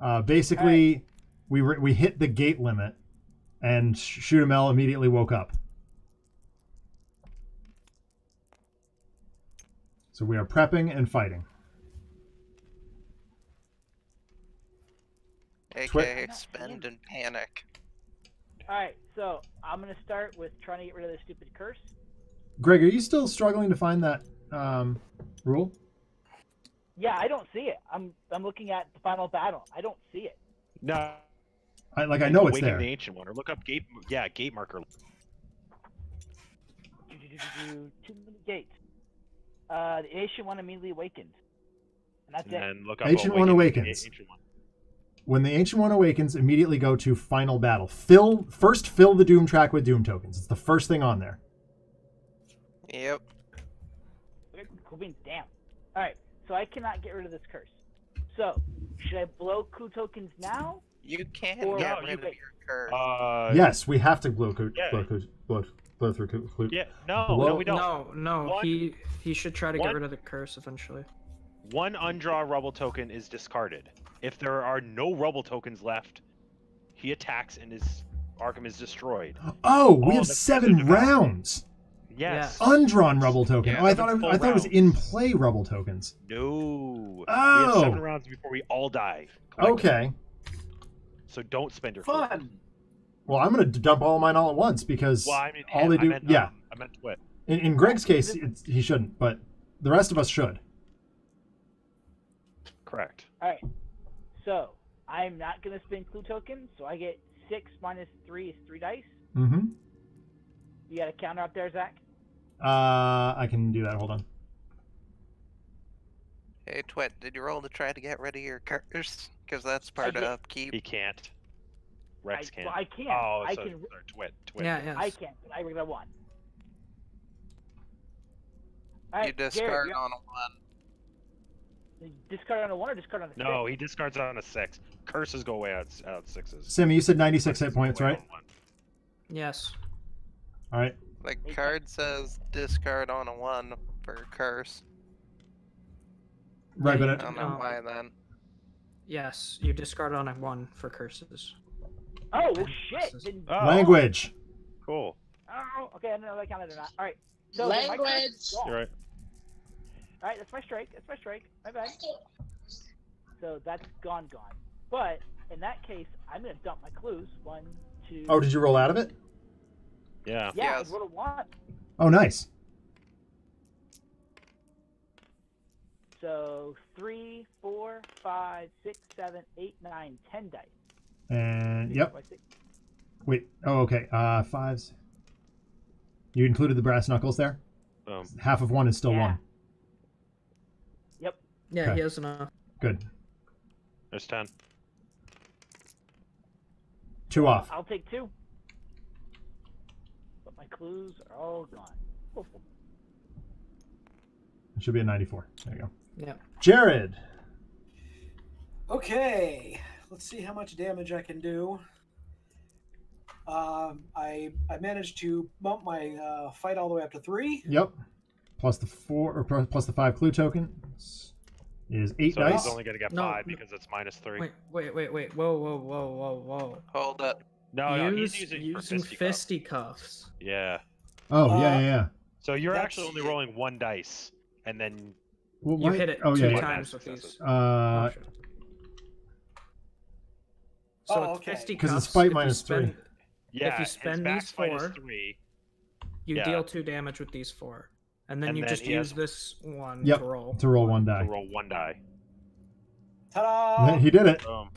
Uh, basically, right. we re we hit the gate limit, and Shudde M'ell immediately woke up. So we are prepping and fighting. A K A spend and panic. Alright, so I'm going to start with trying to get rid of this stupid curse. Greg, are you still struggling to find that um, rule? Yeah, I don't see it. I'm I'm looking at the final battle. I don't see it. No. I, like, I know it's there. The Ancient One, or look up gate, yeah, gate marker. Do, do, do, do, too many gates. Uh, the Ancient One immediately awakened. And that's and it. Look up Ancient One awakens. The Ancient One. When the Ancient One awakens, immediately go to Final Battle. Fill first. Fill the Doom track with Doom tokens. It's the first thing on there. Yep. Damn. All right. So I cannot get rid of this curse. So should I blow clue tokens now? You can't or get rid of your curse. Uh, yes, we have to blow clue. Yeah. Blow clue. Blow. Blow through clue. Yeah, no, blow. no, we don't. No, no, one, he he should try to one, get rid of the curse eventually. One undraw rubble token is discarded. If there are no rubble tokens left, he attacks and his Arkham is destroyed. Oh, we All have seven rounds. Yes. Yeah. Undrawn rubble token. Yeah, oh, I thought I, I thought rounds. it was in play rubble tokens. No. Oh. We have seven rounds before we all die. Okay. So don't spend your fun. Clue. Well, I'm going to dump all of mine all at once because well, I mean, all they do, I meant, yeah. Um, I meant Twit. In, in Greg's case, it's, he shouldn't, but the rest of us should. Correct. All right. So I'm not going to spin clue tokens, so I get six minus three is three dice. Mm-hmm. You got a counter up there, Zach? Uh, I can do that. Hold on. Hey, Twit, did you roll to try to get rid of your curse? Because that's part of upkeep. He can't. Rex can. I, well, I can. Oh, I so, can. Or twit, twit. Yeah, yes. I can. But I rolled a one. All right, you discard Jared, on a one. Discard on a one or discard on a six? No, he discards on a six. Curses go away out, out sixes. Sim, you said ninety-six hit points, right? On yes. All right. The card says discard on a one for curse. Right, but I don't know why then. Yes, you discard on a one for curses. Oh, well, shit! Didn't... Oh. Language. Cool. Oh, okay, I don't know if I counted or not. All right. So language. You're right. All right, that's my strike. That's my strike. My bad. So that's gone, gone. But in that case, I'm gonna dump my clues. One, two. Oh, did you roll out of it? Yeah. Yeah, yes. I rolled a one. Oh, nice. So three, four, five, six, seven, eight, nine, ten dice. And yep. Wait. Oh, okay. Uh, fives. You included the brass knuckles there. Um, Half of one is still yeah. one. Yep. Yeah, okay. He has enough. Good. There's ten. Two off. I'll take two. clues are all gone. Hopefully. It should be a ninety-four. There you go. Yeah. Jared. Okay. Let's see how much damage I can do. Um, I I managed to bump my uh, fight all the way up to three. Yep. Plus the four or plus the five clue token is eight so dice. So only going to get no, five no. because it's minus three. Wait, wait, wait, wait! Whoa, whoa, whoa, whoa, whoa! Hold up! No, use, no, he's using, using fisticuffs. Yeah. Oh uh, yeah, yeah, yeah. So you're actually only rolling one dice, and then well, you hit it oh, two yeah, times yeah. with these. Uh. So oh, okay. Because it's fight minus spend, three. Yeah, if you spend these four, three. you yeah. deal two damage with these four, and then and you then just use has... this one yep, to roll. to roll one die. To roll one die. Ta-da! He did it. Boom.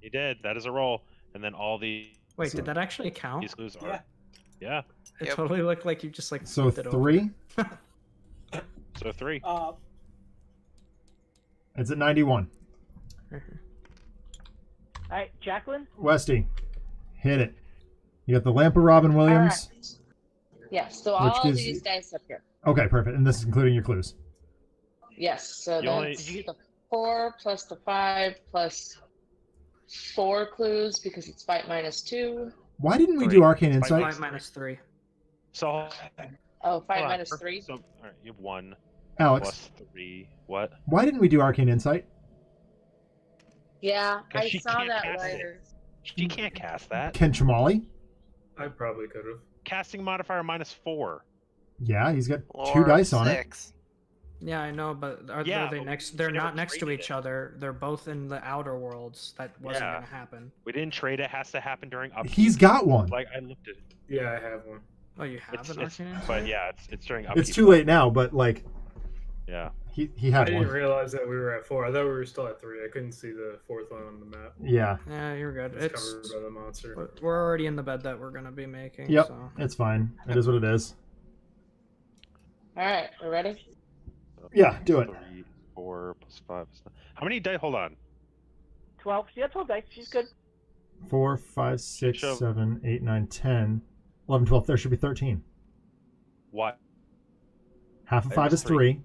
He did. That is a roll, and then all the. Wait, so... did that actually count? These clues are. Yeah. yeah. It yep. totally looked like you just like. So it three. Over. so three. Uh... It's at ninety-one. All right, Jacqueline. Westy, hit it. You got the lamp of Robin Williams. Right. Yeah, so all gives... these dice up here. Okay, perfect. And this is including your clues. Yes, so you that's only... Did you... the four plus the five plus four clues because it's fight minus two. Why didn't we three. do Arcane Insight? Fight minus three. So. Oh, fight minus three? So, all right, you have one. Alex. Plus three. What? Why didn't we do Arcane Insight? Yeah, I saw that later. She can't cast that. Can Chamali? I probably could have. Casting modifier minus four. Yeah, he's got or two dice on six. it. Yeah, I know, but are, yeah, are they but next? They're not next to each it. other. They're both in the outer worlds. That wasn't yeah. going to happen. We didn't trade it. Has to happen during upkeep. He's got one. Like I looked at it. Yeah, I have one. Oh, you have it's, an it's, Arcane Insight? But yeah, it's it's during upkeep. It's too late now, but like. Yeah. He he had. I didn't one. realize that we were at four. I thought we were still at three. I couldn't see the fourth one on the map. Yeah. Yeah, you're good. It's, it's covered by the monster. We're already in the bed that we're gonna be making. Yep. So. It's fine. It is what it is. All right, we're ready. Yeah, do it. Three, four plus five. How many dice? Hold on. Twelve. She got twelve dice. She's good. Four, five, six, Show. seven, eight, nine, ten, eleven, twelve. There should be thirteen. What? Half of five is three. three.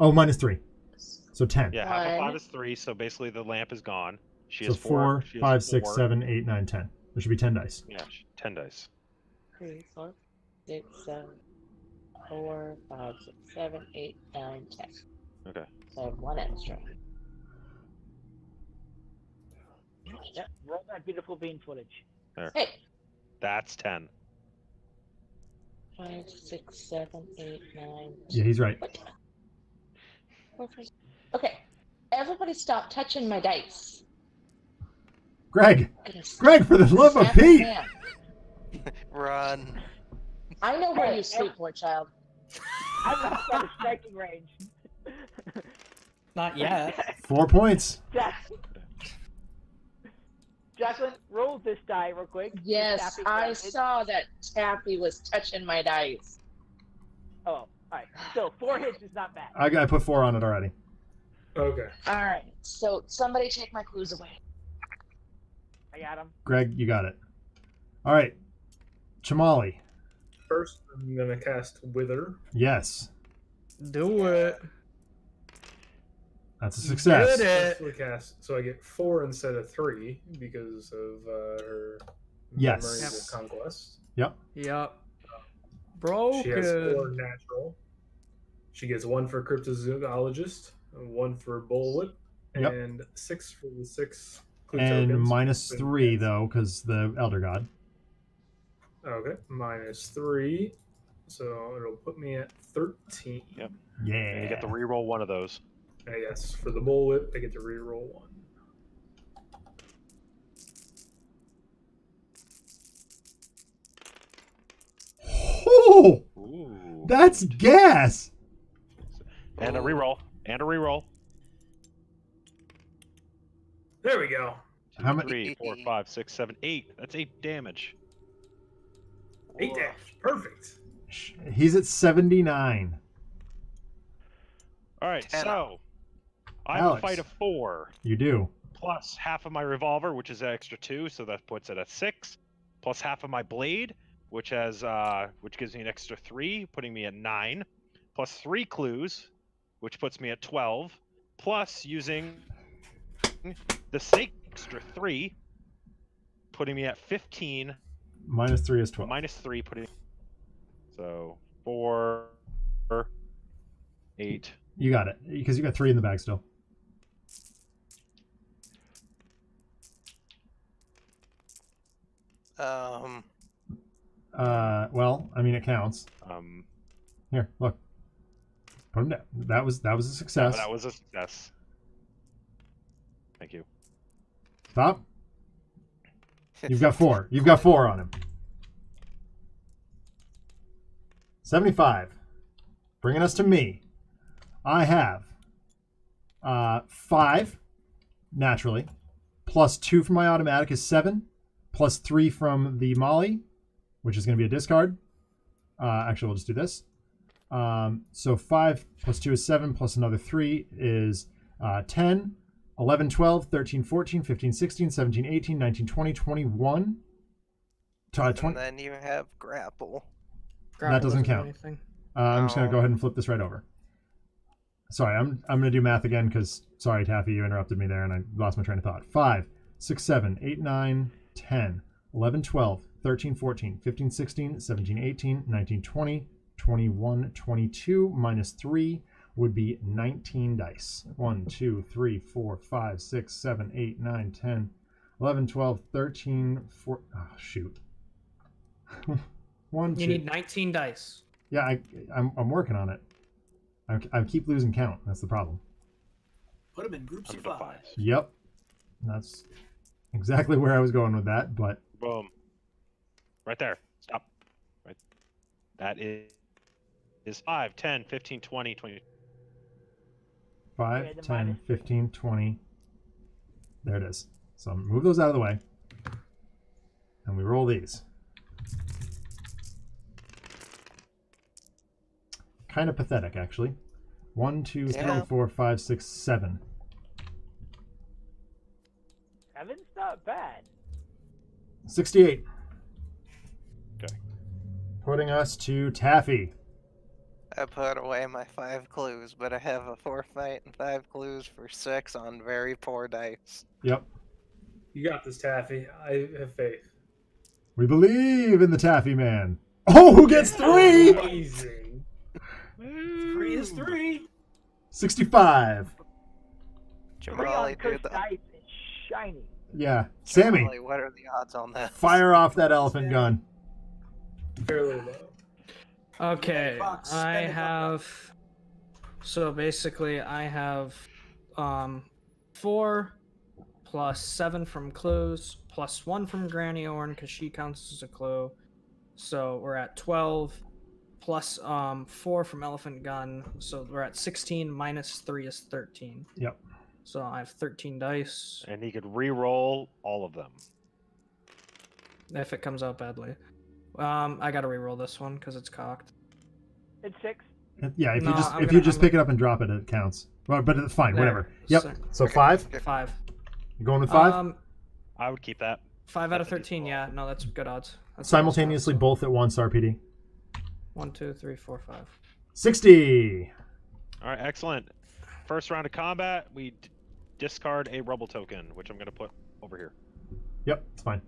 Oh, minus three, so ten. Yeah, half of five is three, so basically the lamp is gone. She so has four, four she has five, four. six, seven, eight, nine, ten. There should be ten dice. Yeah, ten dice. Three, four, six, seven, four, five, six, seven, eight, nine, ten. Okay. So one extra. Yep. Roll that beautiful bean footage. There. Hey. That's ten. Five, six, seven, eight, nine. Yeah, he's right. What? Okay, everybody stop touching my dice. Greg! Greg, for the love of Pete! Run. I know where hey, you sleep, poor child. I'm outside of striking range. Not yet. Four points. Jacqueline, roll this die real quick. Yes, I saw that Taffy was touching my dice. Oh. Alright, so four hits is not bad. I, I put four on it already. Okay. Alright, so somebody take my clues away. I got them. Greg, you got it. Alright, Chamali. First, I'm going to cast Wither. Yes. Do it. That's a success. Did it. Cast, so I get four instead of three because of uh, her yes. memories of conquest. Yep. Yep. Broken. She has four natural. She gets one for cryptozoologist, one for bullwhip, yep. and six for the six. And minus three though, because the elder god. Okay, minus three, so it'll put me at thirteen. Yep. Yeah. And you get to reroll one of those. And yes, for the bullwhip, I get to reroll one. Oh, ooh. That's gas! And a reroll. And a reroll. There we go. Two, How many? Three, four, five, six, seven, eight. That's eight damage. Eight damage. Perfect. He's at seventy-nine. All right, Ten so I have a fight of four. You do. Plus half of my revolver, which is an extra two, so that puts it at six. Plus half of my blade, which has uh, which gives me an extra three, putting me at nine, plus three clues, which puts me at twelve, plus using the six extra three, putting me at fifteen. Minus three is twelve. Minus three, putting so four, eight. You got it, because you got three in the bag still. Um. Uh. Well, I mean, it counts. Um. Here, look. Put them down. That was that was a success. That was a success. Thank you. Stop. You've got four. You've got four on him. seventy-five. Bringing us to me. I have uh, five, naturally, plus two from my automatic is seven, plus three from the molly, which is going to be a discard. Uh, actually, we'll just do this. Um, so five plus two is seven, plus another three is uh, ten. eleven, twelve, thirteen, fourteen, fifteen, sixteen, seventeen, eighteen, nineteen, twenty, twenty-one. Uh, twenty. And then you have grapple. grapple that doesn't count. Do uh, I'm no. just going to go ahead and flip this right over. Sorry, I'm I'm going to do math again because, sorry, Taffy, you interrupted me there and I lost my train of thought. five, six, seven, eight, nine, ten, eleven, twelve, thirteen, fourteen, fifteen, sixteen, seventeen, eighteen, nineteen, twenty, twenty-one, twenty-two, minus three. Would be nineteen dice. one, two, three, four, five, six, seven, eight, nine, ten, eleven, twelve, thirteen, fourteen. Oh, shoot. one, you two. Need nineteen dice. Yeah, I, I'm, I'm working on it. I, I keep losing count. That's the problem. Put them in groups of five. five. Yep. That's exactly where I was going with that, but... Boom. Right there. Stop. Right. That is, is five, ten, fifteen, twenty, twenty. five, ten, fifteen, twenty. There it is. So move those out of the way. And we roll these. Kind of pathetic, actually. one, two, three, four, five, six, seven. Seven's not bad. sixty-eight. Okay. Putting us to Taffy. I put away my five clues, but I have a forfeit and five clues for six on very poor dice. Yep. You got this, Taffy. I have faith. We believe in the Taffy Man. Oh, who gets three? Amazing. Three is three. sixty-five. Jamali, dude, the dice is shiny. Yeah. Sammy. Jamali, what are the odds on that? Fire off that elephant Sammy. gun. Fairly low. Okay, I have, so basically I have um, four plus seven from clues, plus one from Granny Orn, because she counts as a clue, so we're at twelve, plus um, four from Elephant Gun, so we're at sixteen, minus three is thirteen. Yep. So I have thirteen dice. And he could re-roll all of them. If it comes out badly. Um, I gotta reroll this one because it's cocked. It's six. Yeah, if no, you just I'm if gonna, you just I'm pick gonna... it up and drop it, it counts. Well, but it's fine, there. whatever. Yep. So, so okay. five. Five. You going with five? Um, I would keep that. Five out of thirteen. Yeah, no, that's good odds. That's simultaneously good odds. Both at once. R P D. One, two, three, four, five. Sixty. All right, excellent. First round of combat, we d discard a rubble token, which I'm gonna put over here. Yep, it's fine.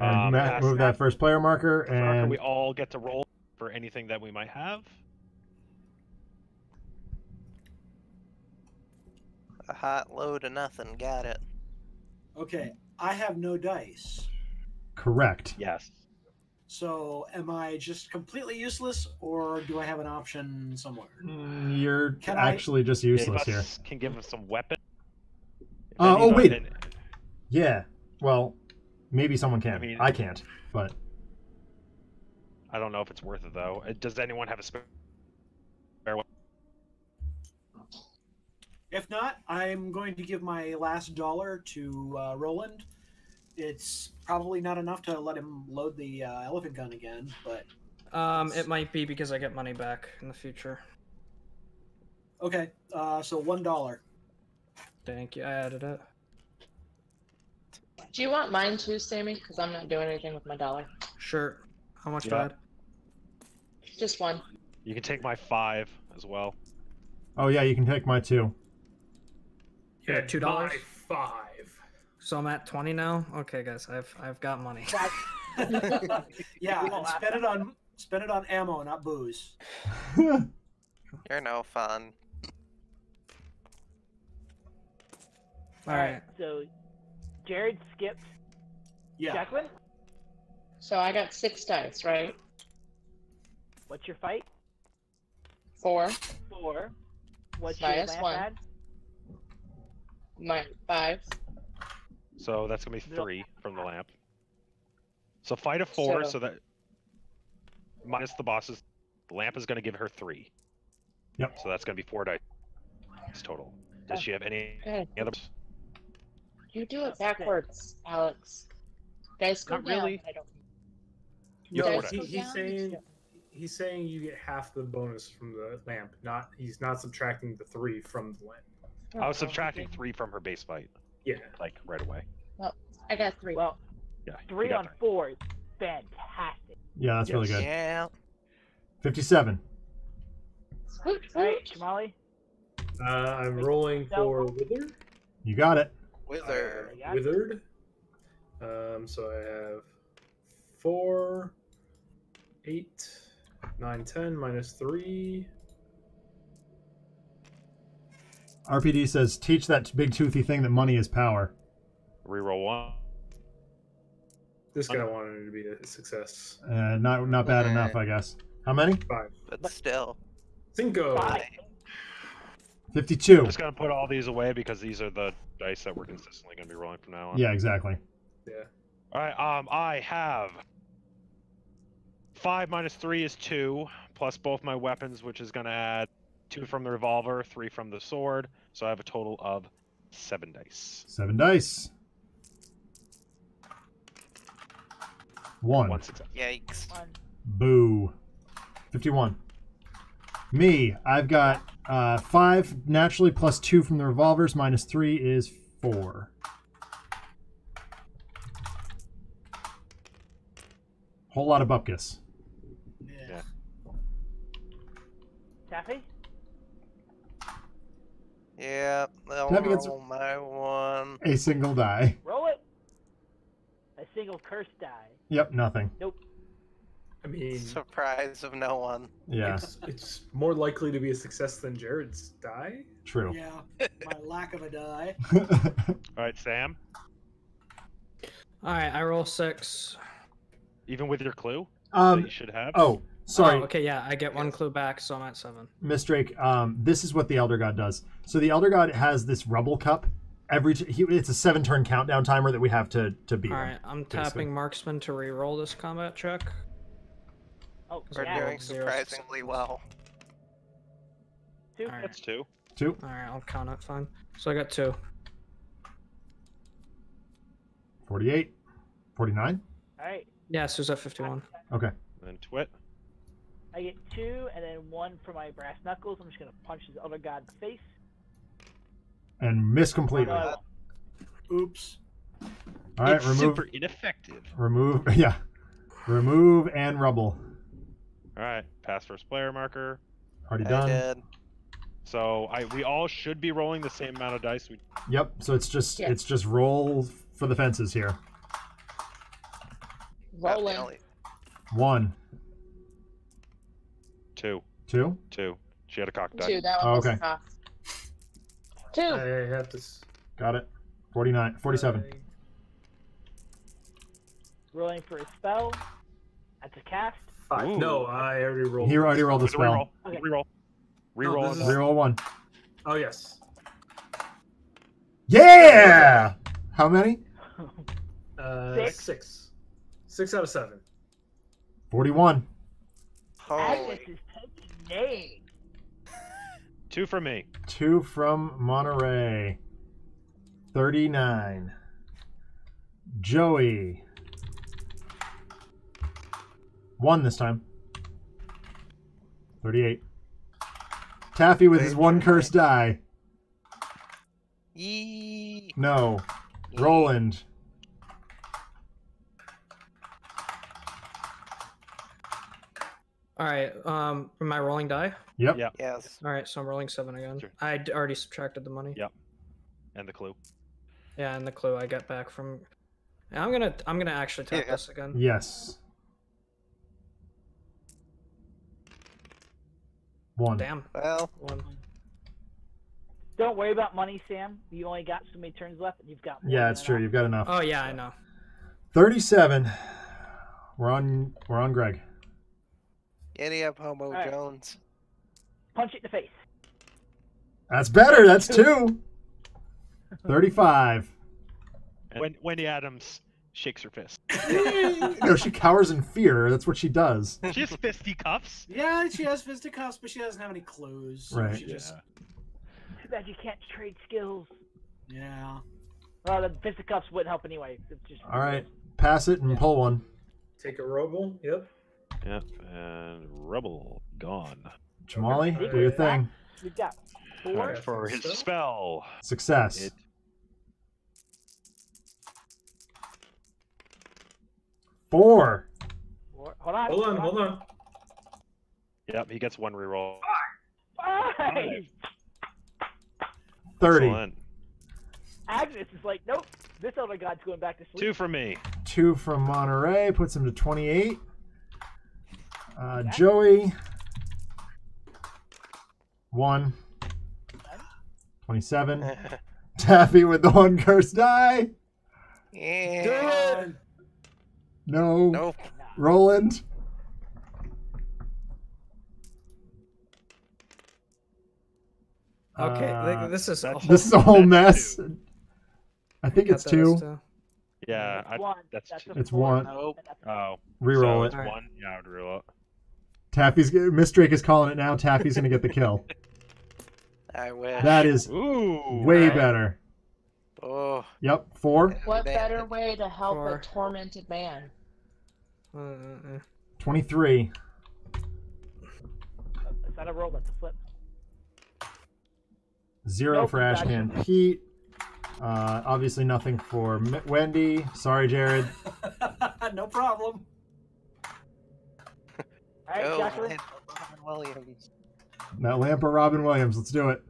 And um, Matt, move that first player marker, and marker, we all get to roll for anything that we might have. A hot load of nothing. Got it. Okay, I have no dice. Correct. Yes. So, am I just completely useless, or do I have an option somewhere? Mm, you're can actually I... just useless here. Can give us some weapon. Uh, oh wait. Didn't... Yeah. Well. Maybe someone can. I, mean, I can't, but... I don't know if it's worth it, though. Does anyone have a spare weapon? If not, I'm going to give my last dollar to uh, Roland. It's probably not enough to let him load the uh, elephant gun again, but... Um, it might be because I get money back in the future. Okay, uh, so one dollar. Thank you, I added it. Do you want mine too, Sammy? Because I'm not doing anything with my dollar. Sure. How much do I add? Just one. You can take my five as well. Oh yeah, you can take my two. Yeah, two dollars. Five. So I'm at twenty now. Okay, guys, I've I've got money. Yeah, and spend it on spend it on ammo, not booze. You're no fun. All right. So, Jared skipped. Yeah. Jacqueline. So I got six dice, right? What's your fight? Four. Four. What's your last one? My five. So that's gonna be three from the lamp. So fight a four, so, so that minus the boss's lamp is gonna give her three. Yep. So that's gonna be four dice total. Does she have any, any other? You do it backwards, Alex. Dice go Not down. Really. I don't... No, dice he, go he's down? saying. He's saying you get half the bonus from the lamp. Not he's not subtracting the three from the lamp. Oh, I was subtracting three from her base fight. Yeah, like right away. Well, I got three. Well, yeah, three on three. four, fantastic. Yeah, that's yes. really good. Yeah. Fifty-seven. All right, Shamali. Uh, I'm rolling for Wither. You got it. Wither. Uh, withered. Um, so I have four, eight. Nine, ten, minus three. R P D says, teach that big toothy thing that money is power. Reroll one. This guy wanted it to be a success. Uh, not not bad enough, I guess. How many? Five. But still. Cinco. Five. fifty-two. I'm just going to put all these away because these are the dice that we're consistently going to be rolling from now on. Yeah, exactly. Yeah. All right, um, I have... Five minus three is two, plus both my weapons, which is going to add two from the revolver, three from the sword. So I have a total of seven dice. Seven dice. One. One success. Yikes. One. Boo. fifty-one. Me, I've got uh, five naturally plus two from the revolvers, minus three is four. Whole lot of bupkis. Yeah. Taffy? Yeah, I'll Taffy roll gets my one. A single die. Roll it. A single cursed die. Yep, nothing. Nope. I mean... Surprise of no one. Yeah. It's, it's more likely to be a success than Jared's die. True. Yeah, my lack of a die. Alright, Sam? Alright, I roll six. Even with your clue? Um, that you should have? Oh, sorry. Oh, okay, yeah, I get one clue back, so I'm at seven. Miss Drake, um, this is what the Elder God does. So the Elder God has this Rubble Cup. Every t he, It's a seven-turn countdown timer that we have to, to beat. All right, I'm basically. tapping Marksman to re-roll this combat check. Oh, We're yeah. doing surprisingly well. Two. Right. That's two. Two. All right, I'll count it, fine. So I got two. forty-eight. forty-nine. All right. Yeah, Sue's at fifty-one. Okay. Then Twit. I get two, and then one for my brass knuckles. I'm just going to punch this other god in the face. And miss completely. Uh, Oops. All right, it's remove. Super ineffective. Remove, yeah. Remove and rubble. All right, pass first player marker. Already I done. Did. So I we all should be rolling the same amount of dice. We... Yep. So it's just yeah. it's just roll for the fences here. Rolling. One. Two. Two? Two. She had a cock die. Two, that one oh, okay. Cock. Two. I have to... Got it. forty-nine. forty-seven. Rolling for a spell. That's a cast. Five. Ooh. No, I already rolled. He already rolled the spell. Reroll. Okay. Reroll. Reroll. No, is... Reroll one. Oh, yes. Yeah! How many? uh, six. Six. Six out of seven. forty-one. Holy. Two from me. Two from Monterey. thirty-nine. Joey. One this time. thirty-eight. Taffy with his one cursed die. Yee. No. Yee. Roland. All right. Um, am I rolling die? Yep. Yep. Yes. All right. So I'm rolling seven again. Sure. I already subtracted the money. Yep. And the clue. Yeah, and the clue I get back from. I'm gonna. I'm gonna actually tap yeah. this again. Yes. One. Damn. Well. One. Don't worry about money, Sam. You only got so many turns left, and you've got. More yeah, it's true. Enough. You've got enough. Oh yeah, I know. Thirty-seven. We're on. We're on Greg. Any up, Homo right. Jones. Punch it in the face. That's better. That's two. Thirty-five. When, Wendy Adams shakes her fist. No, she cowers in fear. That's what she does. She has fisticuffs. Yeah, she has fisticuffs, but she doesn't have any clues. Right. She yeah. just... Too bad you can't trade skills. Yeah. Well, the fisticuffs wouldn't help anyway. Just... All right. Pass it and yeah. pull one. Take a rubble. Yep. Yep. And rubble gone. Jamali, do your thing. We've got four. For his spell. Success. It... Four. Four. Hold on. Hold on. Hold on. Yep, he gets one reroll. Five. Five. Thirty. Excellent. Agnes is like, nope. This other god's going back to sleep. Two from me. Two from Monterey puts him to twenty-eight. Uh, yeah. Joey. One. Twenty-seven. Taffy with the one curse die. Yeah. Good. No. Nope. Roland. Okay, uh, this is a whole, this is a whole mess. Two. I think I it's two. two. Yeah, I, that's, that's two. It's one. Nope. Oh, reroll so it. It's one. Yeah, I would reroll it. Taffy's Miss Drake is calling it now. Taffy's gonna get the kill. I wish. That is Ooh, way right. better. Oh. Yep. Four. What better way to help four. a tormented man? Mm-mm. twenty-three. Is that a roll? That's a flip. Zero nope, for Ashcan gotcha. Pete. Uh, obviously nothing for M Wendy. Sorry, Jared. No problem. All right, oh, Joshua. Williams. That lamp or Robin Williams. Let's do it.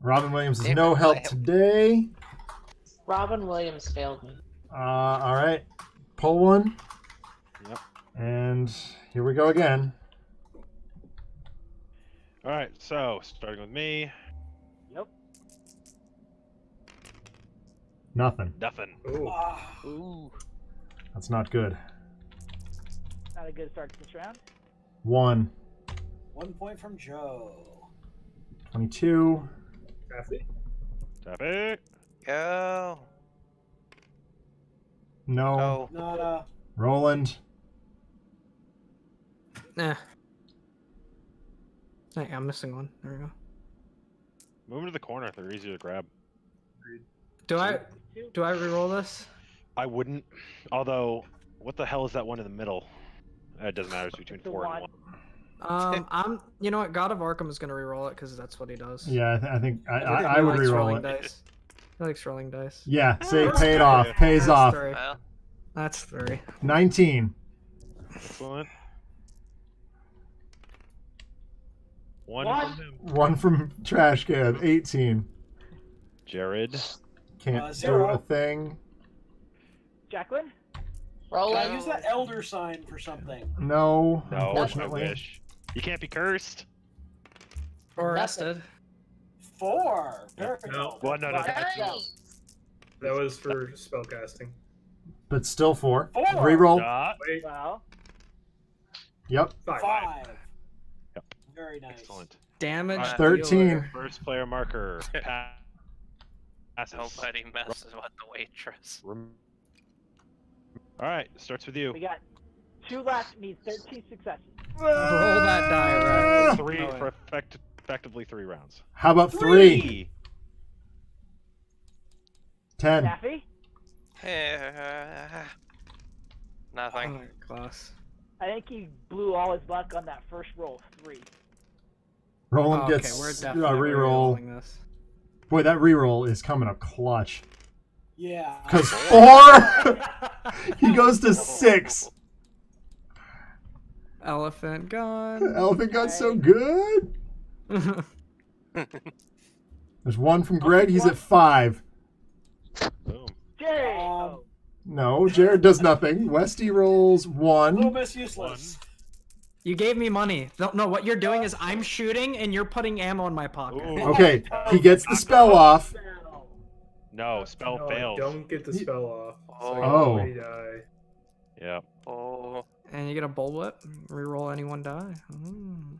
Robin Williams is Damn no help lamp. today. Robin Williams failed me. Uh, all right. Pull one. Yep. And here we go again. All right, so starting with me. Yep. Nothing. Nothing. Ooh. Oh. Ooh. That's not good. Not a good start to this round. One. One point from Joe. Twenty-two. Taffy. Taffy. Go. No. No. no. Roland. Nah. Hey, I'm missing one. There we go. Move them to the corner. They're easier to grab. Do I do I re-roll this? I wouldn't. Although, what the hell is that one in the middle? It doesn't matter. It's between it's four and one. Um, I'm. You know what? God of Arkham is gonna re-roll it because that's what he does. Yeah, I, th I think I I, I, I would re-roll it. Dice. He likes rolling dice. Yeah, see, paid off. Pays that's off. Three. That's three. Nineteen. Excellent. One what? from him. One from trash can. Eighteen. Jared. Can't uh, do a thing. Jacqueline? Roland. Use that elder sign for something. No. No, unfortunately. I wish. You can't be cursed. Or arrested. Four. No. no. Well, no, no. no. That was for spellcasting. But still four. Four. Reroll. Uh, wow. Yep. Five. Five. Very nice. Excellent. Damage right. thirteen. First player marker. Pass. Nobody messes with the waitress. All right, starts with you. We got two left, needs thirteen successes. Roll that die, right? Three oh, for effect effectively three rounds. How about three? three? Ten. Taffy? Nothing. Oh, class. I think he blew all his luck on that first roll, three. Roland oh, okay. gets We're definitely a re-roll. This. Boy, that re-roll is coming up clutch. Yeah. Because four! He goes to six. Elephant gun. Elephant gun's so good. There's one from Greg. He's at five. Boom. Jared. Um, no, Jared does nothing. Westy rolls one. Little bit useless. One. You gave me money. No, no, what you're doing is I'm shooting and you're putting ammo in my pocket. Ooh. Okay, he gets the spell off. No, spell no, fails. Don't get the spell off. So oh. You die. Yeah. Oh. And you get a bullwhip. Reroll any one die. Mm.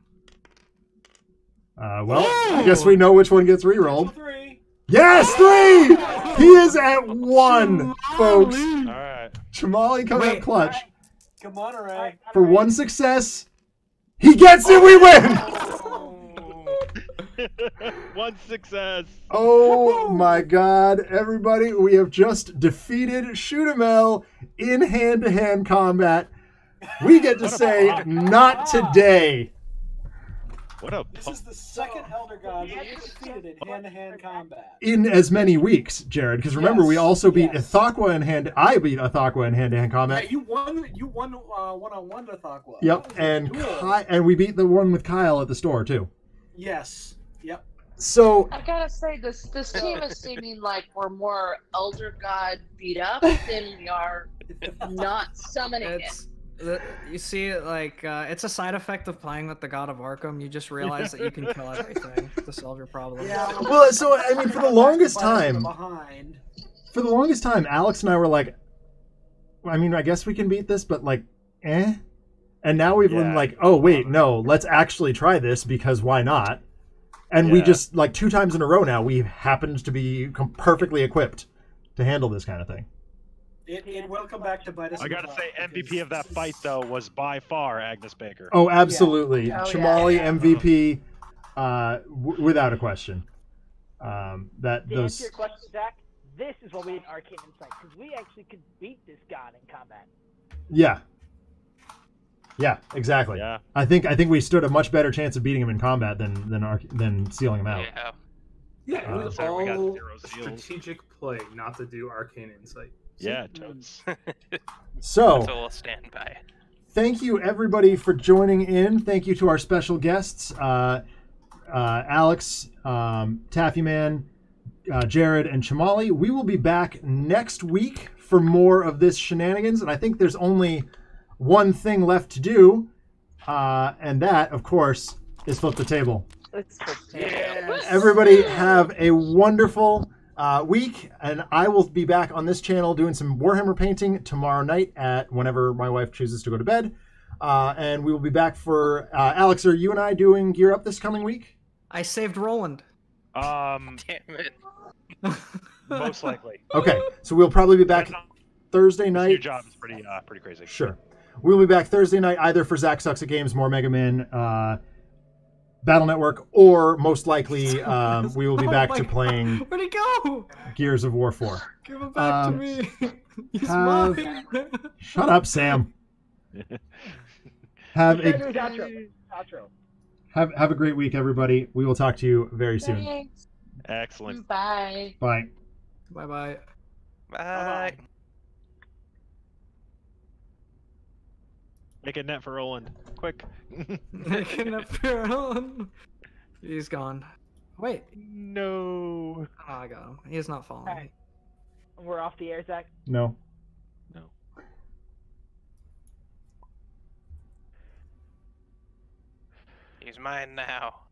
Uh, well, Whoa! I guess we know which one gets rerolled. Three. Yes, three! He is at one, Chimali. Folks. All right. Chimali comes Wait, up clutch. Right. Come on, all right. For one success, he gets it. We win. Oh. One success. Oh my God, everybody! We have just defeated Shudde M'ell in hand-to-hand combat. We get to say, not today. What a this is the second Elder God that we defeated in hand-to-hand combat. In as many weeks, Jared, because remember yes, we also beat yes. Ithaqua in hand. I beat Ithaqua in hand-to-hand combat. Yeah, you won. You won one-on-one uh, -on -one Ithaqua. Yep, and Ky and we beat the one with Kyle at the store too. Yes. Yep. So I gotta say this this team is seeming like we're more Elder God beat up than we are not summoning it's it. You see, like, uh, it's a side effect of playing with the God of Arkham. You just realize that you can kill everything to solve your problem. Yeah. Well, so, I mean, for the longest time, for the longest time, Alex and I were like, I mean, I guess we can beat this, but, like, eh? And now we've yeah. been like, oh, wait, no, let's actually try this because why not? And yeah. we just, like, two times in a row now, we happened to be perfectly equipped to handle this kind of thing. It, it will come back to bite us. I gotta say, M V P of that fight though was by far Agnes Baker. Oh, absolutely, yeah. Oh, Chimali yeah, yeah. M V P, uh, w without a question. Um, that to those... answer your question, Zach, this is what we did Arcane Insight because we actually could beat this god in combat. Yeah. Yeah, exactly. Yeah. I think I think we stood a much better chance of beating him in combat than than Ar than sealing him out. Yeah. Yeah. It was uh, all we got zero strategic play not to do Arcane Insight. Yeah, totes. So, so we'll stand by. Thank you, everybody, for joining in. Thank you to our special guests, uh, uh, Alex, um, Taffy Man, uh, Jared, and Chimali. We will be back next week for more of this shenanigans, and I think there's only one thing left to do, uh, and that, of course, is flip the table. Let's flip the table. Yes. Everybody have a wonderful... Uh, week, and I will be back on this channel doing some Warhammer painting tomorrow night at whenever my wife chooses to go to bed, uh, and we will be back for uh, Alex, are you and I doing Gear Up this coming week? I saved Roland. Um, Damn it. Most likely. Okay, so we'll probably be back Thursday night. Your job is pretty, uh, pretty crazy. Sure. We'll be back Thursday night either for Zach Sucks at Games, more Mega Man, uh, Battle Network, or most likely um, we will be back oh to playing God. Where'd he go? Gears of War four. Give it back um, to me. He's have... mine. Shut up, Sam. have a outro. Outro. Have, have a great week, everybody. We will talk to you very soon. Thanks. Excellent. Bye. Bye. Bye. Bye. Bye. Make a net for Roland. Quick. Make a net for Roland. He's gone. Wait. No. Oh, I got him. He's not following. All right. We're off the air, Zach? No. No. He's mine now.